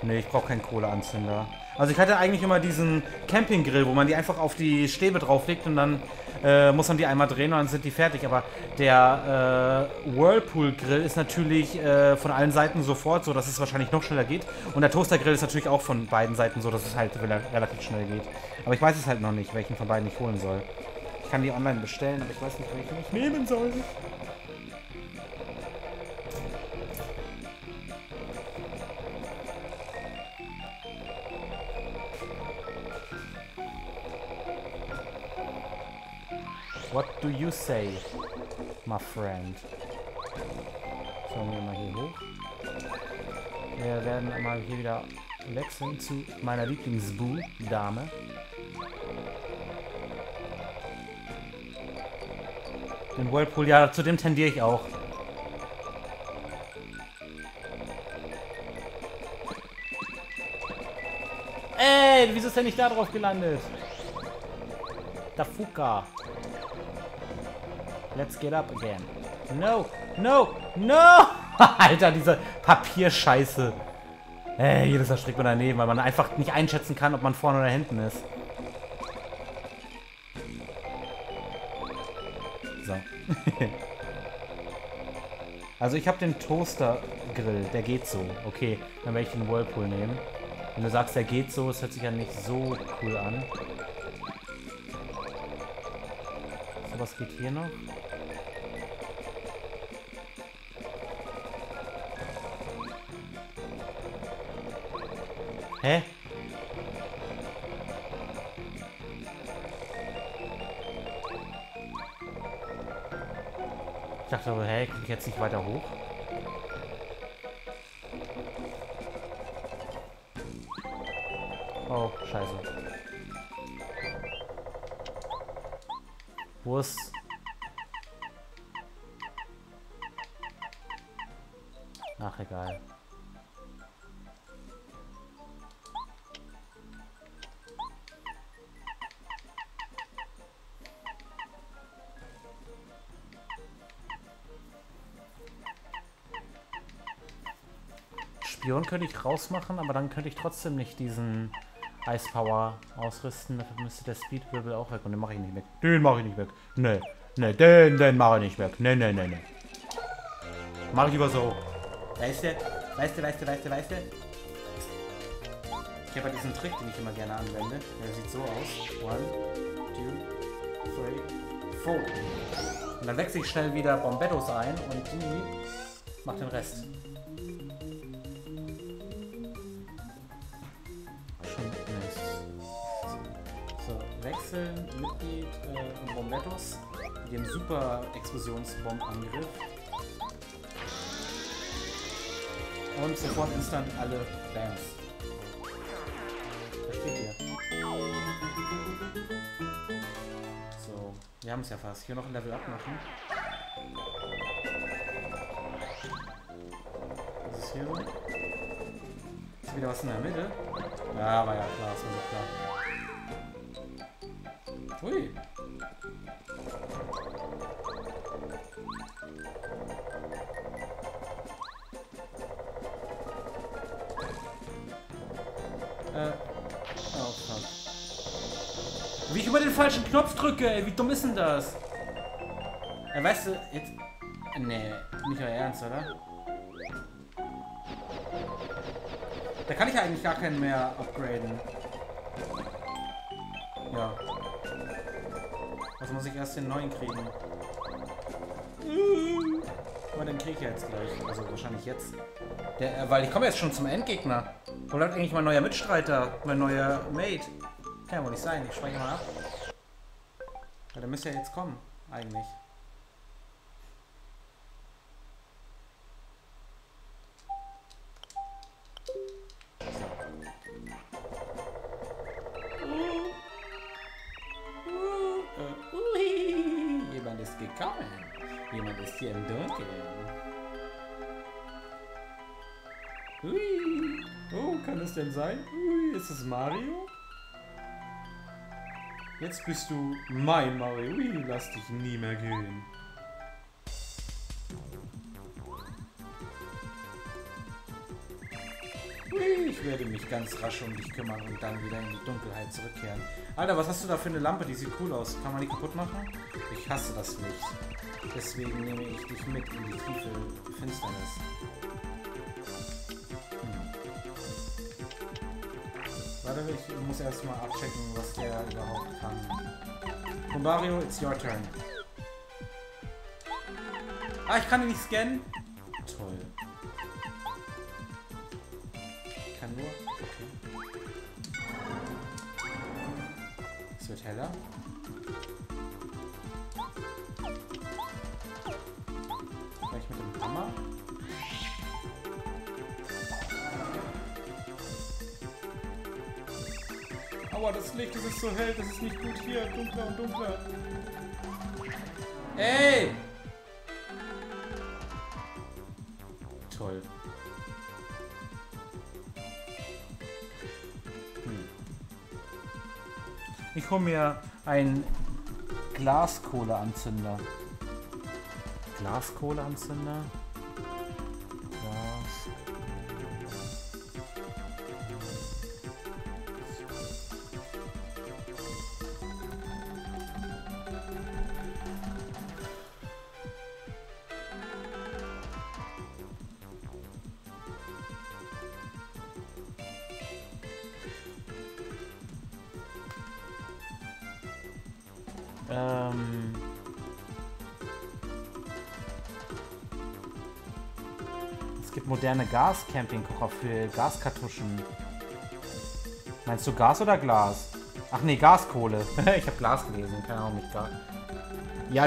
Nee, ich brauche keinen Kohleanzünder. Also ich hatte eigentlich immer diesen Campinggrill, wo man die einfach auf die Stäbe drauflegt und dann muss man die einmal drehen und dann sind die fertig. Aber der Whirlpool-Grill ist natürlich von allen Seiten sofort so, dass es wahrscheinlich noch schneller geht. Und der Toaster-Grill ist natürlich auch von beiden Seiten so, dass es halt relativ schnell geht. Aber ich weiß es halt noch nicht, welchen von beiden ich holen soll. Ich kann die online bestellen, aber ich weiß nicht, welchen ich nehmen soll. What do you say, my friend? Schauen wir mal hier hoch. Wir werden mal hier wieder wechseln zu meiner Lieblingsbu-Dame. Den Whirlpool, ja, zu dem tendiere ich auch. Ey, wieso ist der nicht da drauf gelandet? Da Fuka. Let's get up again. No, no, no! Alter, diese Papierscheiße. Ey, jedes Mal schlägt man daneben, weil man einfach nicht einschätzen kann, ob man vorne oder hinten ist. So. Also ich habe den Toaster-Grill, der geht so. Okay, dann werde ich den Whirlpool nehmen. Wenn du sagst, der geht so, es hört sich ja nicht so cool an. So, was geht hier noch? Hä? Ich dachte, aber, hä, komme ich jetzt nicht weiter hoch? Oh, scheiße. Wo ist... Ach, egal. Könnte ich rausmachen, aber dann könnte ich trotzdem nicht diesen Ice Power ausrüsten. Dafür müsste der Speedwirbel auch weg und den mache ich nicht weg. Den mache ich nicht weg. Nee, nee, den mache ich nicht weg. Nee, nee, nee, nee. Mach ich lieber so. Weißt du. Ich habe ja diesen Trick, den ich immer gerne anwende. Der sieht so aus. 1, 2, 3, 4. Und dann wechsle ich schnell wieder Bombettos ein und die macht den Rest. Mitglied von Bombettos mit dem super Explosionsbombenangriff und sofort instant alle Bams. Da steht hier. So, wir haben es ja fast. Hier noch ein Level abmachen. Was ist hier so? Ist wieder was in der Mitte? Ja, war ja klar, ist mir so klar. Ui. Wie ich über den falschen Knopf drücke, ey, wie dumm ist denn das? Ja, weißt du, jetzt... Nee, nicht euer Ernst, oder? Da kann ich ja eigentlich gar keinen mehr upgraden. Ja. Also muss ich erst den neuen kriegen. Aber den kriege ich ja jetzt gleich. Also wahrscheinlich jetzt. Weil ich komme jetzt schon zum Endgegner. Wo bleibt eigentlich mein neuer Mitstreiter? Mein neuer Mate? Kann ja wohl nicht sein. Ich speichere mal ab. Ja, der müsste ja jetzt kommen. Eigentlich. Jemand ist gekommen. Jemand ist hier im Dunkeln. Ui. Oh, kann es denn sein? Ui, ist es Mario? Jetzt bist du mein Mario. Ui, lass dich nie mehr gehen. Ui, ich werde mich ganz rasch um dich kümmern und dann wieder in die Dunkelheit zurückkehren. Alter, was hast du da für eine Lampe? Die sieht cool aus. Kann man die kaputt machen? Ich hasse das nicht. Deswegen nehme ich dich mit in die tiefe Finsternis. Warte, ich muss erstmal abchecken, was der überhaupt kann. Und Mario, it's your turn. Ah, ich kann ihn nicht scannen? Toll. Ich kann nur... Okay. Es wird heller. Vielleicht mit dem Hammer. Aua, das Licht, das ist so hell, das ist nicht gut hier. Dunkler und dunkler. Ey! Toll. Hm. Ich hole mir einen Glaskohleanzünder. Glaskohleanzünder? Es gibt moderne Gas-Campingkocher für Gaskartuschen. Meinst du Gas oder Glas? Ach nee, Gaskohle. Ich habe Glas gelesen, keine Ahnung, nicht Gas. Ja,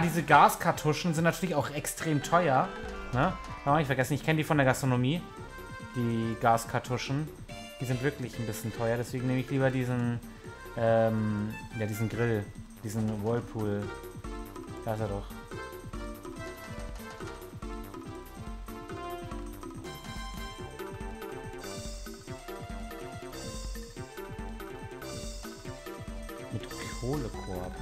diese Gaskartuschen sind natürlich auch extrem teuer. Ne? Oh, ich vergesse nicht, ich kenne die von der Gastronomie. Die Gaskartuschen. Die sind wirklich ein bisschen teuer, deswegen nehme ich lieber diesen... ja, diesen Grill, diesen Whirlpool. Da ist er doch. Mit Kohlekorb.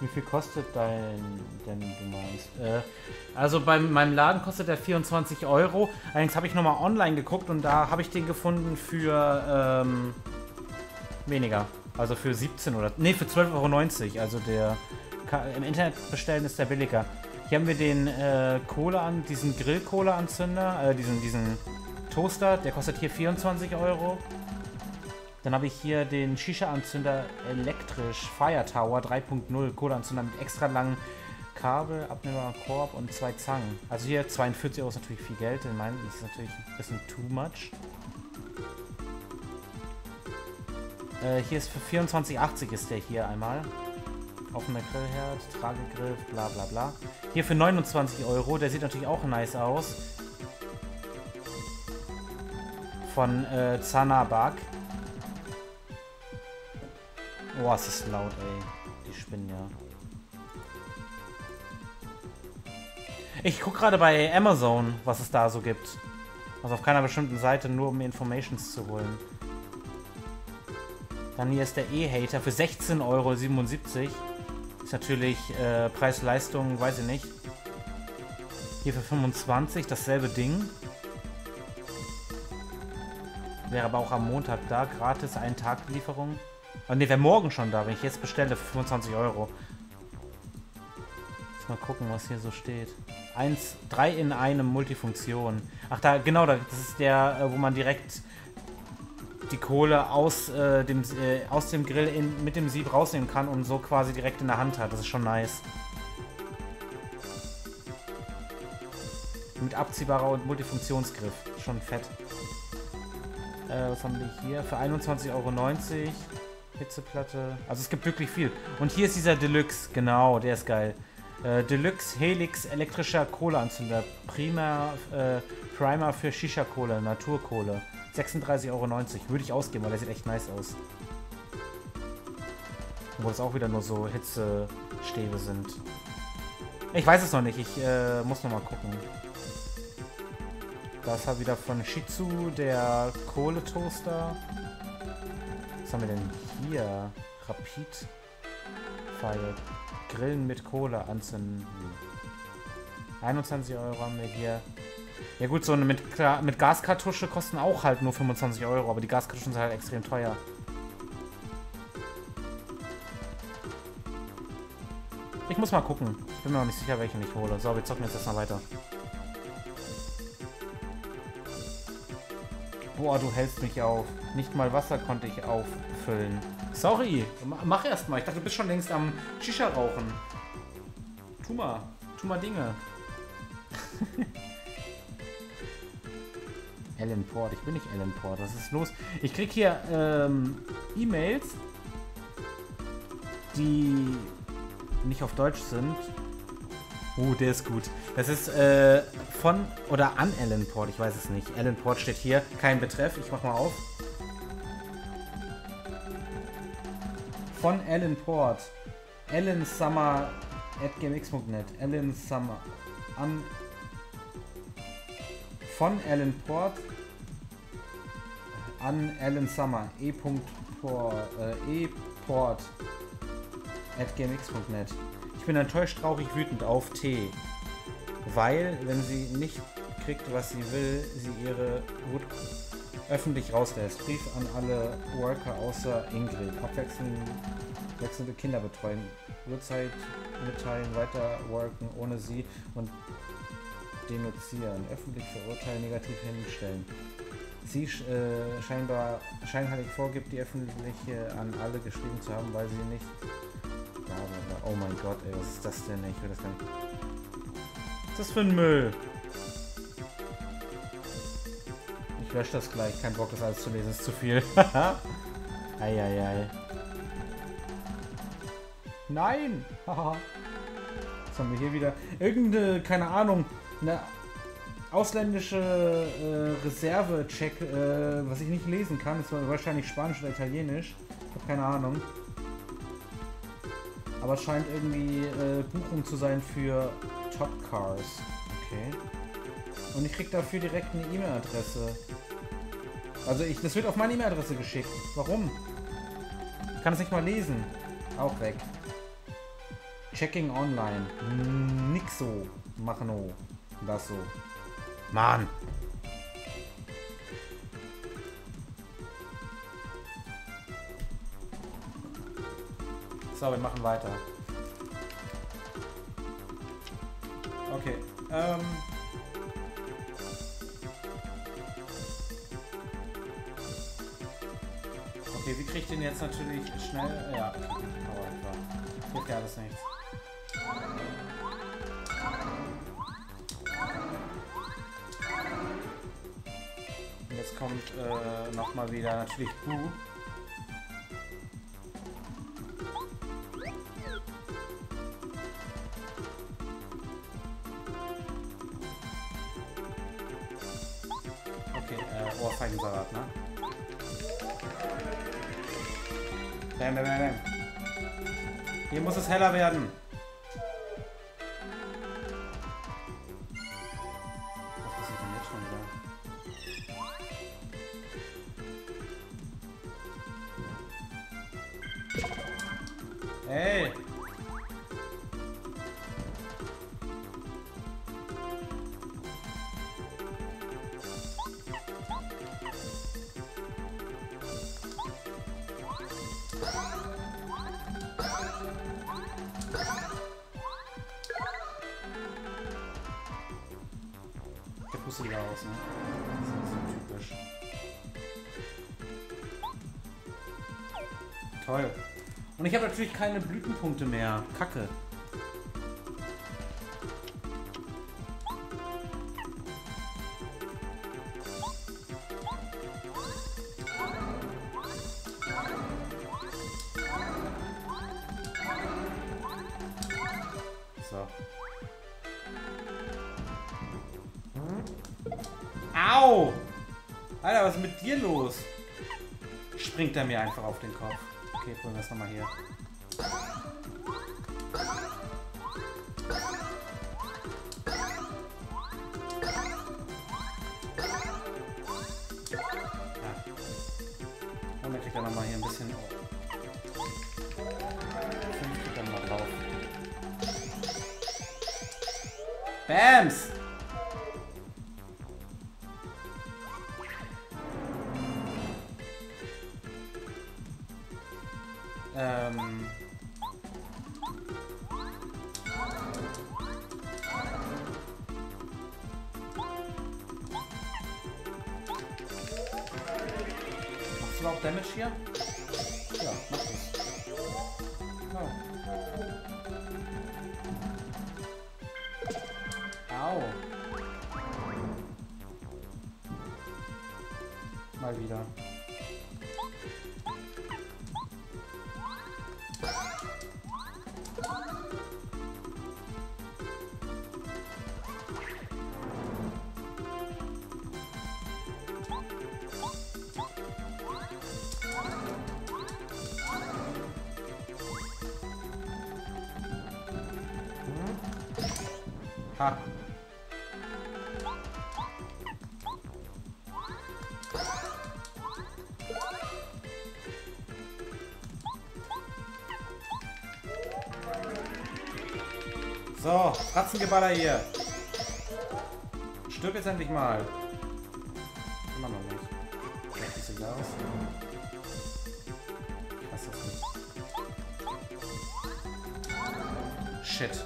Wie viel kostet dein, denn du meinst? Also bei meinem Laden kostet der 24 Euro. Allerdings habe ich nochmal online geguckt und da habe ich den gefunden für weniger. Also für 17 oder... Ne, für 12,90 Euro. Also der... Im Internet bestellen ist der billiger. Hier haben wir den diesen Grillkohleanzünder, diesen Toaster. Der kostet hier 24 Euro. Dann habe ich hier den Shisha-Anzünder elektrisch, Fire Tower 3.0, Kohleanzünder mit extra langen Kabel, abnehmbarem Korb und 2 Zangen. Also hier 42 Euro ist natürlich viel Geld, in meinem ist es natürlich ein bisschen too much. Hier ist für 24,80 ist der hier einmal. Offener Grillherd, Tragegrill, bla bla bla. Hier für 29 €, der sieht natürlich auch nice aus. Von Zanabak. Oh, es ist laut, ey. Die spinnen ja. Ich gucke gerade bei Amazon, was es da so gibt. Also auf keiner bestimmten Seite, nur um Informations zu holen. Dann hier ist der E-Hater für 16,77 €. Ist natürlich Preis-Leistung, weiß ich nicht. Hier für 25, dasselbe Ding. Wäre aber auch am Montag da, gratis, einen Tag Lieferung. Oh ne, wäre morgen schon da, wenn ich jetzt bestelle für 25 €. Jetzt mal gucken, was hier so steht. 3 in einem Multifunktion. Ach da, genau, das ist der, wo man direkt die Kohle aus dem Grill mit dem Sieb rausnehmen kann und so quasi direkt in der Hand hat. Das ist schon nice. Mit abziehbarer und Multifunktionsgriff. Schon fett. Was haben wir hier? Für 21,90 € Hitzeplatte. Also es gibt wirklich viel. Und hier ist dieser Deluxe. Genau, der ist geil. Deluxe Helix elektrischer Kohleanzünder. Primer für Shisha-Kohle, Naturkohle. 36,90 € würde ich ausgeben, weil der sieht echt nice aus. Wo es auch wieder nur so Hitzestäbe sind. Ich weiß es noch nicht, ich muss noch mal gucken. Das war wieder von Shizu, der Kohletoaster. Was haben wir denn hier? Rapid Fire. Grillen mit Kohle anzünden. 21 € haben wir hier. Ja gut, so eine mit Gaskartusche kosten auch halt nur 25 €, aber die Gaskartuschen sind halt extrem teuer. Ich muss mal gucken. Ich bin mir noch nicht sicher, welche ich hole. So, wir zocken jetzt erstmal weiter. Boah, du hältst mich auf. Nicht mal Wasser konnte ich auffüllen. Sorry, mach erstmal. Ich dachte, du bist schon längst am Shisha rauchen. Tu mal Dinge. Alan Port, ich bin nicht Alan Port, was ist los? Ich krieg hier E-Mails, die nicht auf Deutsch sind. Oh, der ist gut. Das ist von oder an Alan Port, ich weiß es nicht. Alan Port steht hier, kein Betreff, ich mach mal auf. Von Alan Port, alensummer@gmx.net, alensummer an... Von Alan Port an Alan Summer e.port@gmx.net. Ich bin enttäuscht, traurig, wütend auf T. Weil, wenn sie nicht kriegt, was sie will, sie ihre Wut öffentlich rauslässt. Brief an alle Worker außer Ingrid. Abwechselnde Kinder betreuen. Uhrzeit mitteilen, weiter worken ohne sie und denunzieren, öffentlich verurteilen, negativ hinstellen. Sie scheinheilig vorgibt, die öffentliche an alle geschrieben zu haben, weil sie nicht... Oh mein Gott, ey, was ist das denn? Ich will das gar nicht... Was ist das für ein Müll? Ich lösche das gleich, kein Bock, das alles zu lesen, ist zu viel. Eieiei. Nein! Was haben wir hier wieder? Irgendeine, keine Ahnung, eine ausländische Reserve-Check, was ich nicht lesen kann. Das war wahrscheinlich Spanisch oder Italienisch. Ich habe keine Ahnung. Aber es scheint irgendwie Buchung zu sein für Top Cars. Okay. Und ich krieg dafür direkt eine E-Mail-Adresse. Also das wird auf meine E-Mail-Adresse geschickt. Warum? Ich kann es nicht mal lesen. Auch weg. Checking online. Nix so. Machen no. Das so. Mann! So, wir machen weiter. Okay. Okay, wie kriegt den jetzt natürlich schnell... Ja. Aber geht ja alles nichts. Jetzt kommt nochmal wieder natürlich Bu. Ohrfeigensalat, ne? Bam, bam, bam, bam. Hier muss es heller werden. Was passiert denn jetzt schon wieder? Hey! Und ich habe natürlich keine Blütenpunkte mehr. Kacke. So. Au! Alter, was ist mit dir los? Springt er mir einfach auf den Kopf. Okay, holen wir es nochmal hier. Ja. Und dann kriegt er nochmal hier ein bisschen. Dann kriegt er nochmal drauf. Bams! Ha. So, Ratzengeballer hier. Stirb jetzt endlich mal. Immer noch nicht. Vielleicht ist egal. Ich weiß das nicht. Shit.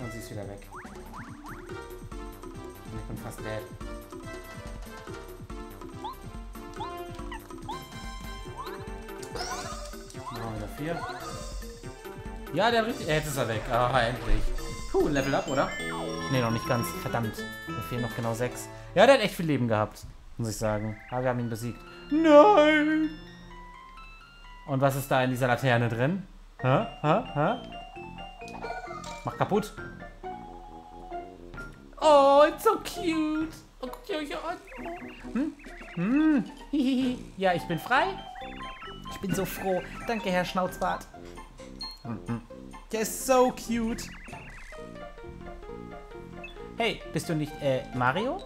Und sie ist wieder weg. Und ich bin fast dead. Machen wir wieder 4. Ja, der richtig. Jetzt ist er weg. Ah, endlich. Puh, Level up, oder? Ne, noch nicht ganz. Verdammt. Mir fehlen noch genau 6. Ja, der hat echt viel Leben gehabt, muss ich sagen. Aber wir haben ihn besiegt. Nein! Und was ist da in dieser Laterne drin? Hä? Hä? Hä? Mach kaputt. Oh, it's so cute. Oh, guck dir euch an. Hm? Hm. Hihihi. Ja, ich bin frei. Ich bin so froh. Danke, Herr Schnauzbart. Der ist so cute. Hey, bist du nicht, Mario?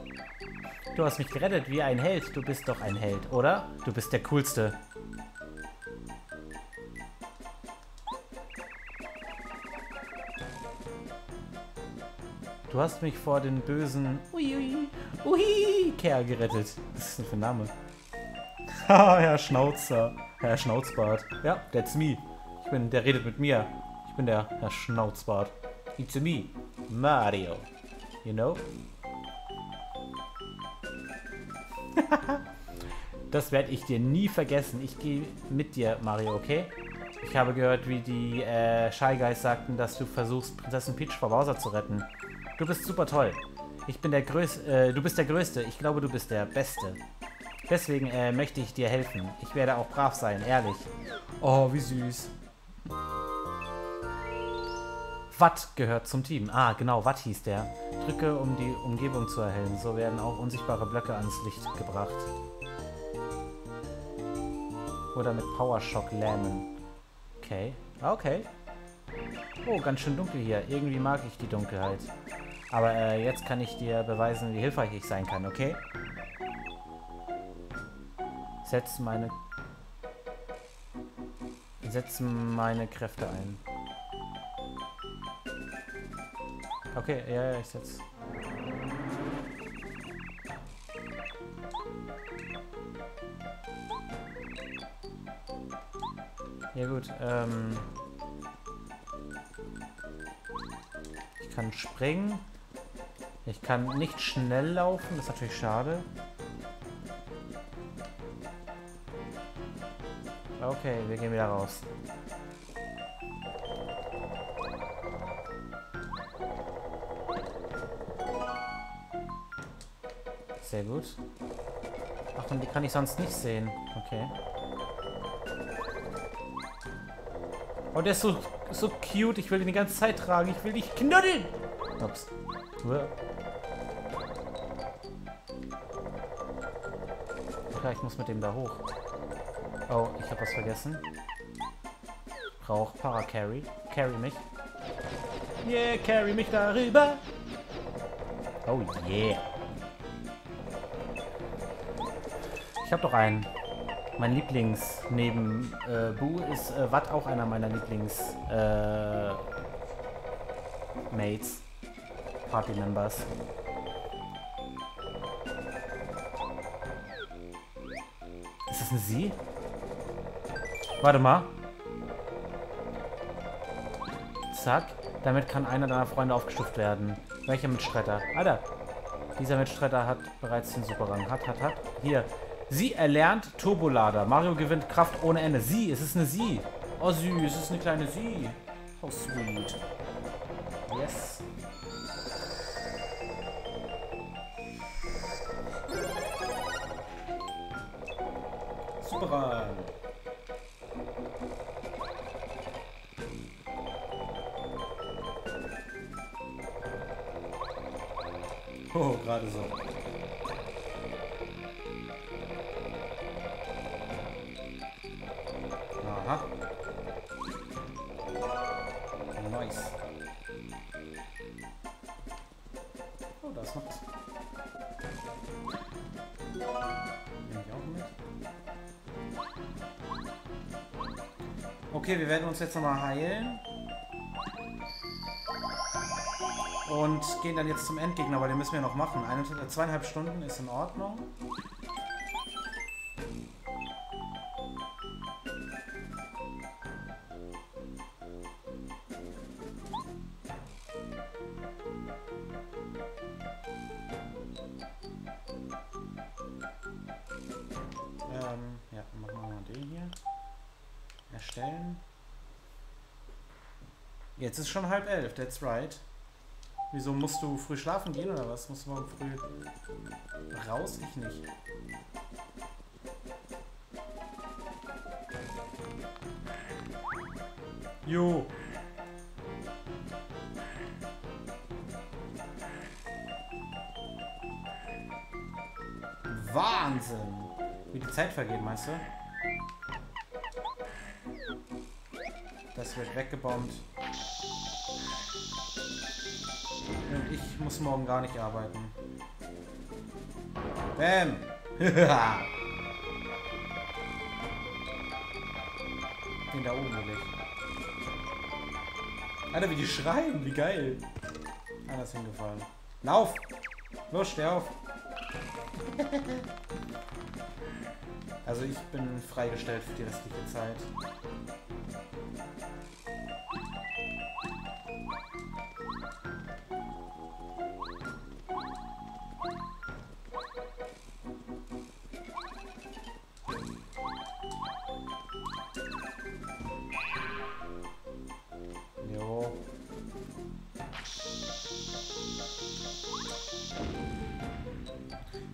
Du hast mich gerettet wie ein Held. Du bist doch ein Held, oder? Du bist der Coolste. Du hast mich vor den bösen Kerl gerettet. Was ist denn für ein Name? Haha, Herr Schnauzer. Herr Schnauzbart. Ja, that's me. Ich bin, der redet mit mir. Ich bin der Herr Schnauzbart. It's me, Mario. You know? Das werde ich dir nie vergessen. Ich gehe mit dir, Mario, okay? Ich habe gehört, wie die Shy Guys sagten, dass du versuchst, Prinzessin Peach vor Bowser zu retten. Du bist super toll. Ich bin der Größte. Du bist der Größte. Ich glaube, du bist der Beste. Deswegen möchte ich dir helfen. Ich werde auch brav sein, ehrlich. Oh, wie süß. Watt gehört zum Team. Ah, genau, Watt hieß der. Drücke, um die Umgebung zu erhellen. So werden auch unsichtbare Blöcke ans Licht gebracht. Oder mit Powershock lähmen. Okay. Okay. Oh, ganz schön dunkel hier. Irgendwie mag ich die Dunkelheit. Aber jetzt kann ich dir beweisen, wie hilfreich ich sein kann, okay? Setz meine Kräfte ein. Okay, ja, ich setz. Ja gut, ich kann springen. Ich kann nicht schnell laufen, das ist natürlich schade. Okay, wir gehen wieder raus. Sehr gut. Ach, und die kann ich sonst nicht sehen. Okay. Oh, der ist so cute. Ich will ihn die ganze Zeit tragen. Ich will dich knuddeln. Ups. Okay, ich muss mit dem da hoch. Oh, ich habe was vergessen. Ich brauche Para-Carry. Carry mich. Yeah, carry mich darüber. Oh yeah. Ich habe doch einen. Mein Lieblings neben Bu ist Watt auch einer meiner Lieblings Mates. Party Members. Ist das eine Sie? Warte mal. Zack. Damit kann einer deiner Freunde aufgestuft werden. Welcher Mitstreiter? Alter. Dieser Mitstreiter hat bereits den Superrang. Hat. Hier. Sie erlernt Turbolader. Mario gewinnt Kraft ohne Ende. Sie. Es ist eine Sie. Oh, süß. Es ist eine kleine Sie. Oh, sweet. Yes. Superrang. Oh, gerade so. Aha. Nice. Oh, da ist noch was. Nehme ich auch mit. Okay, wir werden uns jetzt nochmal heilen. Und gehen dann jetzt zum Endgegner, weil den müssen wir noch machen. 2,5 Stunden ist in Ordnung. Ja, machen wir mal den hier. Erstellen. Jetzt ist schon 10:30, that's right. Wieso musst du früh schlafen gehen oder was? Musst du morgen früh raus? Ich nicht. Jo. Wahnsinn! Wie die Zeit vergeht, meinst du? Das wird weggebombt. Und ich muss morgen gar nicht arbeiten. Bam! Den da oben will ich. Alter, wie die schreien! Wie geil! Anders hingefallen. Lauf! Los, steh auf! Also ich bin freigestellt für die restliche Zeit.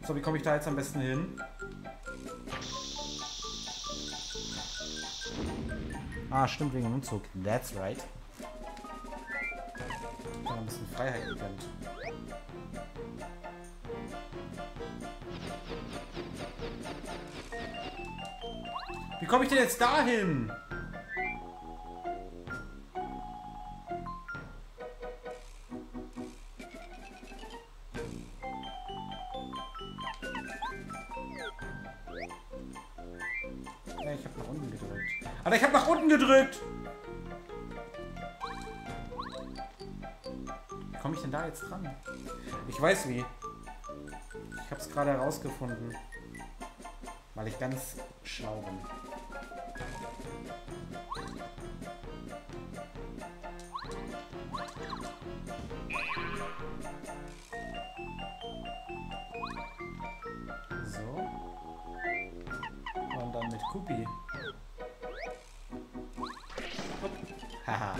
So, wie komme ich da jetzt am besten hin? Ah, stimmt, wegen dem Umzug. That's right. Ich habe ein bisschen Freiheit gegönnt. Wie komme ich denn jetzt dahin? Ja, ich habe nach unten gedrückt. Alter, ich habe nach unten gedrückt! Wie komme ich denn da jetzt dran? Ich weiß wie. Ich habe es gerade herausgefunden. Weil ich ganz schlau bin. So. Und dann mit Kupi. Haha.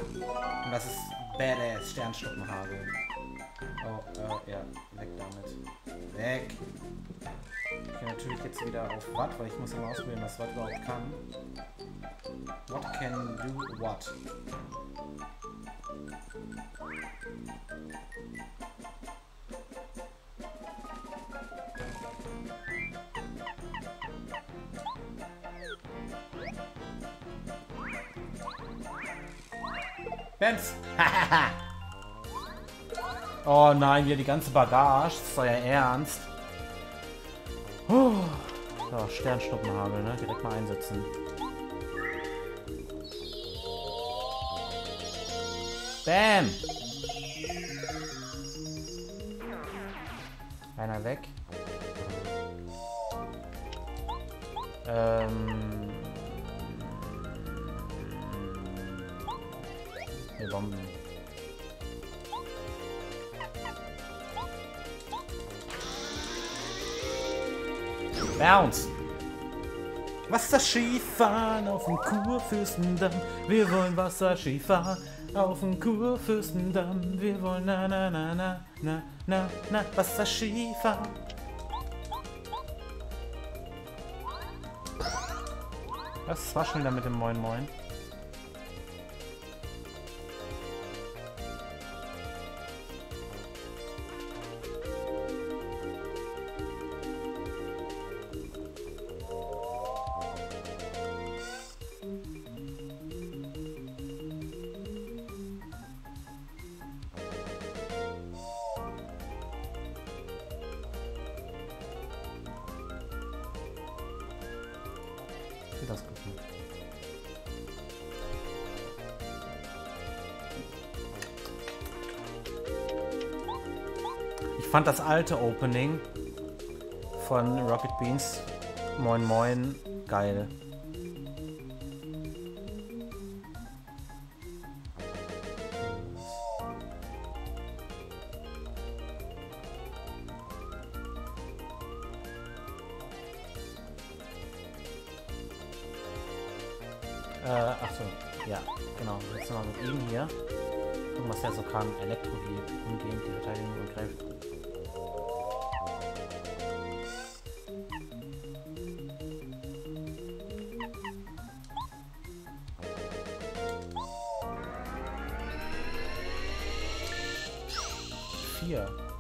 Und das ist badass Sternschnuppenhagel. Oh, ja. Weg damit. Weg. Ich gehe natürlich jetzt wieder auf Watt, weil ich muss immer ausprobieren, was Watt überhaupt kann. What can do what? Bams! Hahaha! Oh nein, hier die ganze Bagage, das ist euer Ernst. Puh. So, Sternschnuppenhagel, ne? Direkt mal einsetzen. Bam! Einer weg. Ne, Bomben. Bounce! Wasserskifahren auf dem Kurfürstendamm. Wir wollen Wasserskifahren auf dem Kurfürstendamm. Wir wollen na na na na na na na Wasserskifahren. Das war schon wieder mit dem Moin Moin. Ich fand das alte Opening von Rocket Beans Moin Moin geil. Ach so, ja, genau. Jetzt nochmal mit ihm hier. Gucken, was er so kann. Elektro umgehend die Verteidigung und greift.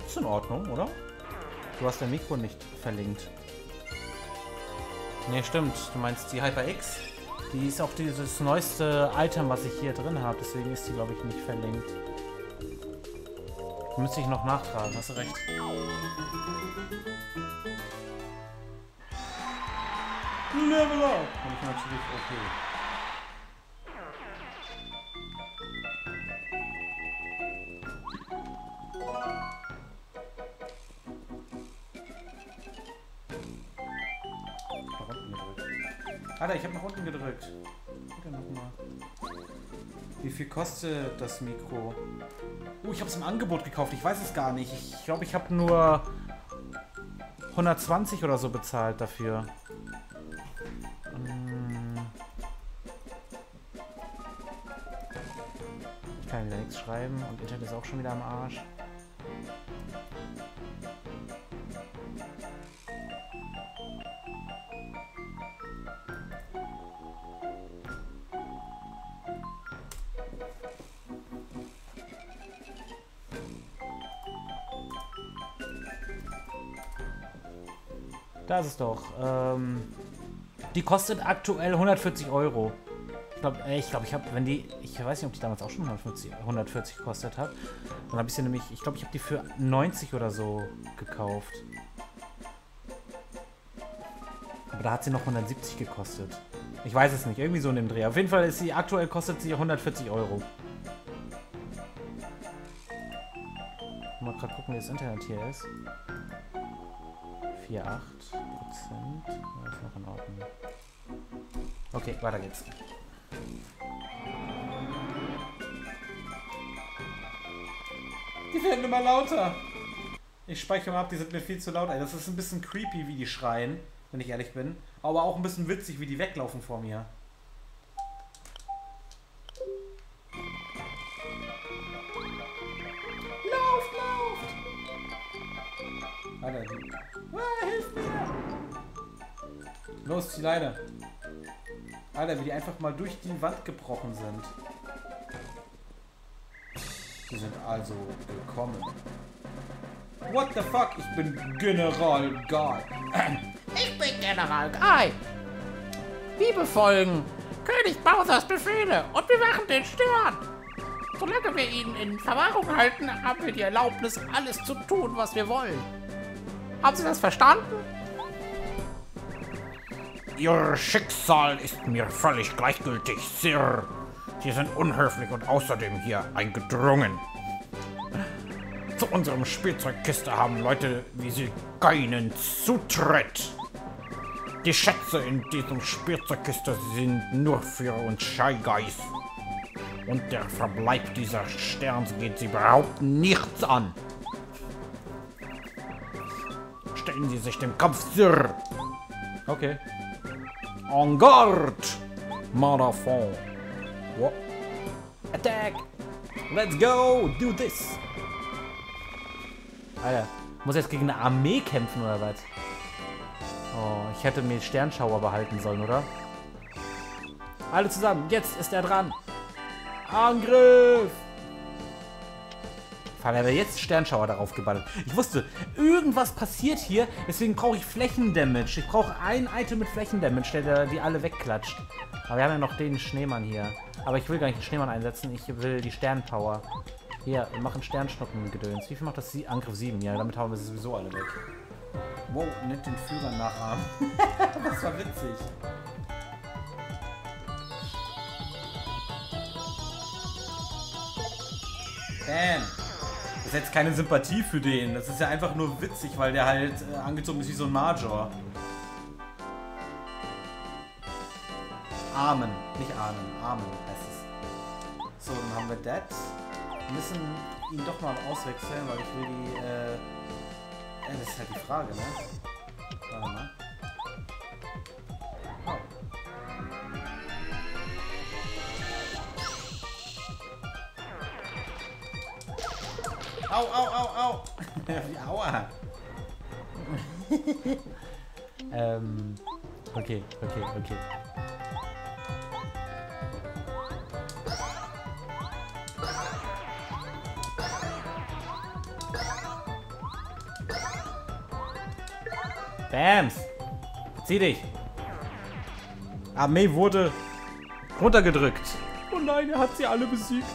Ist in Ordnung, oder? Du hast dein Mikro nicht verlinkt. Ne, stimmt. Du meinst die HyperX? Die ist auch dieses neueste Item, was ich hier drin habe. Deswegen ist die, glaube ich, nicht verlinkt. Müsste ich noch nachtragen. Hast du recht. Level up! Habe ich natürlich okay. Alter, ich habe nach unten gedrückt. Nochmal. Wie viel kostet das Mikro? Oh, ich habe es im Angebot gekauft. Ich weiß es gar nicht. Ich glaube, ich habe nur 120 oder so bezahlt dafür. Ich kann wieder nichts schreiben und Internet ist auch schon wieder am Arsch. Da ist es doch. Die kostet aktuell 140 €. Ich glaube, ich habe, wenn die, ich weiß nicht, ob die damals auch schon 140 gekostet hat. Dann habe ich sie nämlich, ich glaube, ich habe die für 90 oder so gekauft. Aber da hat sie noch 170 gekostet. Ich weiß es nicht, irgendwie so in dem Dreh. Auf jeden Fall ist sie, aktuell kostet sie 140 €. Mal gerade gucken, wie das Internet hier ist. 4,8%. Das ist noch in Ordnung. Okay, weiter geht's. Die werden immer lauter. Ich speichere mal ab, die sind mir viel zu laut. Das ist ein bisschen creepy, wie die schreien, wenn ich ehrlich bin. Aber auch ein bisschen witzig, wie die weglaufen vor mir. Lauft, lauft! Alter, hilf mir! Los, die Leine. Alter, wie die einfach mal durch die Wand gebrochen sind. Die sind also gekommen. What the fuck? Ich bin General Guy. Ich bin General Guy. Wir befolgen König Bowsers Befehle und bewachen den Stern. Solange wir ihn in Verwahrung halten, haben wir die Erlaubnis, alles zu tun, was wir wollen. Haben Sie das verstanden? Ihr Schicksal ist mir völlig gleichgültig, Sir. Sie sind unhöflich und außerdem hier eingedrungen. Zu unserem Spielzeugkiste haben Leute wie Sie keinen Zutritt. Die Schätze in diesem Spielzeugkiste sind nur für uns Shy Guys. Und der Verbleib dieser Sterns geht Sie überhaupt nichts an. Stellen Sie sich dem Kampf, Sir. Okay. En garde, Marathon. What? Attack! Let's go! Do this! Alter, muss jetzt gegen eine Armee kämpfen oder was? Oh, ich hätte mir Sternschauer behalten sollen, oder? Alle zusammen, jetzt ist er dran! Angriff! Fall, er wäre jetzt Sternschauer darauf geballert. Ich wusste, irgendwas passiert hier, deswegen brauche ich Flächendamage. Ich brauche ein Item mit Flächendamage, der die alle wegklatscht. Aber wir haben ja noch den Schneemann hier. Aber ich will gar nicht den Schneemann einsetzen, ich will die Sternpower. Hier, wir machen Sternschnuppen-Gedöns. Wie viel macht das? Angriff 7, ja, damit haben wir sie sowieso alle weg. Wow, nicht den Führer nachahmen. Das war witzig. Bam. Das ist jetzt keine Sympathie für den. Das ist ja einfach nur witzig, weil der halt angezogen ist wie so ein Major. Amen, nicht Ahnen, Amen heißt es. So, dann haben wir das. Wir müssen ihn doch mal auswechseln, weil ich will die, das ist halt die Frage, ne? Warte mal. Oh. Au, au, au, au! Aua! Okay. Bams! Verzieh dich! Armee wurde runtergedrückt. Oh nein, er hat sie alle besiegt.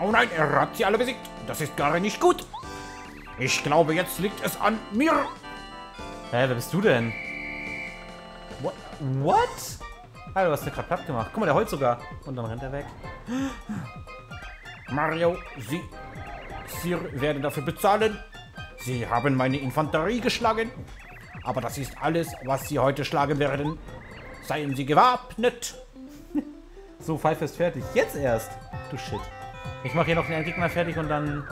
Oh nein, er hat sie alle besiegt. Das ist gar nicht gut. Ich glaube, jetzt liegt es an mir. Hä, wer bist du denn? What? What? Alter, du hast mir gerade platt gemacht. Guck mal, der heult sogar. Und dann rennt er weg. Mario, Sie werden dafür bezahlen. Sie haben meine Infanterie geschlagen. Aber das ist alles, was Sie heute schlagen werden. Seien Sie gewappnet. So, Pfeife ist fertig. Jetzt erst. Du Shit. Ich mache hier noch den Gegner fertig und dann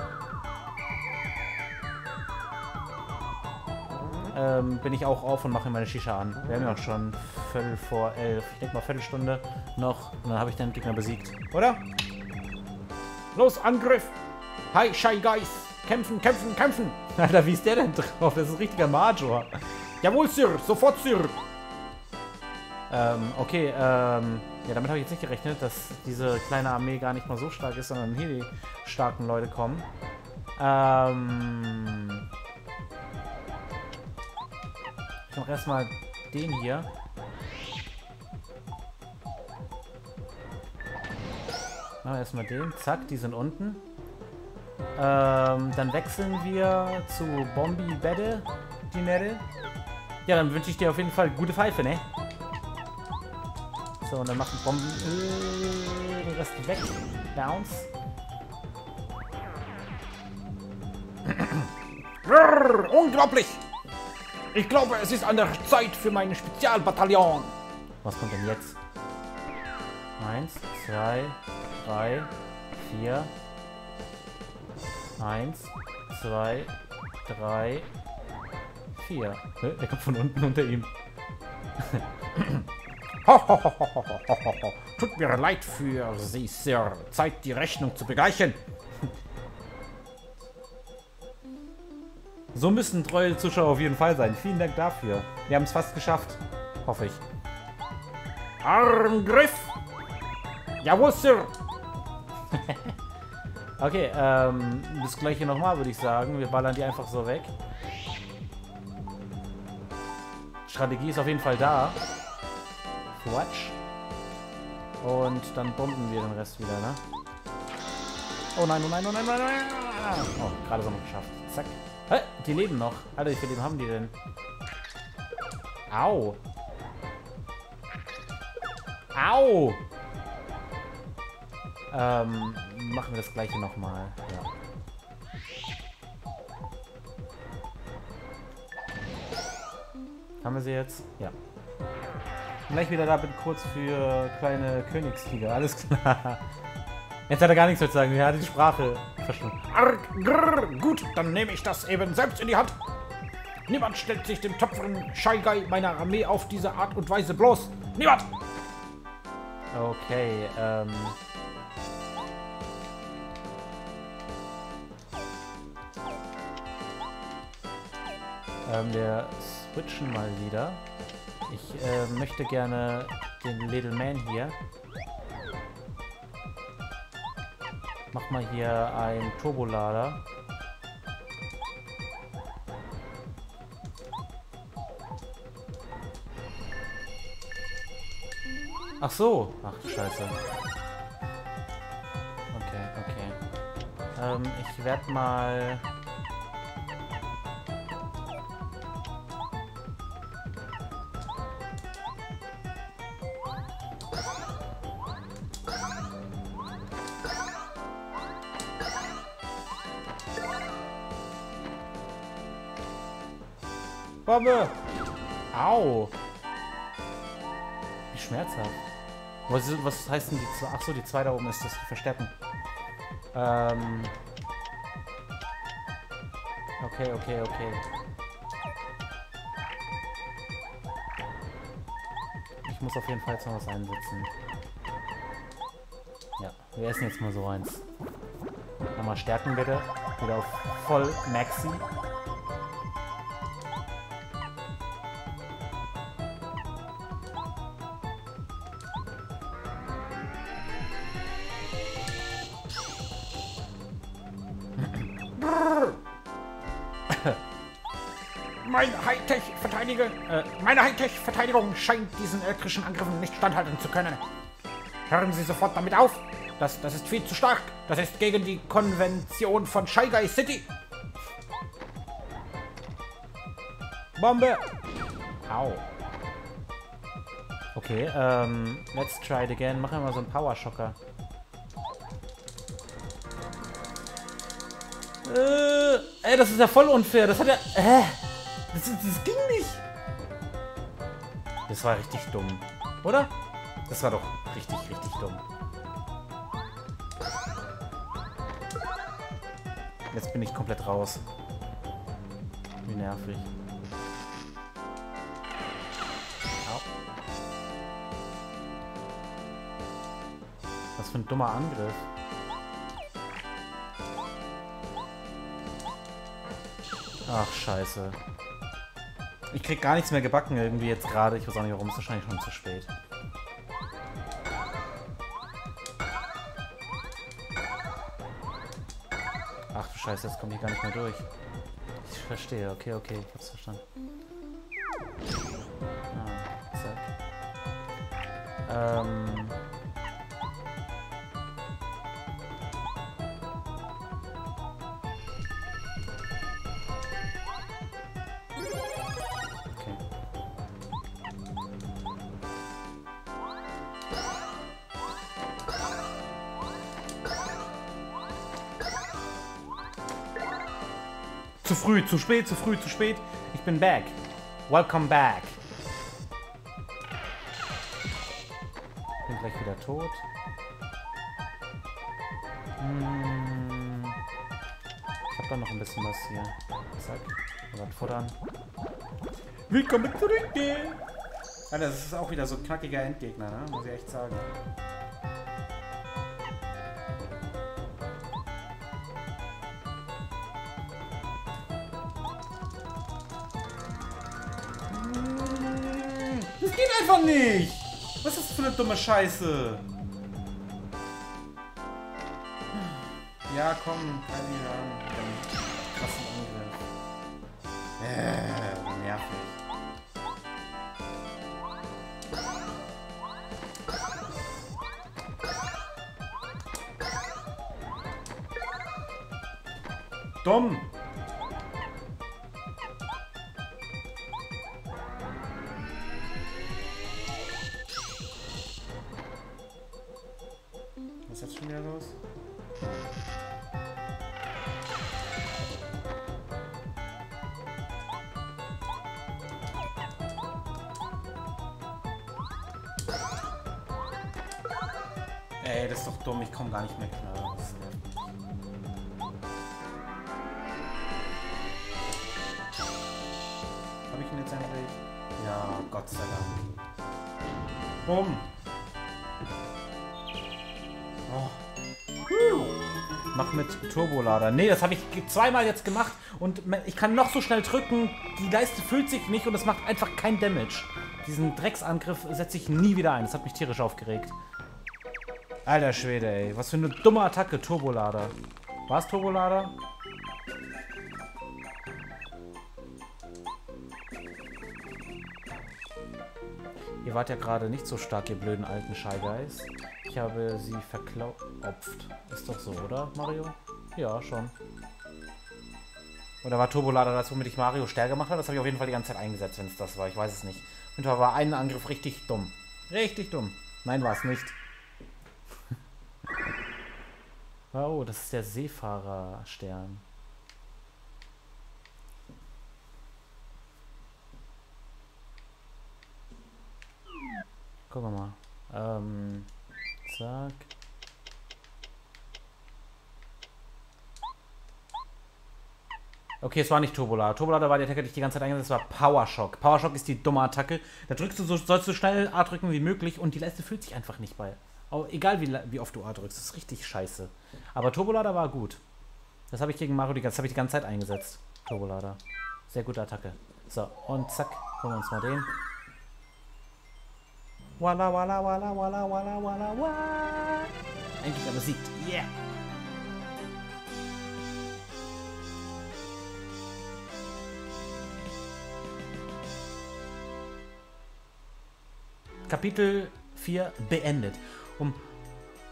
bin ich auch auf und mache meine Shisha an. Wir haben ja auch schon 11:15. Ich denke mal Viertelstunde noch. Und dann habe ich den Gegner besiegt. Oder? Los, Angriff! Hi, Shy Guys! Kämpfen, kämpfen, kämpfen! Alter, wie ist der denn drauf? Das ist ein richtiger Major. Jawohl, Sir! Sofort, Sir! Ja, damit habe ich jetzt nicht gerechnet, dass diese kleine Armee gar nicht mal so stark ist, sondern hier die starken Leute kommen. Ich mache erstmal den hier. Machen wir erstmal den. Zack, die sind unten. Dann wechseln wir zu Bombi Bette. Die Nette. Ja, dann wünsche ich dir auf jeden Fall gute Pfeife, ne? So, und dann machen Bomben den Rest weg. Downs. Brrr, unglaublich! Ich glaube, es ist an der Zeit für mein Spezialbataillon. Was kommt denn jetzt? 1, 2, 3, 4. 1, 2, 3, 4. Der kommt von unten unter ihm. Tut mir leid für Sie, Sir. Zeit, die Rechnung zu begleichen. So müssen treue Zuschauer auf jeden Fall sein. Vielen Dank dafür. Wir haben es fast geschafft. Hoffe ich. Armgriff! Jawohl, Sir! Okay, das gleiche nochmal, würde ich sagen. Wir ballern die einfach so weg. Strategie ist auf jeden Fall da. Quatsch. Und dann bomben wir den Rest wieder, ne? Oh nein, oh nein, oh nein, oh nein! Oh, gerade so noch geschafft. Zack. Hä? Die leben noch. Alter, wie viel Leben haben die denn? Au! Au! Machen wir das gleiche nochmal. Ja. Haben wir sie jetzt? Ja. Gleich wieder da, bitte kurz für kleine Königsflieger. Alles klar. Jetzt hat er gar nichts mehr zu sagen. Er hat die Sprache verstanden. Gut, dann nehme ich das eben selbst in die Hand. Niemand stellt sich dem tapferen Shy Guy meiner Armee auf diese Art und Weise bloß. Niemand! Okay, wir switchen mal wieder. Ich möchte gerne den Little Man hier. Mach mal hier einen Turbolader. Ach so. Ach, scheiße. Okay, okay. Ich werde mal... Bombe! Au! Wie schmerzhaft. Was heißt denn die 2? Achso, die 2 da oben ist das Verstärken. Okay, okay, okay. Ich muss auf jeden Fall jetzt noch was einsetzen. Ja, wir essen jetzt mal so eins. Nochmal stärken bitte. Wieder auf voll Maxi. Meine Hightech-Verteidigung scheint diesen elektrischen Angriffen nicht standhalten zu können. Hören Sie sofort damit auf! Das ist viel zu stark! Das ist gegen die Konvention von Shy Guy City! Bombe! Au! Okay, let's try it again. Machen wir mal so einen Power-Schocker. Ey, das ist ja voll unfair! Das hat ja... Das ging nicht! Das war richtig dumm, oder? Das war doch richtig, richtig dumm. Jetzt bin ich komplett raus. Wie nervig. Au. Was für ein dummer Angriff. Ach, scheiße. Ich krieg gar nichts mehr gebacken irgendwie jetzt gerade. Ich weiß auch nicht warum, es ist wahrscheinlich schon zu spät. Ach du Scheiße, jetzt komme ich gar nicht mehr durch. Ich verstehe, okay, okay, ich hab's verstanden. Zu früh, zu spät, zu früh, zu spät. Ich bin back. Welcome back. Ich bin gleich wieder tot. Ich hab da noch ein bisschen was hier. Zack. Was futtern. Willkommen zurück! Ja, das ist auch wieder so ein knackiger Endgegner, ne? Muss ich echt sagen. Einfach nicht! Was ist das für eine dumme Scheiße? Ja, komm, kann ich ran. Krass im Angriff. Nervig. Dumm! Ey, das ist doch dumm, ich komme gar nicht mehr klar. Hab ich ihn jetzt endlich? Ja, Gott sei Dank. Bumm! Oh. Mach mit Turbolader. Nee, das habe ich zweimal jetzt gemacht und ich kann noch so schnell drücken, die Leiste füllt sich nicht und es macht einfach kein Damage. Diesen Drecksangriff setze ich nie wieder ein, das hat mich tierisch aufgeregt. Alter Schwede, ey. Was für eine dumme Attacke, Turbolader. War's Turbolader? Ihr wart ja gerade nicht so stark, ihr blöden alten Shy Guys. Ich habe sie verklopft. Ist doch so, oder, Mario? Ja, schon. Oder war Turbolader das, womit ich Mario stärker gemacht habe? Das habe ich auf jeden Fall die ganze Zeit eingesetzt, wenn es das war. Ich weiß es nicht. Und da war ein Angriff richtig dumm. Richtig dumm. Nein, war es nicht. Oh, das ist der Seefahrerstern. Gucken wir mal. Zack. Okay, es war nicht Turbolader. Turbolader war die Attacke, die ich die ganze Zeit eingesetzt habe. Das war Powershock. Powershock ist die dumme Attacke. Da drückst du so, sollst du schnell A drücken wie möglich und die Leiste fühlt sich einfach nicht bei. Oh, egal wie oft du A drückst, das ist richtig scheiße. Aber Turbolader war gut. Das habe ich gegen Mario die ganze Zeit eingesetzt. Turbolader. Sehr gute Attacke. So, und zack, holen wir uns mal den. Walla, walla, walla, walla, walla, walla, walla. Endlich aber besiegt. Yeah! Kapitel 4 beendet.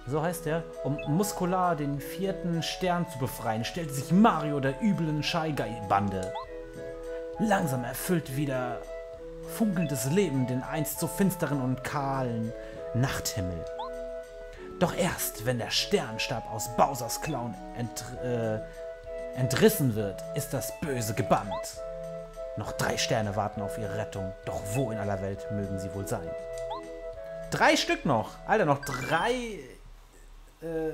So heißt er, um muskular den 4. Stern zu befreien, stellte sich Mario der üblen Shy Guy-Bande. Langsam erfüllt wieder funkelndes Leben den einst so finsteren und kahlen Nachthimmel. Doch erst, wenn der Sternstab aus Bowsers Klauen entrissen wird, ist das Böse gebannt. Noch 3 Sterne warten auf ihre Rettung, doch wo in aller Welt mögen sie wohl sein? 3 Stück noch. Alter, noch 3.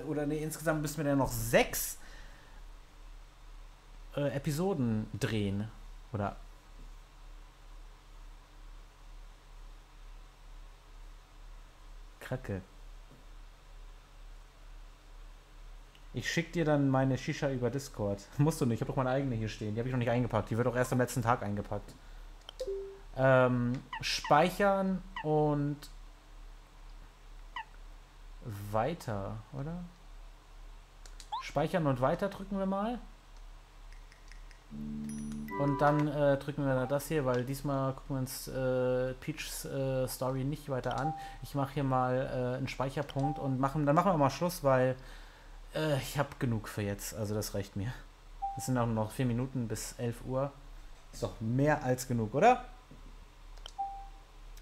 Oder nee, insgesamt müssen wir dann noch 6 Episoden drehen. Oder. Kracke. Ich schick dir dann meine Shisha über Discord. Musst du nicht, ich habe doch meine eigene hier stehen. Die habe ich noch nicht eingepackt. Die wird auch erst am letzten Tag eingepackt. Speichern und weiter, oder? Speichern und weiter drücken wir mal. Und dann drücken wir dann das hier, weil diesmal gucken wir uns Peach's Story nicht weiter an. Ich mache hier mal einen Speicherpunkt und dann machen wir auch mal Schluss, weil ich habe genug für jetzt. Also das reicht mir. Es sind auch noch 4 Minuten bis 11 Uhr. Ist doch mehr als genug, oder?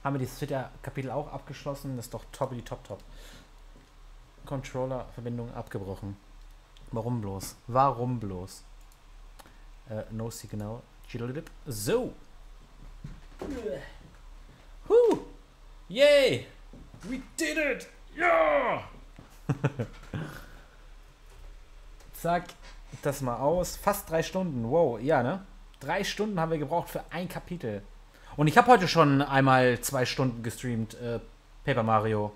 Haben wir dieses Twitter-Kapitel auch abgeschlossen? Das ist doch top. Controller-Verbindung abgebrochen. Warum bloß? Warum bloß? No Signal. So. Huh. Yay! We did it! Ja! Yeah! Zack. Das mal aus. Fast 3 Stunden. Wow. Ja, ne? 3 Stunden haben wir gebraucht für ein Kapitel. Und ich habe heute schon einmal 2 Stunden gestreamt. Paper Mario.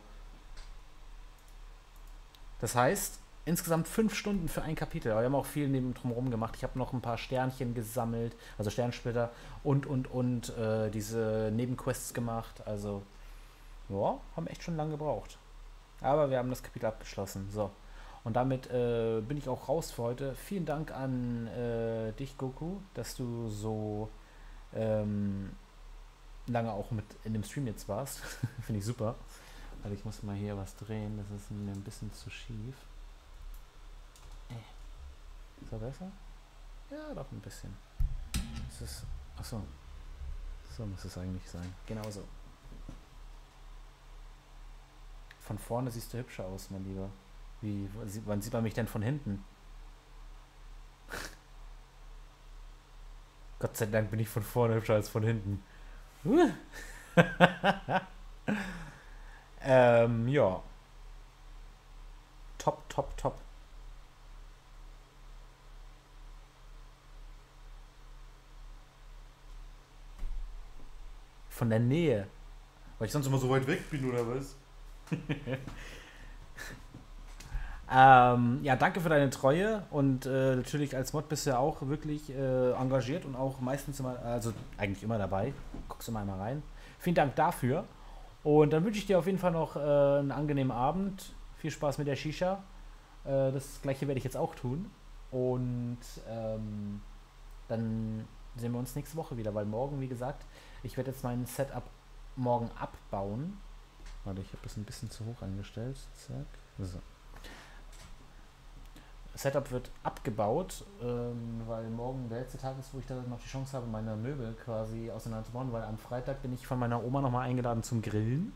Das heißt... Insgesamt 5 Stunden für ein Kapitel. Aber wir haben auch viel drumherum gemacht. Ich habe noch ein paar Sternchen gesammelt, also Sternsplitter und diese Nebenquests gemacht. Also, ja, haben echt schon lange gebraucht. Aber wir haben das Kapitel abgeschlossen. So. Und damit bin ich auch raus für heute. Vielen Dank an dich, Goku, dass du so lange auch mit in dem Stream jetzt warst. Finde ich super. Also ich muss mal hier was drehen. Das ist mir ein bisschen zu schief. Ist er besser? Ja, doch ein bisschen. Es ist, achso. So muss es eigentlich sein. Genau so. Von vorne siehst du hübscher aus, mein Lieber. Wie, wann sieht man mich denn von hinten? Gott sei Dank bin ich von vorne hübscher als von hinten. Ja. Top. Von der Nähe. Weil ich sonst immer so weit weg bin, oder was? Ja, danke für deine Treue und natürlich als Mod bist du ja auch wirklich engagiert und auch meistens immer, also eigentlich immer dabei. Guckst immer einmal rein. Vielen Dank dafür. Und dann wünsche ich dir auf jeden Fall noch einen angenehmen Abend. Viel Spaß mit der Shisha. Das Gleiche werde ich jetzt auch tun. Und dann sehen wir uns nächste Woche wieder, weil morgen, wie gesagt, ich werde jetzt mein Setup morgen abbauen. Warte, ich habe das ein bisschen zu hoch eingestellt. Zack. So. Setup wird abgebaut, weil morgen der letzte Tag ist, wo ich dann noch die Chance habe, meine Möbel quasi auseinanderzubauen, weil am Freitag bin ich von meiner Oma nochmal eingeladen zum Grillen.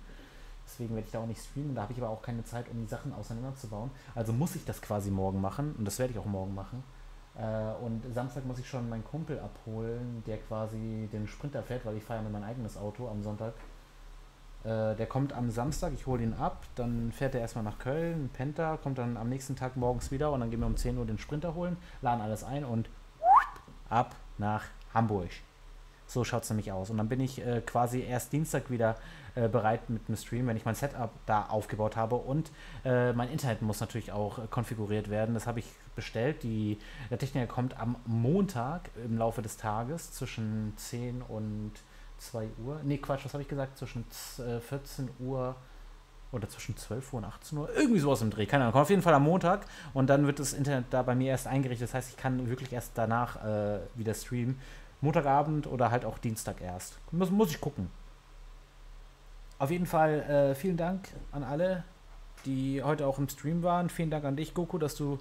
Deswegen werde ich da auch nicht streamen. Da habe ich aber auch keine Zeit, um die Sachen auseinanderzubauen. Also muss ich das quasi morgen machen und das werde ich auch morgen machen. Und Samstag muss ich schon meinen Kumpel abholen, der quasi den Sprinter fährt, weil ich fahre ja mit meinem eigenes Auto am Sonntag. Der kommt am Samstag, ich hole ihn ab, dann fährt er erstmal nach Köln, pennt da, kommt dann am nächsten Tag morgens wieder und dann gehen wir um 10 Uhr den Sprinter holen, laden alles ein und ab nach Hamburg. So schaut es nämlich aus. Und dann bin ich quasi erst Dienstag wieder bereit mit dem Stream, wenn ich mein Setup da aufgebaut habe. Und mein Internet muss natürlich auch konfiguriert werden. Das habe ich bestellt. Der Techniker kommt am Montag im Laufe des Tages zwischen 10 und 2 Uhr. Nee, Quatsch, was habe ich gesagt? Zwischen 14 Uhr oder zwischen 12 Uhr und 18 Uhr. Irgendwie sowas im Dreh. Keine Ahnung. Kommt auf jeden Fall am Montag. Und dann wird das Internet da bei mir erst eingerichtet. Das heißt, ich kann wirklich erst danach wieder streamen. Montagabend oder halt auch Dienstag erst. Muss ich gucken. Auf jeden Fall vielen Dank an alle, die heute auch im Stream waren. Vielen Dank an dich, Goku, dass du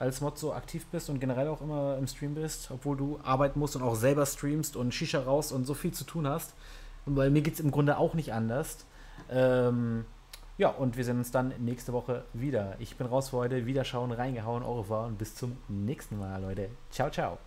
als Mod so aktiv bist und generell auch immer im Stream bist, obwohl du arbeiten musst und auch selber streamst und Shisha raus und so viel zu tun hast. Und bei mir geht es im Grunde auch nicht anders. Ja, und wir sehen uns dann nächste Woche wieder. Ich bin raus für heute. Wiederschauen, reingehauen, au revoir und bis zum nächsten Mal, Leute. Ciao.